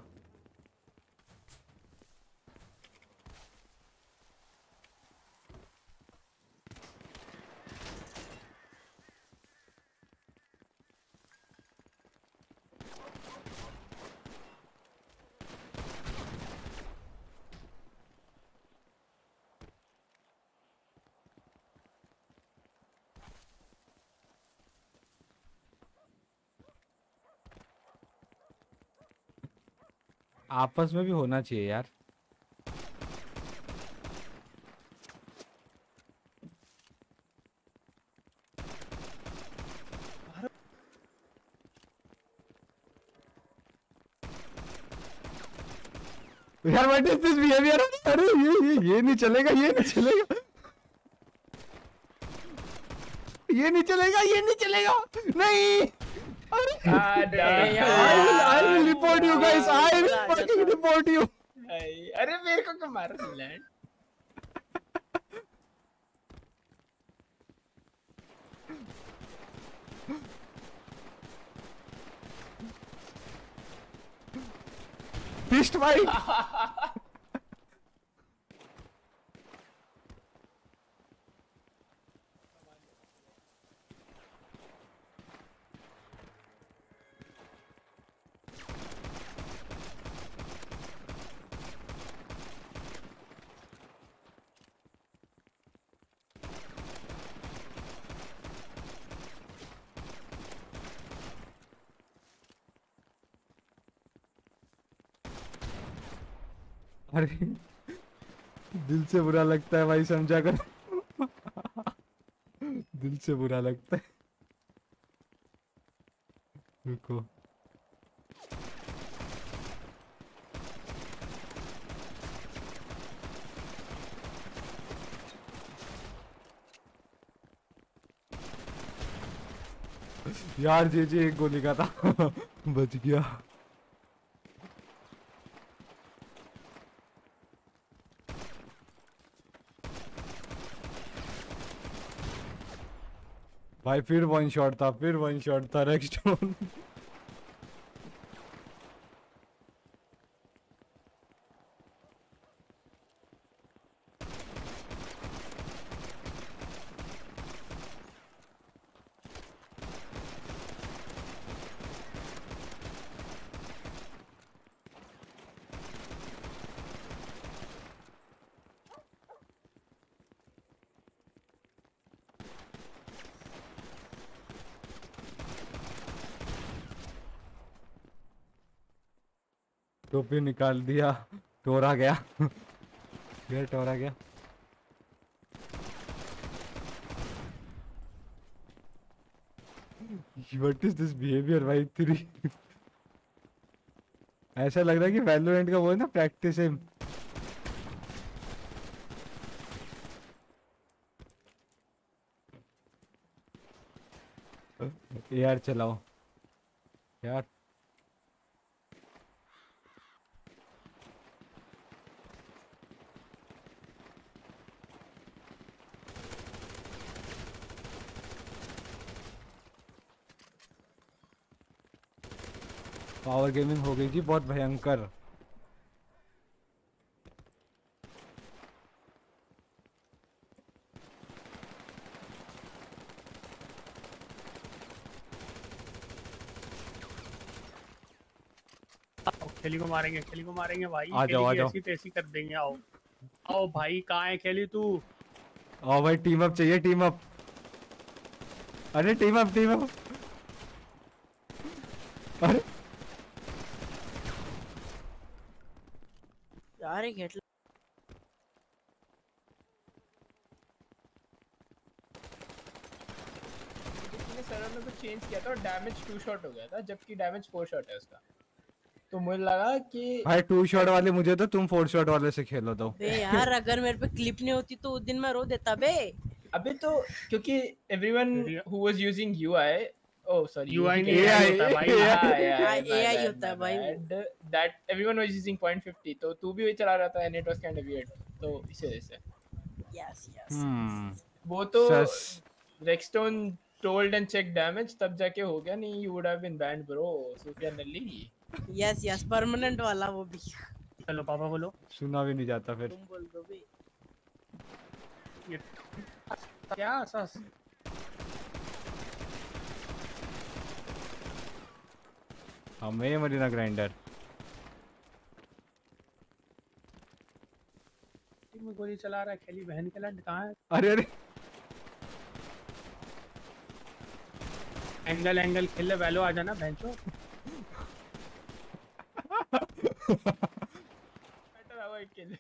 आपस में भी होना चाहिए यार। यार व्हाट इज दिस बिहेवियर? अरे ये नहीं चलेगा, ये नहीं चलेगा, ये नहीं चलेगा, ये नहीं चलेगा, नहीं। I will report you guys. I will fucking report you. अरे मेरे को क्यों मार रहा है? Beast भाई। अरे दिल से बुरा लगता है भाई, समझा कर। दिल से बुरा लगता है। रुको यार जी एक गोली का था। बच गया। भाई फिर वन शॉट था, फिर वन शॉट था। नेक्स्ट वन टोपी निकाल दिया, टोरा गया। फिर टोरा गया। What is this behavior भाई? 3 ऐसा लग रहा है कि वैलोरेंट का वो है ना प्रैक्टिस है। यार चलाओ यार। पावर गेमिंग हो गई जी, बहुत भयंकर। खेली को मारेंगे भाई, ऐसी तैसी कर देंगे। आओ आओ भाई, कहाँ है खेली तू? आओ भाई, टीम अप चाहिए, टीम अप। अरे टीम अप, टीम अप। अरे यार खेल, सर्वर में कुछ चेंज किया था, डैमेज 2 शॉट हो गया था, जबकि डैमेज 4 शॉट है उसका। तो मुझे लगा कि भाई 2 शॉट वाले मुझे, तो तुम 4 शॉट वाले से खेलो तो। बे यार अगर मेरे पे क्लिप नहीं होती तो उस दिन मैं रो देता बे। अबे तो क्योंकि everyone who was using UI, oh sorry UI नहीं, एआई होता भाई, एआई होता है भाई, दैट एवरीवन वाज यूजिंग 0.50, तो तू भी वही चला रहा था and it was kind of weird, तो इसी वजह से यस यस। वो तो Rexton told and check damage, तब जाके हो गया, नहीं you would have been banned bro, Sufiyan Ali. Yes yes, permanent वाला वो भी। चलो पापा बोलो, सुना भी नहीं जाता फिर, तुम बोल दो भी। ये क्या सस हमें मरीना ग्राइंडर में गोली चला रहा है खेली, बहन के लंड कहाँ है? अरे अरे एंगल एंगल खेल ले, वैलो आ जाना भैंसो। बेटर अवॉइड के लिए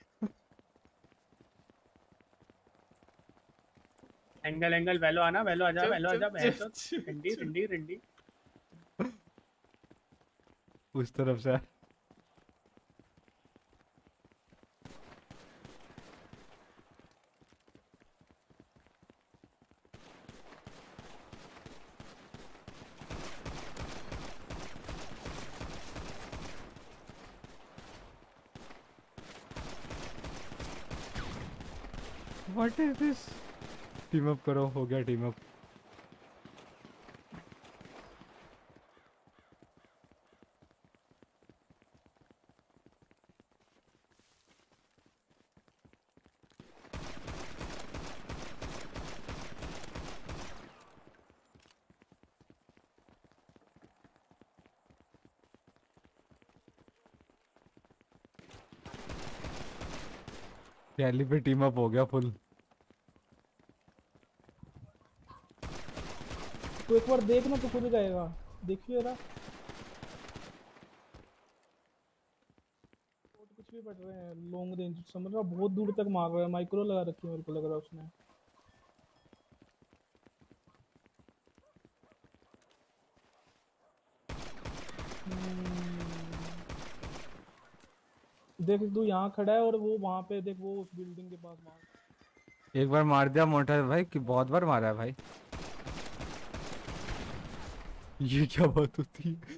एंगल एंगल, वेलो आना, वेलो आजा, वेलो आजा, बैठो ठंडी ठंडी ठंडी उस तरफ से। What is this? Team up करो, हो गया टीम अप। रैली पे टीम अप हो गया फुल। तो एक बार देखना तो खुद जाएगा, देखिए जरा कुछ भी बढ़ रहे हैं लॉन्ग रेंज, समझ रहा, बहुत दूर तक मार रहा है, माइक्रो लगा रखी है मेरे को लग रहा है उसने। देख तू यहाँ खड़ा है और वो वहाँ पे देख, वो उस बिल्डिंग के पास मार, एक बार मार दिया मोटर भाई, कि बहुत बार मारा है भाई। ये क्या बात होती है?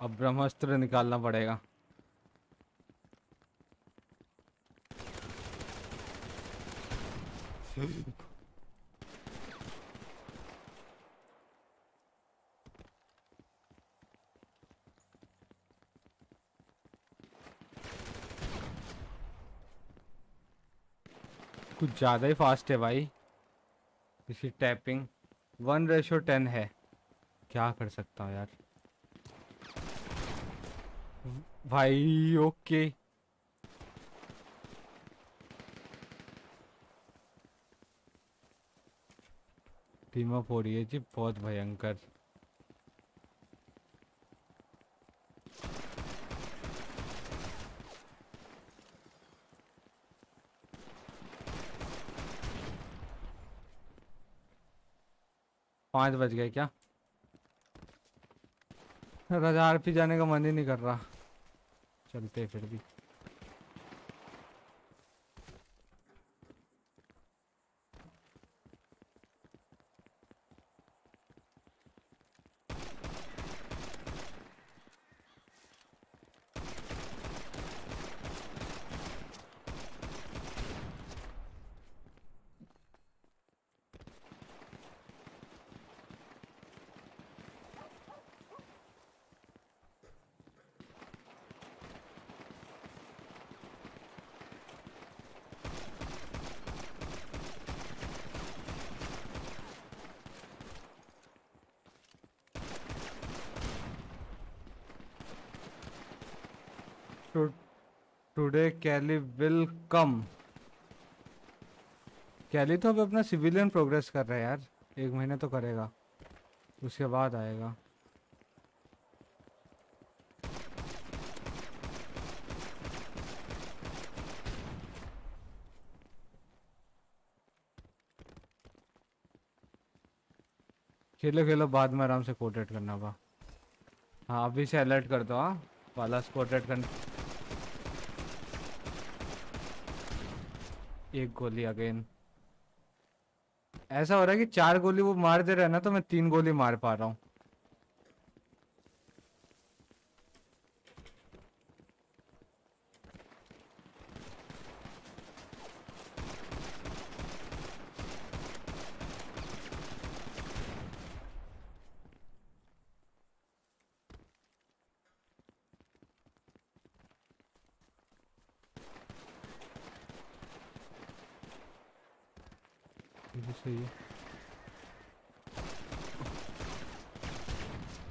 अब ब्रह्मास्त्र निकालना पड़ेगा। कुछ ज़्यादा ही फास्ट है भाई इसकी टैपिंग, 1:10 है, क्या कर सकता हूँ यार भाई। ओके टीम अप हो रही है जी, बहुत भयंकर। पाँच बज गए क्या? राजा आरपी जाने का मन ही नहीं कर रहा, चलते फिर भी। Today Kelly will come. Kelly तो अब अपना सिविलियन प्रोग्रेस कर रहा है यार, एक महीना तो करेगा उसके बाद आएगा। खेलो खेलो, बाद में आराम से कोटेट करना बा। हाँ अभी से अलर्ट कर दो। हाँ वाला कोटेट करना। एक गोली अगेन। ऐसा हो रहा है कि 4 गोली वो मार दे रहा है ना, तो मैं 3 गोली मार पा रहा हूँ।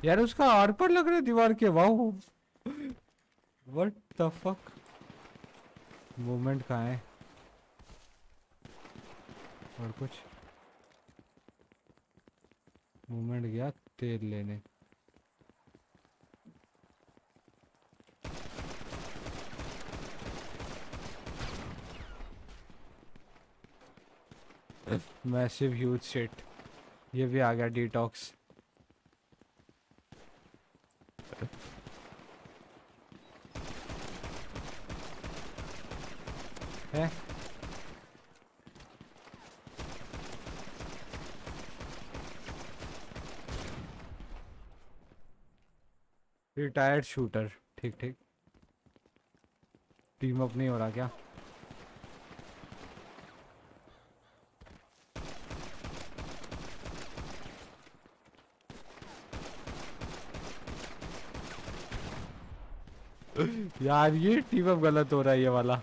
यार उसका आर पर लग रहा है दीवार के। Wow what the fuck. Movement कहाँ है? और कुछ मूवमेंट गया तेल लेने। Massive huge shit. ये भी आ गया डिटॉक्स। है रिटायर्ड शूटर। ठीक ठीक, टीम अप नहीं हो रहा क्या? यार ये टीम अप गलत हो रहा है ये वाला।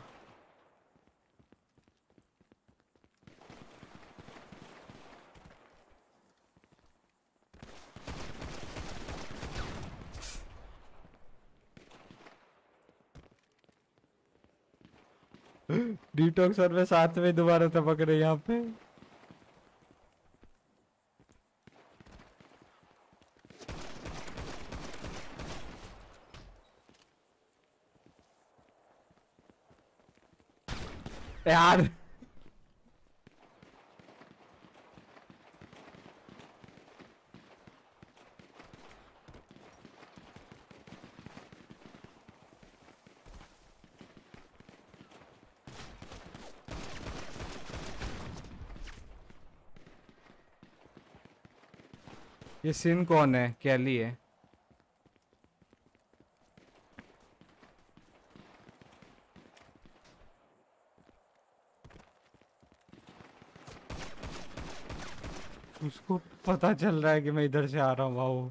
डिटॉक्स और मैं साथ में दोबारा टपक रहे यहाँ पे। यार ये सीन कौन है? कैली है। उसको पता चल रहा है कि मैं इधर से आ रहा हूँ। वाओ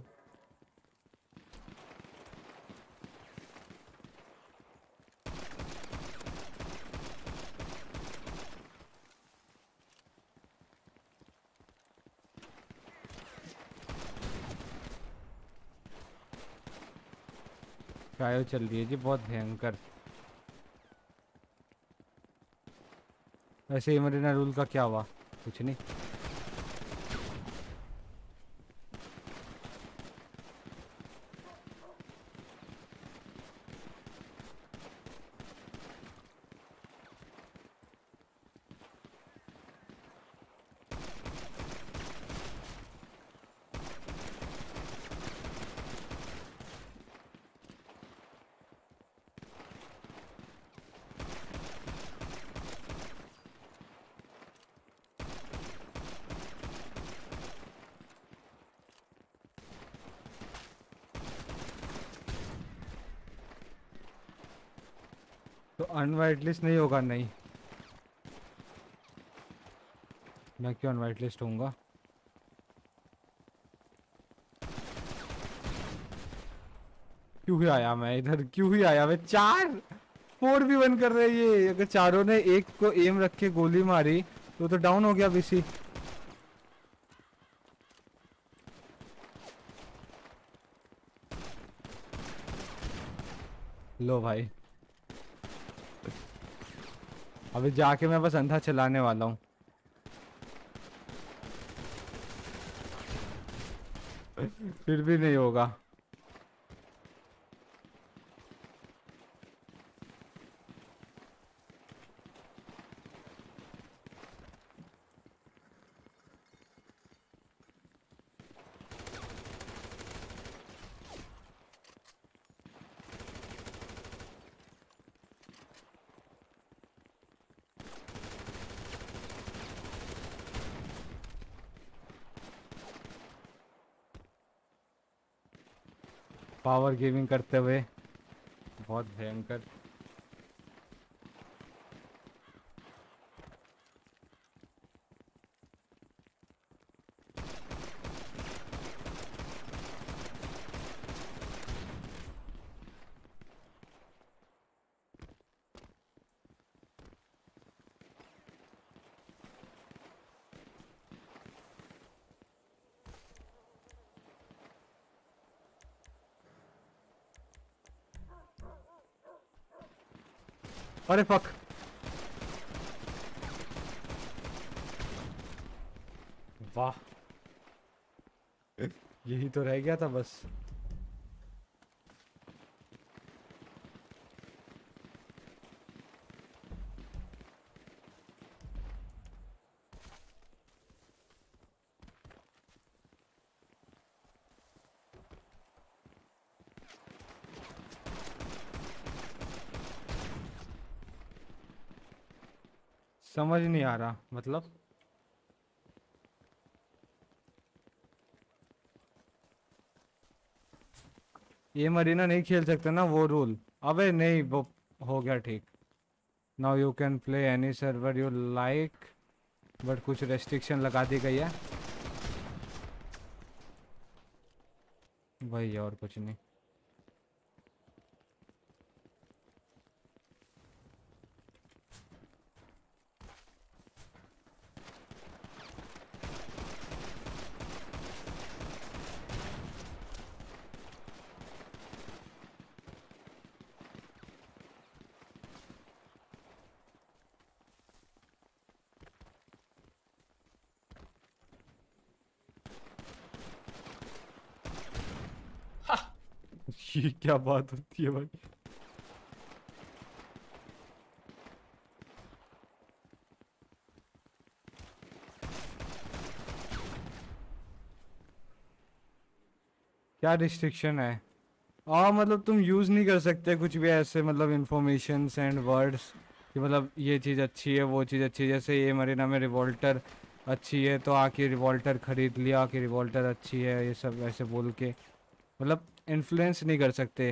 कायो चल रही है जी, बहुत भयंकर। वैसे इमरीना रूल का क्या हुआ? कुछ नहीं। अनवाइट लिस्ट नहीं होगा? नहीं, मैं क्यों अनवाइट लिस्ट होऊंगा? क्यों ही आया मैं इधर? क्यों ही आया मैं? 4-4v1 कर रहे ये। अगर चारों ने एक को एम रख के गोली मारी तो डाउन हो गया बीसी। लो भाई अभी जाके मैं बस अंधा चलाने वाला हूँ। फिर भी नहीं होगा। पावर गेमिंग करते हुए बहुत भयंकर। अरे फक, वाह, यही तो रह गया था बस। समझ नहीं आ रहा मतलब। ये मरीना नहीं खेल सकता ना वो रूल। अबे नहीं, वो हो गया ठीक। Now you can play any server you like, but कुछ रेस्ट्रिक्शन लगा दी गई है भाई, और कुछ नहीं। ये क्या बात होती है भाई। क्या रिस्ट्रिक्शन है? मतलब तुम यूज नहीं कर सकते कुछ भी ऐसे, मतलब इंफॉर्मेशंस एंड वर्ड्स कि मतलब ये चीज अच्छी है, वो चीज अच्छी है। जैसे ये मरीना में रिवॉल्टर अच्छी है तो आके रिवॉल्टर खरीद लिया कि रिवॉल्टर अच्छी है, ये सब ऐसे बोल के मतलब इन्फ्लुएंस नहीं कर सकते।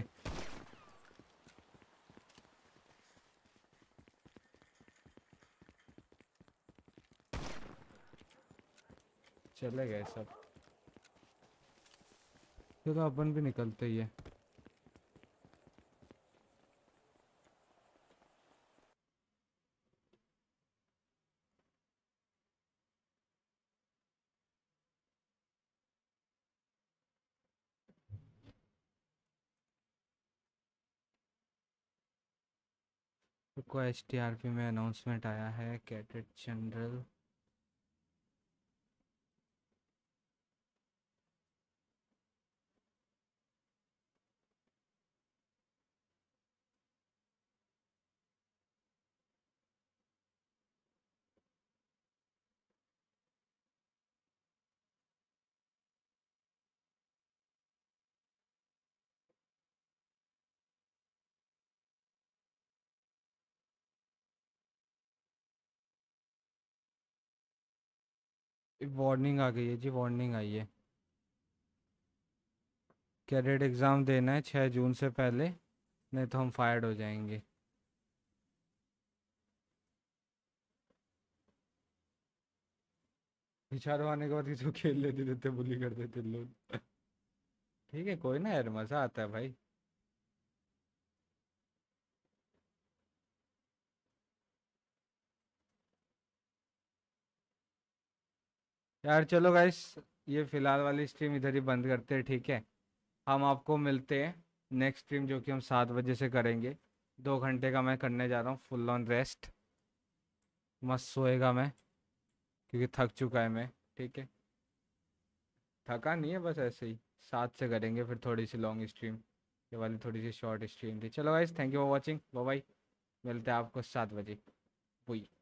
चले गए सब, चलो अपन भी निकलते ही है। को एसटीआरपी में अनाउंसमेंट आया है, कैडेट जनरल वार्निंग आ गई है जी, वार्निंग आई है। कैडेट एग्ज़ाम देना है 6 जून से पहले, नहीं तो हम फायर्ड हो जाएंगे। विचारों आने के बाद किसी को खेल लेते देते बुली कर देते लोग। ठीक है, कोई ना यार, मज़ा आता है भाई। यार चलो गाइस, ये फ़िलहाल वाली स्ट्रीम इधर ही बंद करते हैं, ठीक है। हम आपको मिलते हैं नेक्स्ट स्ट्रीम, जो कि हम 7 बजे से करेंगे। 2 घंटे का मैं करने जा रहा हूँ फुल ऑन रेस्ट, मस्त सोएगा मैं, क्योंकि थक चुका है मैं। ठीक है, थका नहीं है, बस ऐसे ही साथ से करेंगे। फिर थोड़ी सी लॉन्ग स्ट्रीम, ये वाली थोड़ी सी शॉर्ट स्ट्रीम थी। चलो guys, thank you for watching, bye bye. मिलते हैं आपको 7 बजे।